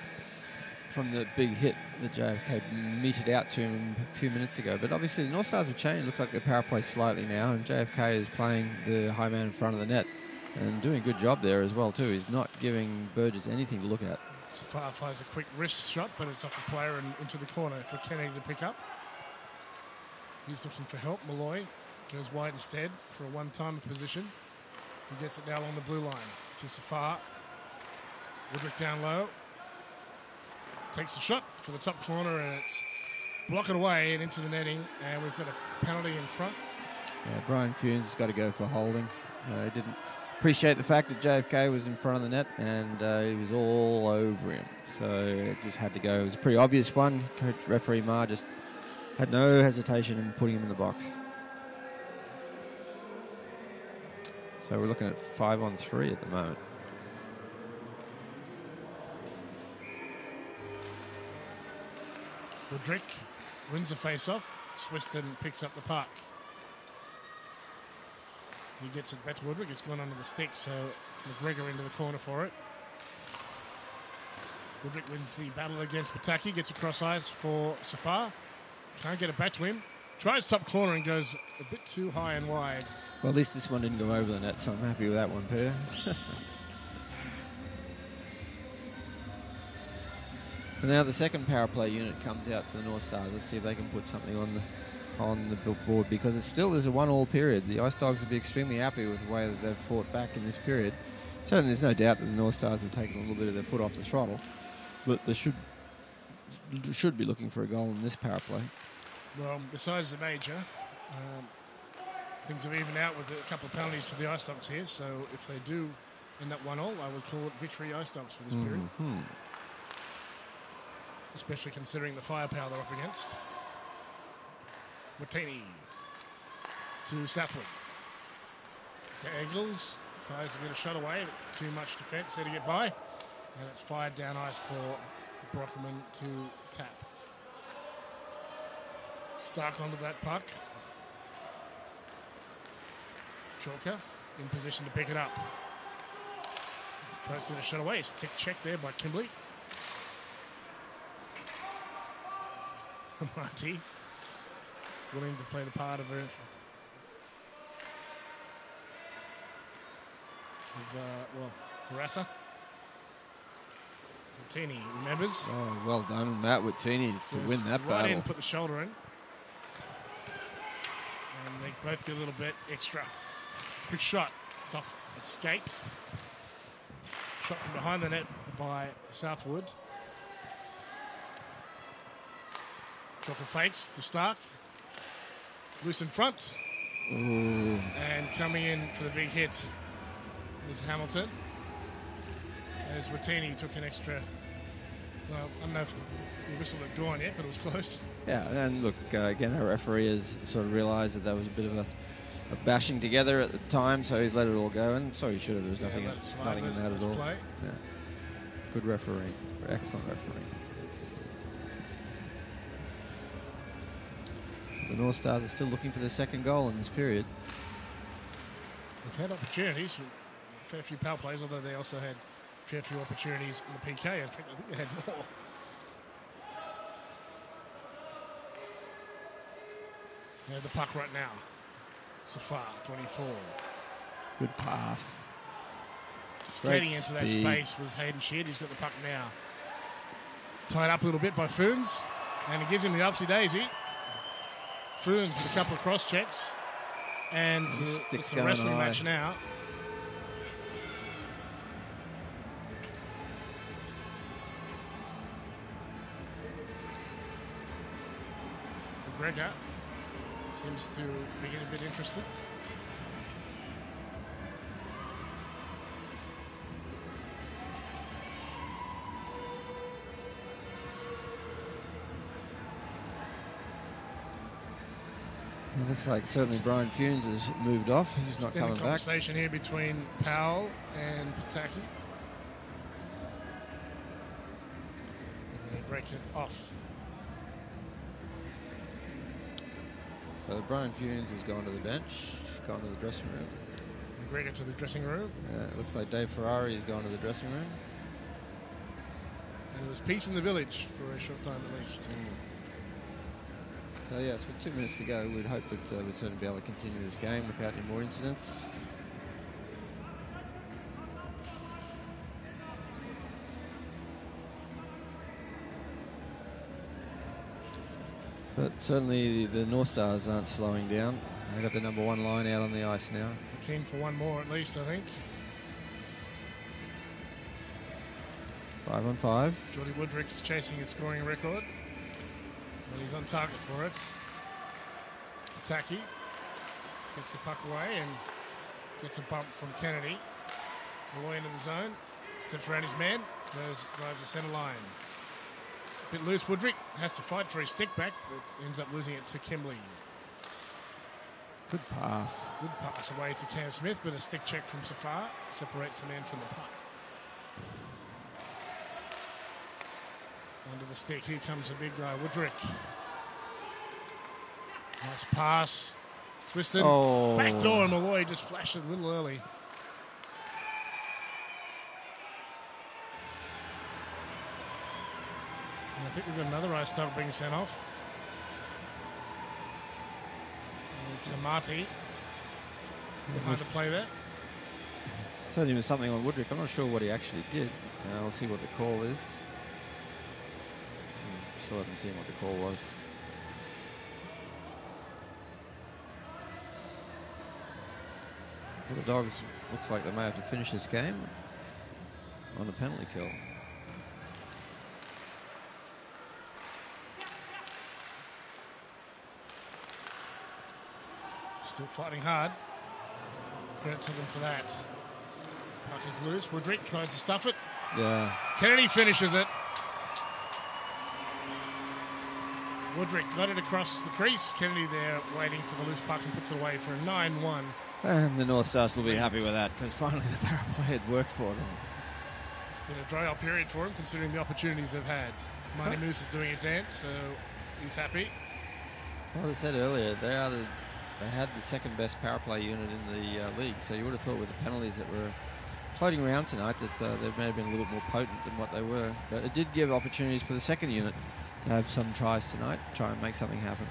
From the big hit that J F K meted out to him a few minutes ago. But obviously the North Stars have changed. It looks like their power play slightly now, and J F K is playing the high man in front of the net and doing a good job there as well too. He's not giving Burgess anything to look at. Safar fires a quick wrist shot, but it's off the player and into the corner for Kennedy to pick up. He's looking for help. Malloy goes wide instead for a one-time position. He gets it now along the blue line to Safar. Woodrick down low. Takes a shot for the top corner, and it's blocked away and into the netting, and we've got a penalty in front. Yeah, Brian Foons has got to go for holding. Uh, he didn't appreciate the fact that J F K was in front of the net, and uh, he was all over him. So it just had to go. It was a pretty obvious one. Coach referee Maher just had no hesitation in putting him in the box. So we're looking at five on three at the moment. Woodrick wins the face-off. Swiston picks up the puck. He gets it back to Woodrick. It's gone under the stick, so McGregor into the corner for it. Woodrick wins the battle against Pataki, gets a cross ice for Safar. Can't get it back to him. Tries top corner and goes a bit too high and wide. Well, at least this one didn't go over the net, so I'm happy with that one, Peter. So now the second power play unit comes out for the North Stars. Let's see if they can put something on the on the board, because it still is a one-all period. The Ice Dogs would be extremely happy with the way that they've fought back in this period. Certainly there's no doubt that the North Stars have taken a little bit of their foot off the throttle, but they should should be looking for a goal in this power play. Well, besides the major, um, things have evened out with a couple of penalties to the Ice Dogs here, so if they do end up one-all, I would call it victory Ice Dogs for this mm-hmm. period. Especially considering the firepower they're up against. Wattini to Southwood. To Angles. Tries to get a shot away, but too much defence there to get by. And it's fired down ice for Brockman to tap. Stark onto that puck. Chalker in position to pick it up. Tries to get a shot away. Stick check there by Kimberley. Monty willing to play the part of, a, of uh, well, harasser. Wattini remembers. Oh, well done, Matt Wattini, to win that right battle. In, put the shoulder in. And they both get a little bit extra. Good shot. It's off a skate. Shot from behind the net by Southwood. Chalker fakes to Stark. Loose in front. Ooh. And coming in for the big hit is Hamilton. As Wattini took an extra... Well, I don't know if the whistle had gone yet, but it was close. Yeah, and look, uh, again, our referee has sort of realised that there was a bit of a, a bashing together at the time, so he's let it all go, and so he should have. There was yeah, nothing, slide, nothing in that at all. Yeah. Good referee. Excellent referee. The North Stars are still looking for their second goal in this period. They've had opportunities, a fair few power plays, although they also had a fair few opportunities in the P K. In fact, I think they had more. They have the puck right now. Safar, twenty-four. Good pass. Skating into that space was Hayden Sheard. He's got the puck now. Tied up a little bit by Foons, and it gives him the upsy-daisy. Foons with a couple of cross checks, and uh, it's a wrestling high. match now. McGregor seems to be getting a bit interested. It looks like certainly Brian Foons has moved off. He's not coming back. Conversation here between Powell and Pataki. And they break it off. So Brian Foons has gone to the bench, gone to the dressing room. McGregor to the dressing room. Yeah, it looks like Dave Ferrari has gone to the dressing room. And it was peace in the village for a short time at least. Mm. So yes, with two minutes to go, we'd hope that uh, we'd certainly be able to continue this game without any more incidents. But certainly the, the North Stars aren't slowing down. They've got the number one line out on the ice now. They're keen for one more at least, I think. Five on five. Jordy Woodrick's chasing his scoring record. And he's on target for it. Pataki gets the puck away and gets a bump from Kennedy. Malloy into the zone. Steps around his man. Goes, drives the centre line. A bit loose. Woodrick has to fight for his stick back, but ends up losing it to Kimberley. Good pass. Good pass away to Cam Smith, but a stick check from Safar separates the man from the puck. Under the stick, here comes the big guy, Woodrick. Nice pass. Swiston, oh. back door, and Malloy just flashed it a little early. And I think we've got another ice dog being sent off. It's Hamati. Hard to play there. Certainly was something on Woodrick. I'm not sure what he actually did. Uh, I'll see what the call is. I still haven't seen what the call was. Well, the Dogs looks like they may have to finish this game on a penalty kill. Still fighting hard. Credit to them for that. Puck is loose. Woodrick tries to stuff it. Yeah. Kennedy finishes it. Woodrick got it across the crease. Kennedy there waiting for the loose puck and puts it away for a nine one. And the North Stars will be happy with that because finally the power play had worked for them. It's been a dry-out period for them considering the opportunities they've had. Marty Moose is doing a dance, so he's happy. Well, as I said earlier, they are the... They had the second best power play unit in the uh, league, so you would have thought with the penalties that were floating around tonight that uh, they may have been a little bit more potent than what they were. But it did give opportunities for the second unit to have some tries tonight, try and make something happen.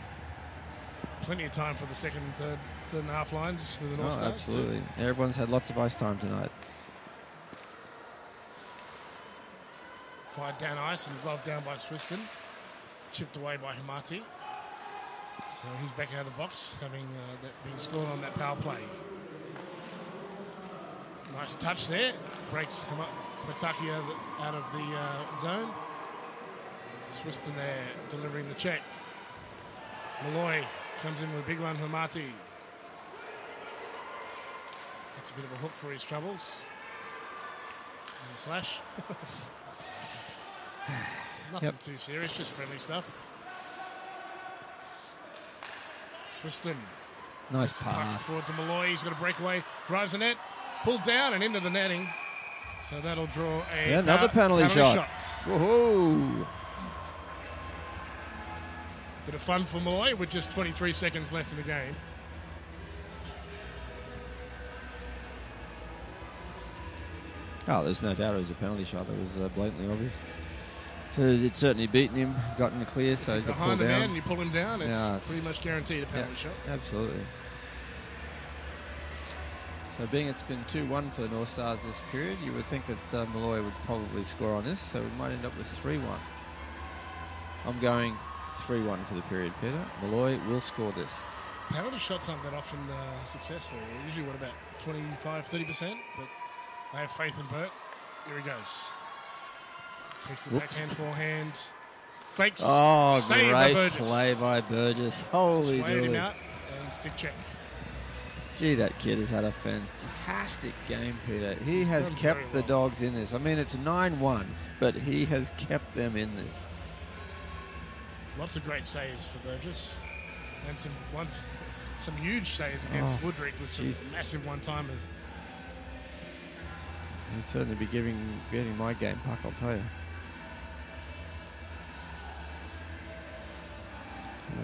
Plenty of time for the second and third, third and a half lines for the North Stars. Oh, absolutely. Too. Everyone's had lots of ice time tonight. Fired down ice and gloved down by Swiston. Chipped away by Hamati. So he's back out of the box, having uh, that being scored on that power play. Nice touch there. Breaks Pataki out of the uh, zone. Swiston there delivering the check. Malloy comes in with a big one for Hamati. That's a bit of a hook for his troubles. And a slash. Nothing yep. too serious, just friendly stuff. Swiston. Nice pass. Forward to Malloy. He's got a breakaway. Drives the net. Pulled down and into the netting. So that'll draw a yeah, another penalty, penalty shot. shot. Whoa! Bit of fun for Malloy with just twenty-three seconds left in the game. Oh, there's no doubt it was a penalty shot. That was uh, blatantly obvious. Because it's certainly beaten him, gotten the clear, so he's got pulled down. Behind the man, you pull him down, it's, yeah, it's pretty much guaranteed a penalty yeah, shot. Absolutely. So being it's been two one for the North Stars this period, you would think that uh, Malloy would probably score on this, so we might end up with three one. I'm going three one for the period, Peter. Malloy will score this. Penalty shots aren't that often uh, successful. Usually, what, about twenty-five, thirty percent? But I have faith in Bert. Here he goes. Takes the Whoops. backhand, forehand. Fakes. Oh, Save great by play by Burgess. Holy moly. him out and stick check. Gee, that kid has had a fantastic game, Peter. He has Done kept well. the Dogs in this. I mean, it's nine one, but he has kept them in this. Lots of great saves for Burgess. And some once, some huge saves against oh, Woodrick with some geez. massive one-timers. He'd certainly be giving, getting my game puck, I'll tell you.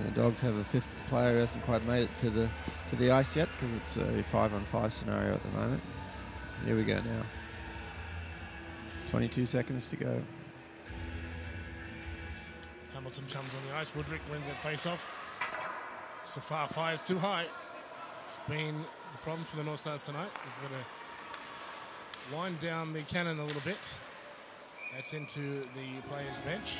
And the Dogs have a fifth player who hasn't quite made it to the to the ice yet because it's a five on five scenario at the moment. Here we go now. twenty-two seconds to go. Hamilton comes on the ice. Woodrick wins that face-off. Safar fires too high. It's been the problem for the North Stars tonight. They've got to wind down the cannon a little bit. That's into the players' bench.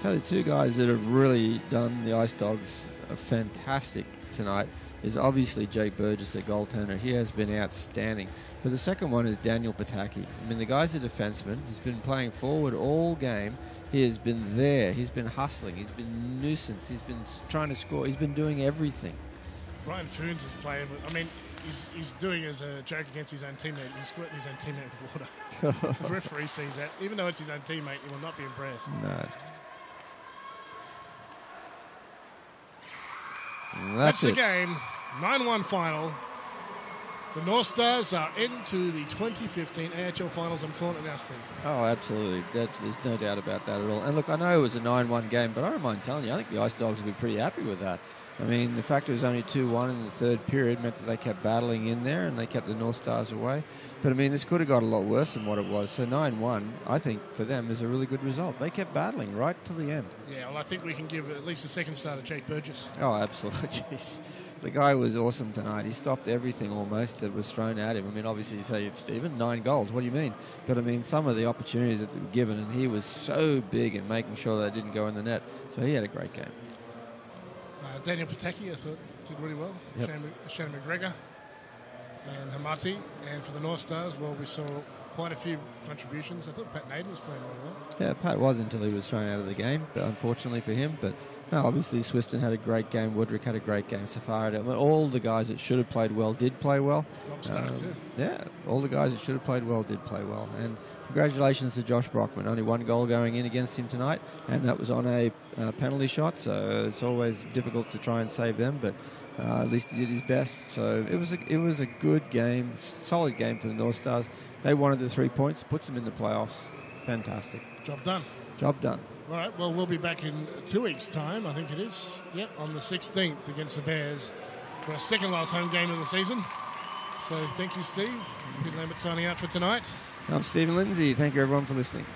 Tell you, two guys that have really done the Ice Dogs fantastic tonight is obviously Jake Burgess, their goaltender. He has been outstanding. But the second one is Daniel Pataki. I mean, the guy's a defenseman. He's been playing forward all game. He has been there. He's been hustling. He's been nuisance. He's been trying to score. He's been doing everything. Brian Foons is playing. With, I mean, he's, he's doing as a joke against his own teammate. He's squirting his own teammate with water. The referee sees that. Even though it's his own teammate, he will not be impressed. No. That's, That's the game. nine one final. The North Stars are into the twenty fifteen A H L Finals. I'm calling it now, Steve. Oh, absolutely. That, there's no doubt about that at all. And look, I know it was a nine one game, but I don't mind telling you, I think the Ice Dogs will be pretty happy with that. I mean, the fact it was only two one in the third period meant that they kept battling in there and they kept the North Stars away. But, I mean, this could have got a lot worse than what it was. So nine one, I think, for them is a really good result. They kept battling right to the end. Yeah, well, I think we can give at least a second start to Jake Burgess. Oh, absolutely. Jeez. The guy was awesome tonight. He stopped everything almost that was thrown at him. I mean, obviously, you say, Stephen, nine goals. What do you mean? But, I mean, some of the opportunities that they were given, and he was so big in making sure they didn't go in the net. So he had a great game. Uh, Daniel Pataki, I thought, did really well. Yep. Shane, Shane McGregor and Hamati. And for the North Stars, well, we saw quite a few contributions. I thought Pat Naden was playing really well. Yeah, Pat was until he was thrown out of the game, but unfortunately for him. But, no, obviously Swiston had a great game. Woodrick had a great game. Safar, I mean, all the guys that should have played well did play well. Rob Stark um, too. Yeah, all the guys that should have played well did play well. And congratulations to Josh Brockman. Only one goal going in against him tonight, and that was on a uh, penalty shot, so it's always difficult to try and save them, but uh, at least he did his best. So it was, a, it was a good game, solid game for the North Stars. They wanted the three points, puts them in the playoffs. Fantastic. Job done. Job done. All right, well, we'll be back in two weeks' time, I think it is, yep, on the sixteenth against the Bears for our second-last home game of the season. So thank you, Steve. Peter Lambert signing out for tonight. I'm Stephen Lindsay. Thank you, everyone, for listening.